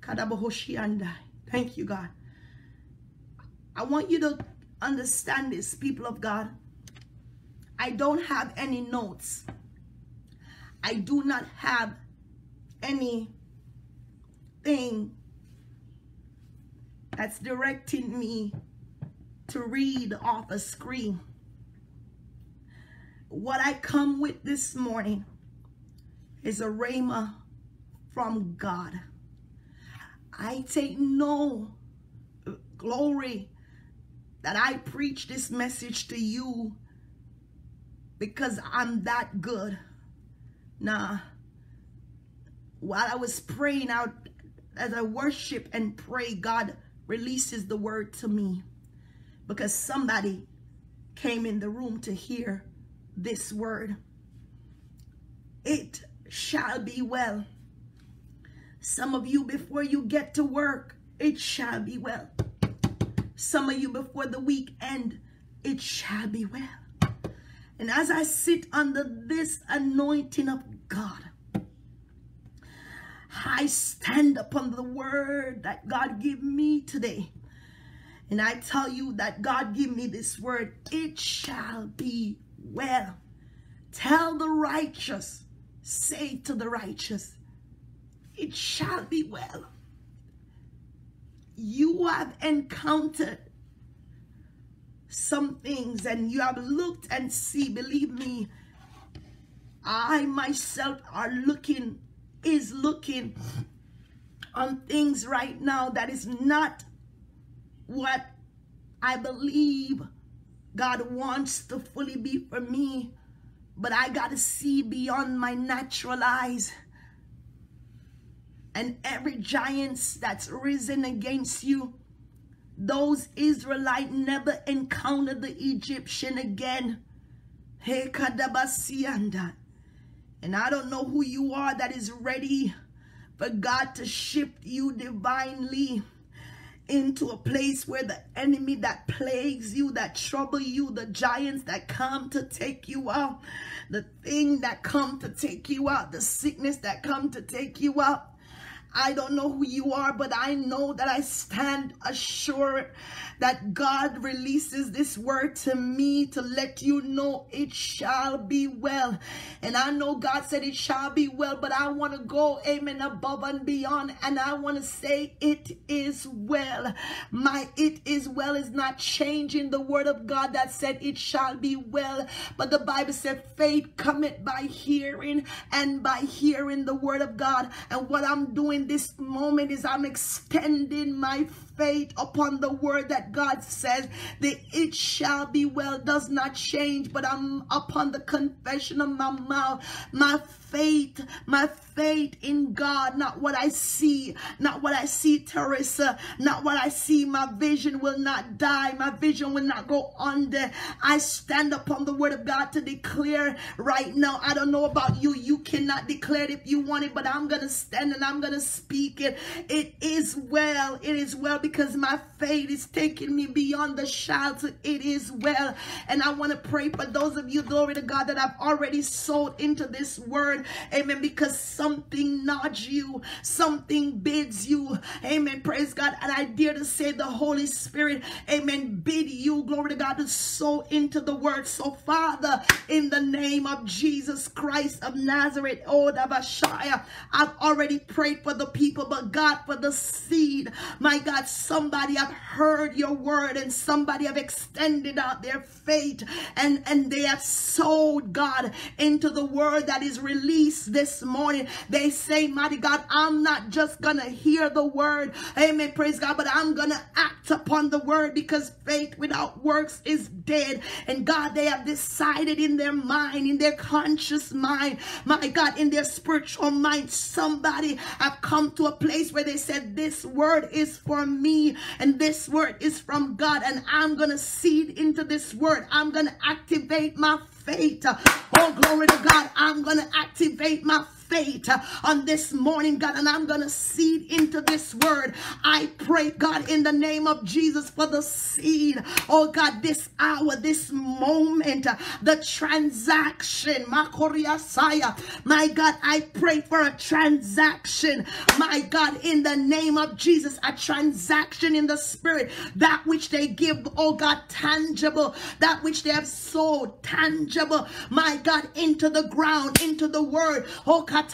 Thank you, God. I want you to understand this, people of God. I don't have any notes. I do not have anything that's directing me to read off a screen. What I come with this morning is a rhema from God. I take no glory that I preach this message to you because I'm that good. Nah. While I was praying out, as I worship and pray, God releases the word to me because somebody came in the room to hear this word. It shall be well. Some of you, before you get to work, it shall be well. Some of you, before the weekend, it shall be well. And as I sit under this anointing of God, I stand upon the word that God gave me today. And I tell you that God gave me this word. It shall be well. Tell the righteous, say to the righteous, it shall be well. You have encountered some things and you have looked and see. Believe me, I myself are looking, is looking on things right now that is not what I believe God wants to fully be for me. But I got to see beyond my natural eyes. And every giant that's risen against you, those Israelites never encountered the Egyptian again. He kadabasianda. And I don't know who you are that is ready for God to shift you divinely into a place where the enemy that plagues you, that trouble you, the giants that come to take you out, the thing that come to take you out, the sickness that come to take you out. I don't know who you are, but I know that I stand assured that God releases this word to me to let you know it shall be well. And I know God said it shall be well, but I want to go, amen, above and beyond. And I want to say it is well. My it is well is not changing the word of God that said it shall be well. But the Bible said faith cometh by hearing, and by hearing the word of God. And what I'm doing this moment is I'm extending my faith upon the word that God says that it shall be well does not change, but I'm upon the confession of my mouth, my faith, my faith in God, not what I see, not what I see, Teresa, not what I see. My vision will not die. My vision will not go under. I stand upon the word of God to declare right now. I don't know about you. You cannot declare it if you want it, but I'm going to stand and I'm going to speak it. It is well. It is well, because my faith is taking me beyond the shelter. It is well. And I want to pray for those of you, glory to God, that I've already sold into this word. Amen. Because something nods you, something bids you. Amen. Praise God. And I dare to say the Holy Spirit, amen, bid you, glory to God, to sow into the word. So, Father, in the name of Jesus Christ of Nazareth, oh, Dabashaya, I've already prayed for the people, but God, for the seed. My God, somebody have heard your word and somebody have extended out their faith and, and they have sowed, God, into the word that is released this morning. They say, mighty God, I'm not just going to hear the word. Amen. Praise God. But I'm going to act upon the word, because faith without works is dead. And God, they have decided in their mind, in their conscious mind, my God, in their spiritual mind, somebody have come to a place where they said, this word is for me and this word is from God, and I'm going to seed into this word. I'm going to activate my faith. Oh, glory to God. I'm going to activate my faith. Faith on this morning, God, and I'm going to seed into this word. I pray, God, in the name of Jesus, for the seed. Oh, God, this hour, this moment, the transaction. My God, I pray for a transaction. My God, in the name of Jesus, a transaction in the spirit. That which they give, oh, God, tangible. That which they have sowed, tangible. My God, into the ground, into the word. Oh, God. The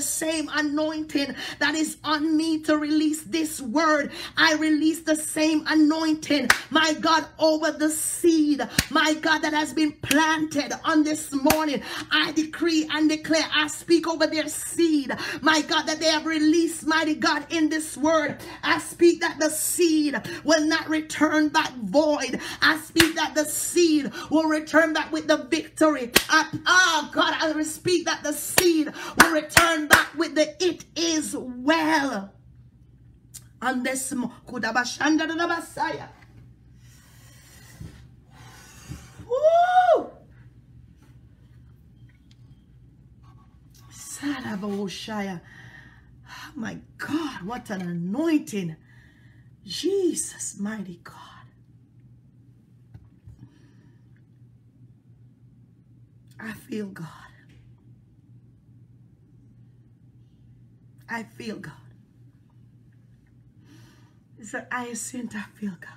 same anointing that is on me to release this word, I release the same anointing, my God, over the seed, my God, that has been planted on this morning. I decree and declare, I speak over their seed, my God, that they have released, mighty God, in this word. I speak that the seed will not return back void. I speak that the seed will return back with the victory. I, oh God, I speak that the seed will return back with the it is well. On this Messiah. Woo! Oh my God, what an anointing. Jesus, mighty God. I feel God. I feel God. It's that I ascend, I feel God.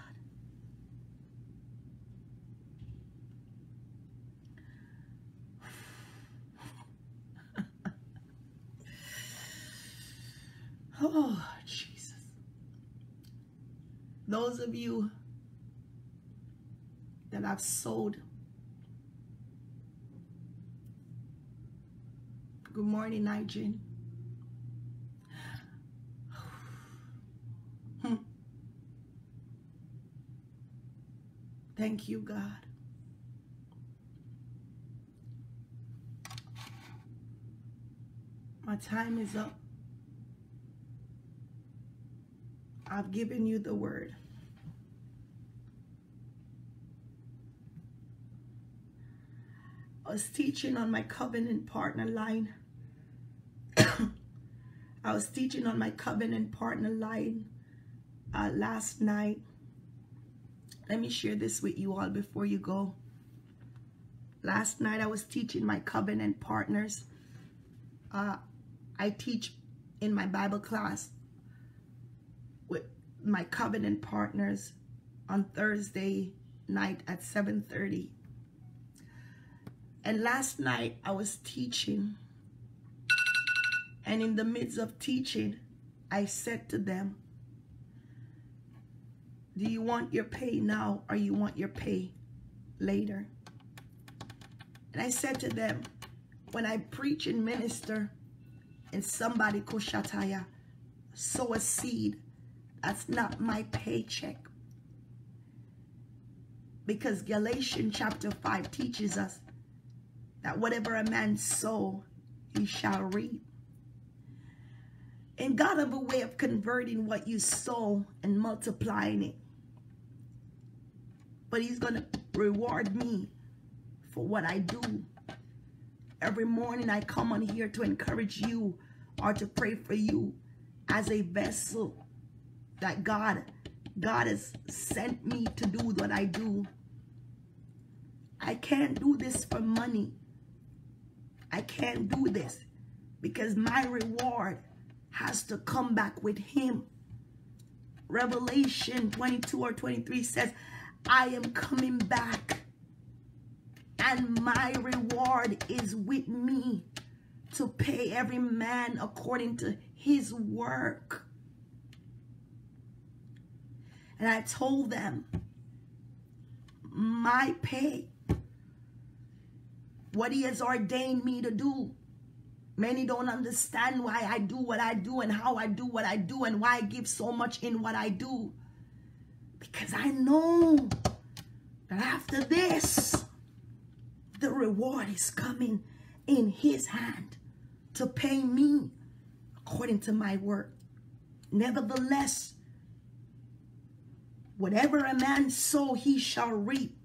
Oh, Jesus. Those of you that I've sold. Good morning, Nigin. Hmm. Thank you, God. My time is up. I've given you the word. I was teaching on my covenant partner line. I was teaching on my covenant partner line uh, last night. Let me share this with you all before you go. Last night I was teaching my covenant partners. Uh, I teach in my Bible class with my covenant partners on Thursday night at seven thirty. And last night I was teaching, and in the midst of teaching, I said to them, do you want your pay now or you want your pay later? And I said to them, when I preach and minister and somebody kushataya, sow a seed, that's not my paycheck. Because Galatians chapter five teaches us that whatever a man sow, he shall reap. And God have a way of converting what you sow and multiplying it. But he's going to reward me for what I do. Every morning I come on here to encourage you or to pray for you as a vessel that God, God has sent me to do what I do. I can't do this for money. I can't do this because my reward has to come back with him. Revelation twenty-two or twenty-three says, I am coming back and my reward is with me to pay every man according to his work. And I told them, my pay, what he has ordained me to do. Many don't understand why I do what I do and how I do what I do and why I give so much in what I do. Because I know that after this, the reward is coming in his hand to pay me according to my work. Nevertheless, whatever a man sow, he shall reap.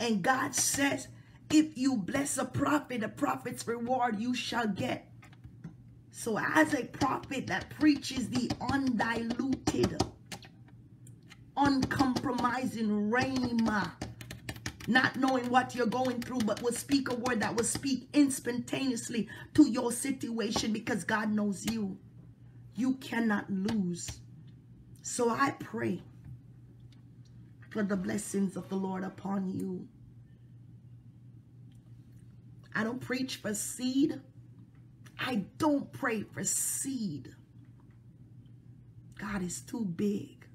And God says, if you bless a prophet, a prophet's reward you shall get. So as a prophet that preaches the undiluted, uncompromising rhema, not knowing what you're going through, but will speak a word that will speak instantaneously to your situation because God knows you. You cannot lose. So I pray for the blessings of the Lord upon you. I don't preach for seed. I don't pray for seed. God is too big.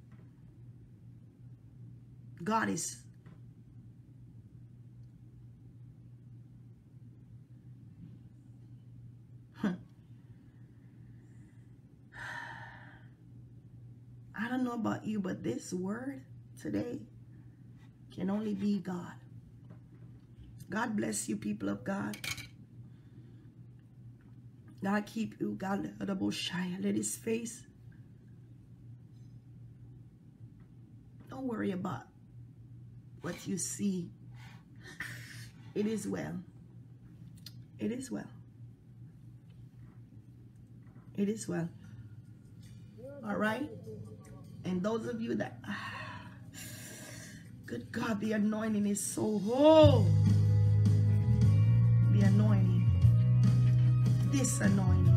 God is huh. I don't know about you, but this word today can only be God. God bless you, people of God. God keep you. God let his face. Don't worry about what you see. It is well. It is well. It is well. All right? And those of you that... Ah, good God, the anointing is so whole. The anointing, this anointing.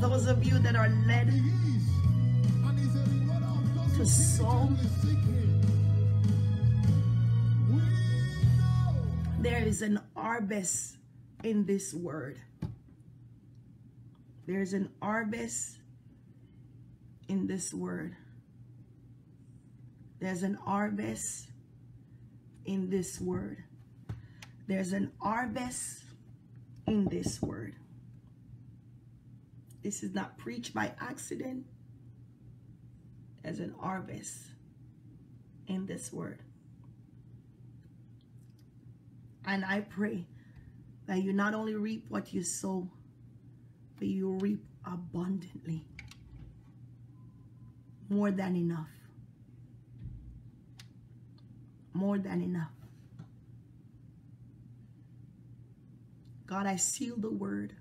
Those of you that are led to sow, there is an harvest in this word. There is an harvest in this word. There's an harvest in this word. There's an harvest in this word. This is not preached by accident. There's an harvest in this word. And I pray that you not only reap what you sow, but you reap abundantly. more than enough. More than enough. God, I seal the word.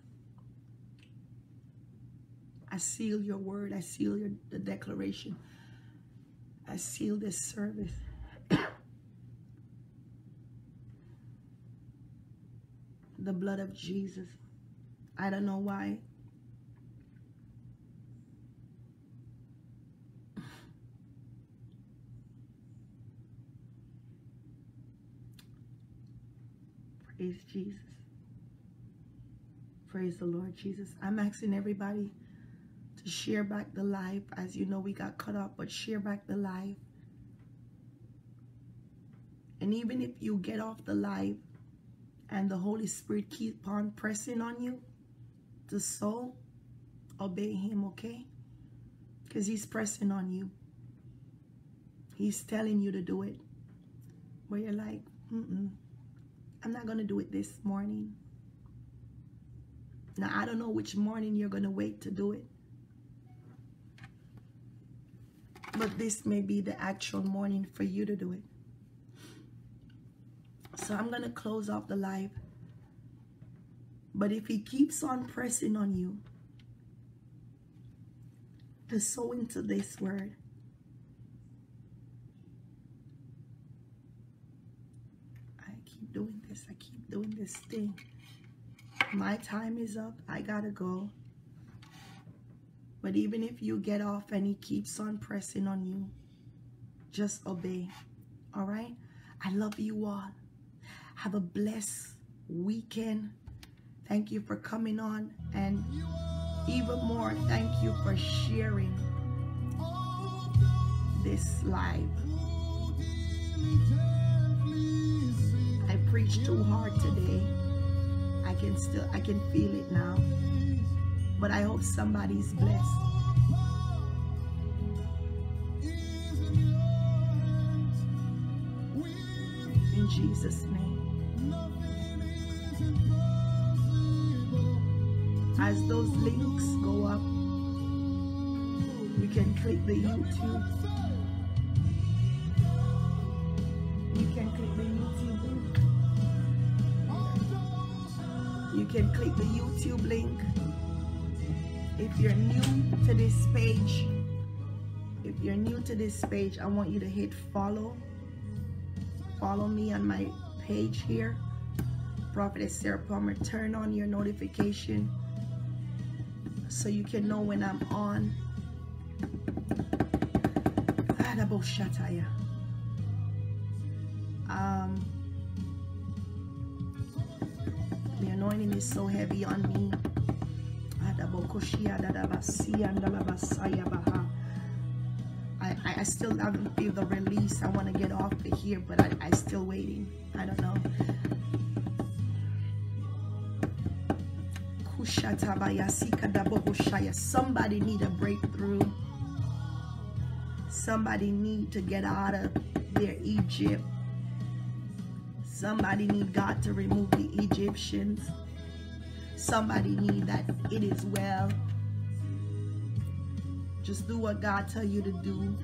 I seal your word. I seal your, the declaration. I seal this service. The blood of Jesus. I don't know why. Praise Jesus. Praise the Lord Jesus. I'm asking everybody to share back the live. As you know, we got cut off, but share back the live. And even if you get off the live and the Holy Spirit keep on pressing on you to sow, obey him, okay? Because he's pressing on you. He's telling you to do it. Where you're like, mm-mm, I'm not going to do it this morning. Now, I don't know which morning you're going to wait to do it. But this may be the actual morning for you to do it. So I'm going to close off the live. But if he keeps on pressing on you to sow into this word, I keep doing this. I keep doing this thing. My time is up. I gotta go. But even if you get off and he keeps on pressing on you, just obey. All right? I love you all. Have a blessed weekend. Thank you for coming on. And even more, thank you for sharing this live. I preached too hard today. I can still, I can feel it now. But I hope somebody's blessed. In Jesus' name. As those links go up, you can click the YouTube. You can click the YouTube link. You can click the YouTube link. If you're new to this page, if you're new to this page, I want you to hit follow. Follow me on my page here. Prophetess Sarah Palmer. Turn on your notification so you can know when I'm on. Um, the anointing is so heavy on me. I, I, I still haven't feel the release. I want to get off of here, but I, I still waiting. I don't know. Somebody need a breakthrough. Somebody need to get out of their Egypt. Somebody need God to remove the Egyptians. Somebody need that it is well. Just do what God tell you to do.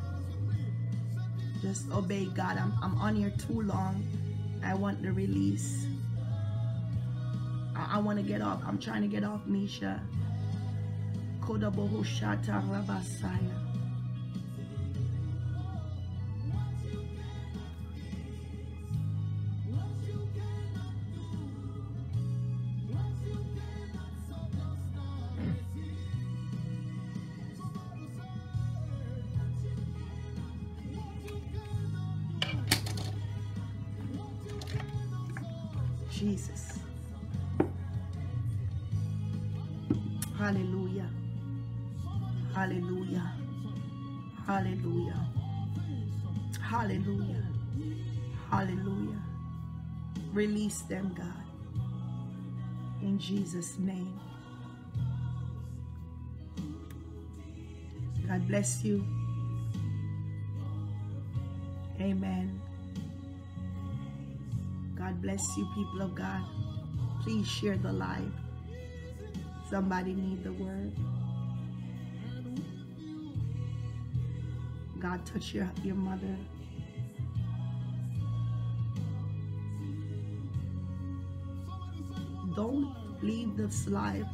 Just obey God. I'm, I'm on here too long. I want the release. I want to get off. I'm trying to get off, Misha. Jesus. Hallelujah. Hallelujah. Hallelujah. Hallelujah. Hallelujah. Release them, God. In Jesus' name. God bless you. Amen. God bless you, people of God. Please share the live. Somebody need the word. God touch your, your mother. Don't leave this life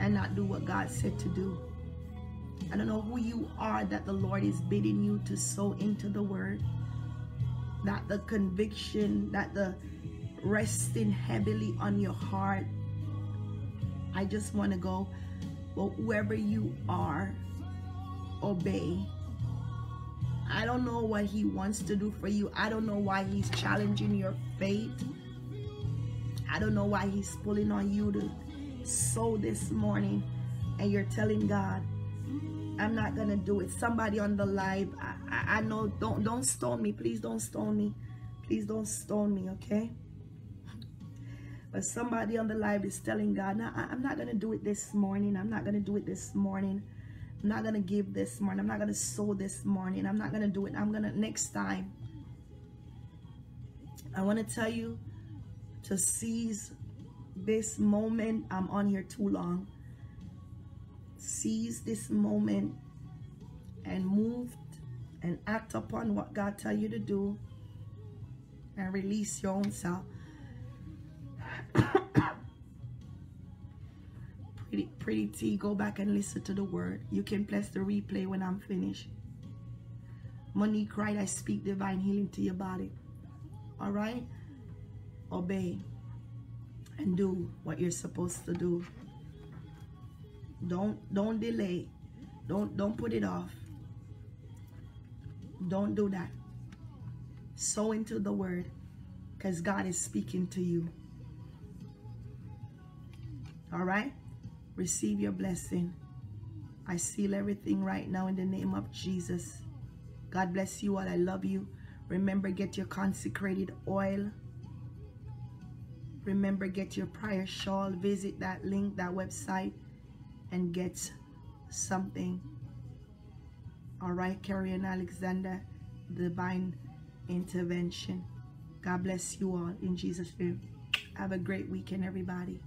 and not do what God said to do. I don't know who you are that the Lord is bidding you to sow into the word. That the conviction, that the resting heavily on your heart. I just want to go, well, whoever you are, obey. I don't know what he wants to do for you. I don't know why he's challenging your faith. I don't know why he's pulling on you to sow this morning and you're telling God, I'm not gonna do it. Somebody on the live, I, I, I know, don't don't stone me, please don't stone me, please don't stone me, okay? But somebody on the live is telling God, no, I, I'm not gonna do it this morning. I'm not gonna do it this morning. I'm not gonna give this morning. I'm not gonna sow this morning. I'm not gonna do it. I'm gonna next time. I wanna tell you to seize this moment. I'm on here too long. Seize this moment and move and act upon what God tell you to do and release your own self. pretty, pretty T, go back and listen to the word. You can press the replay when I'm finished. Monique cried, I speak divine healing to your body. All right? Obey and do what you're supposed to do. Don't don't delay. Don't don't put it off. Don't do that. Sow into the word because God is speaking to you. All right? Receive your blessing. I seal everything right now in the name of Jesus. God bless you all. I love you. Remember, get your consecrated oil. Remember, get your prayer shawl. Visit that link, that website, and get something. All right, Carrie and Alexander, divine intervention. God bless you all in Jesus' name. Have a great weekend, everybody.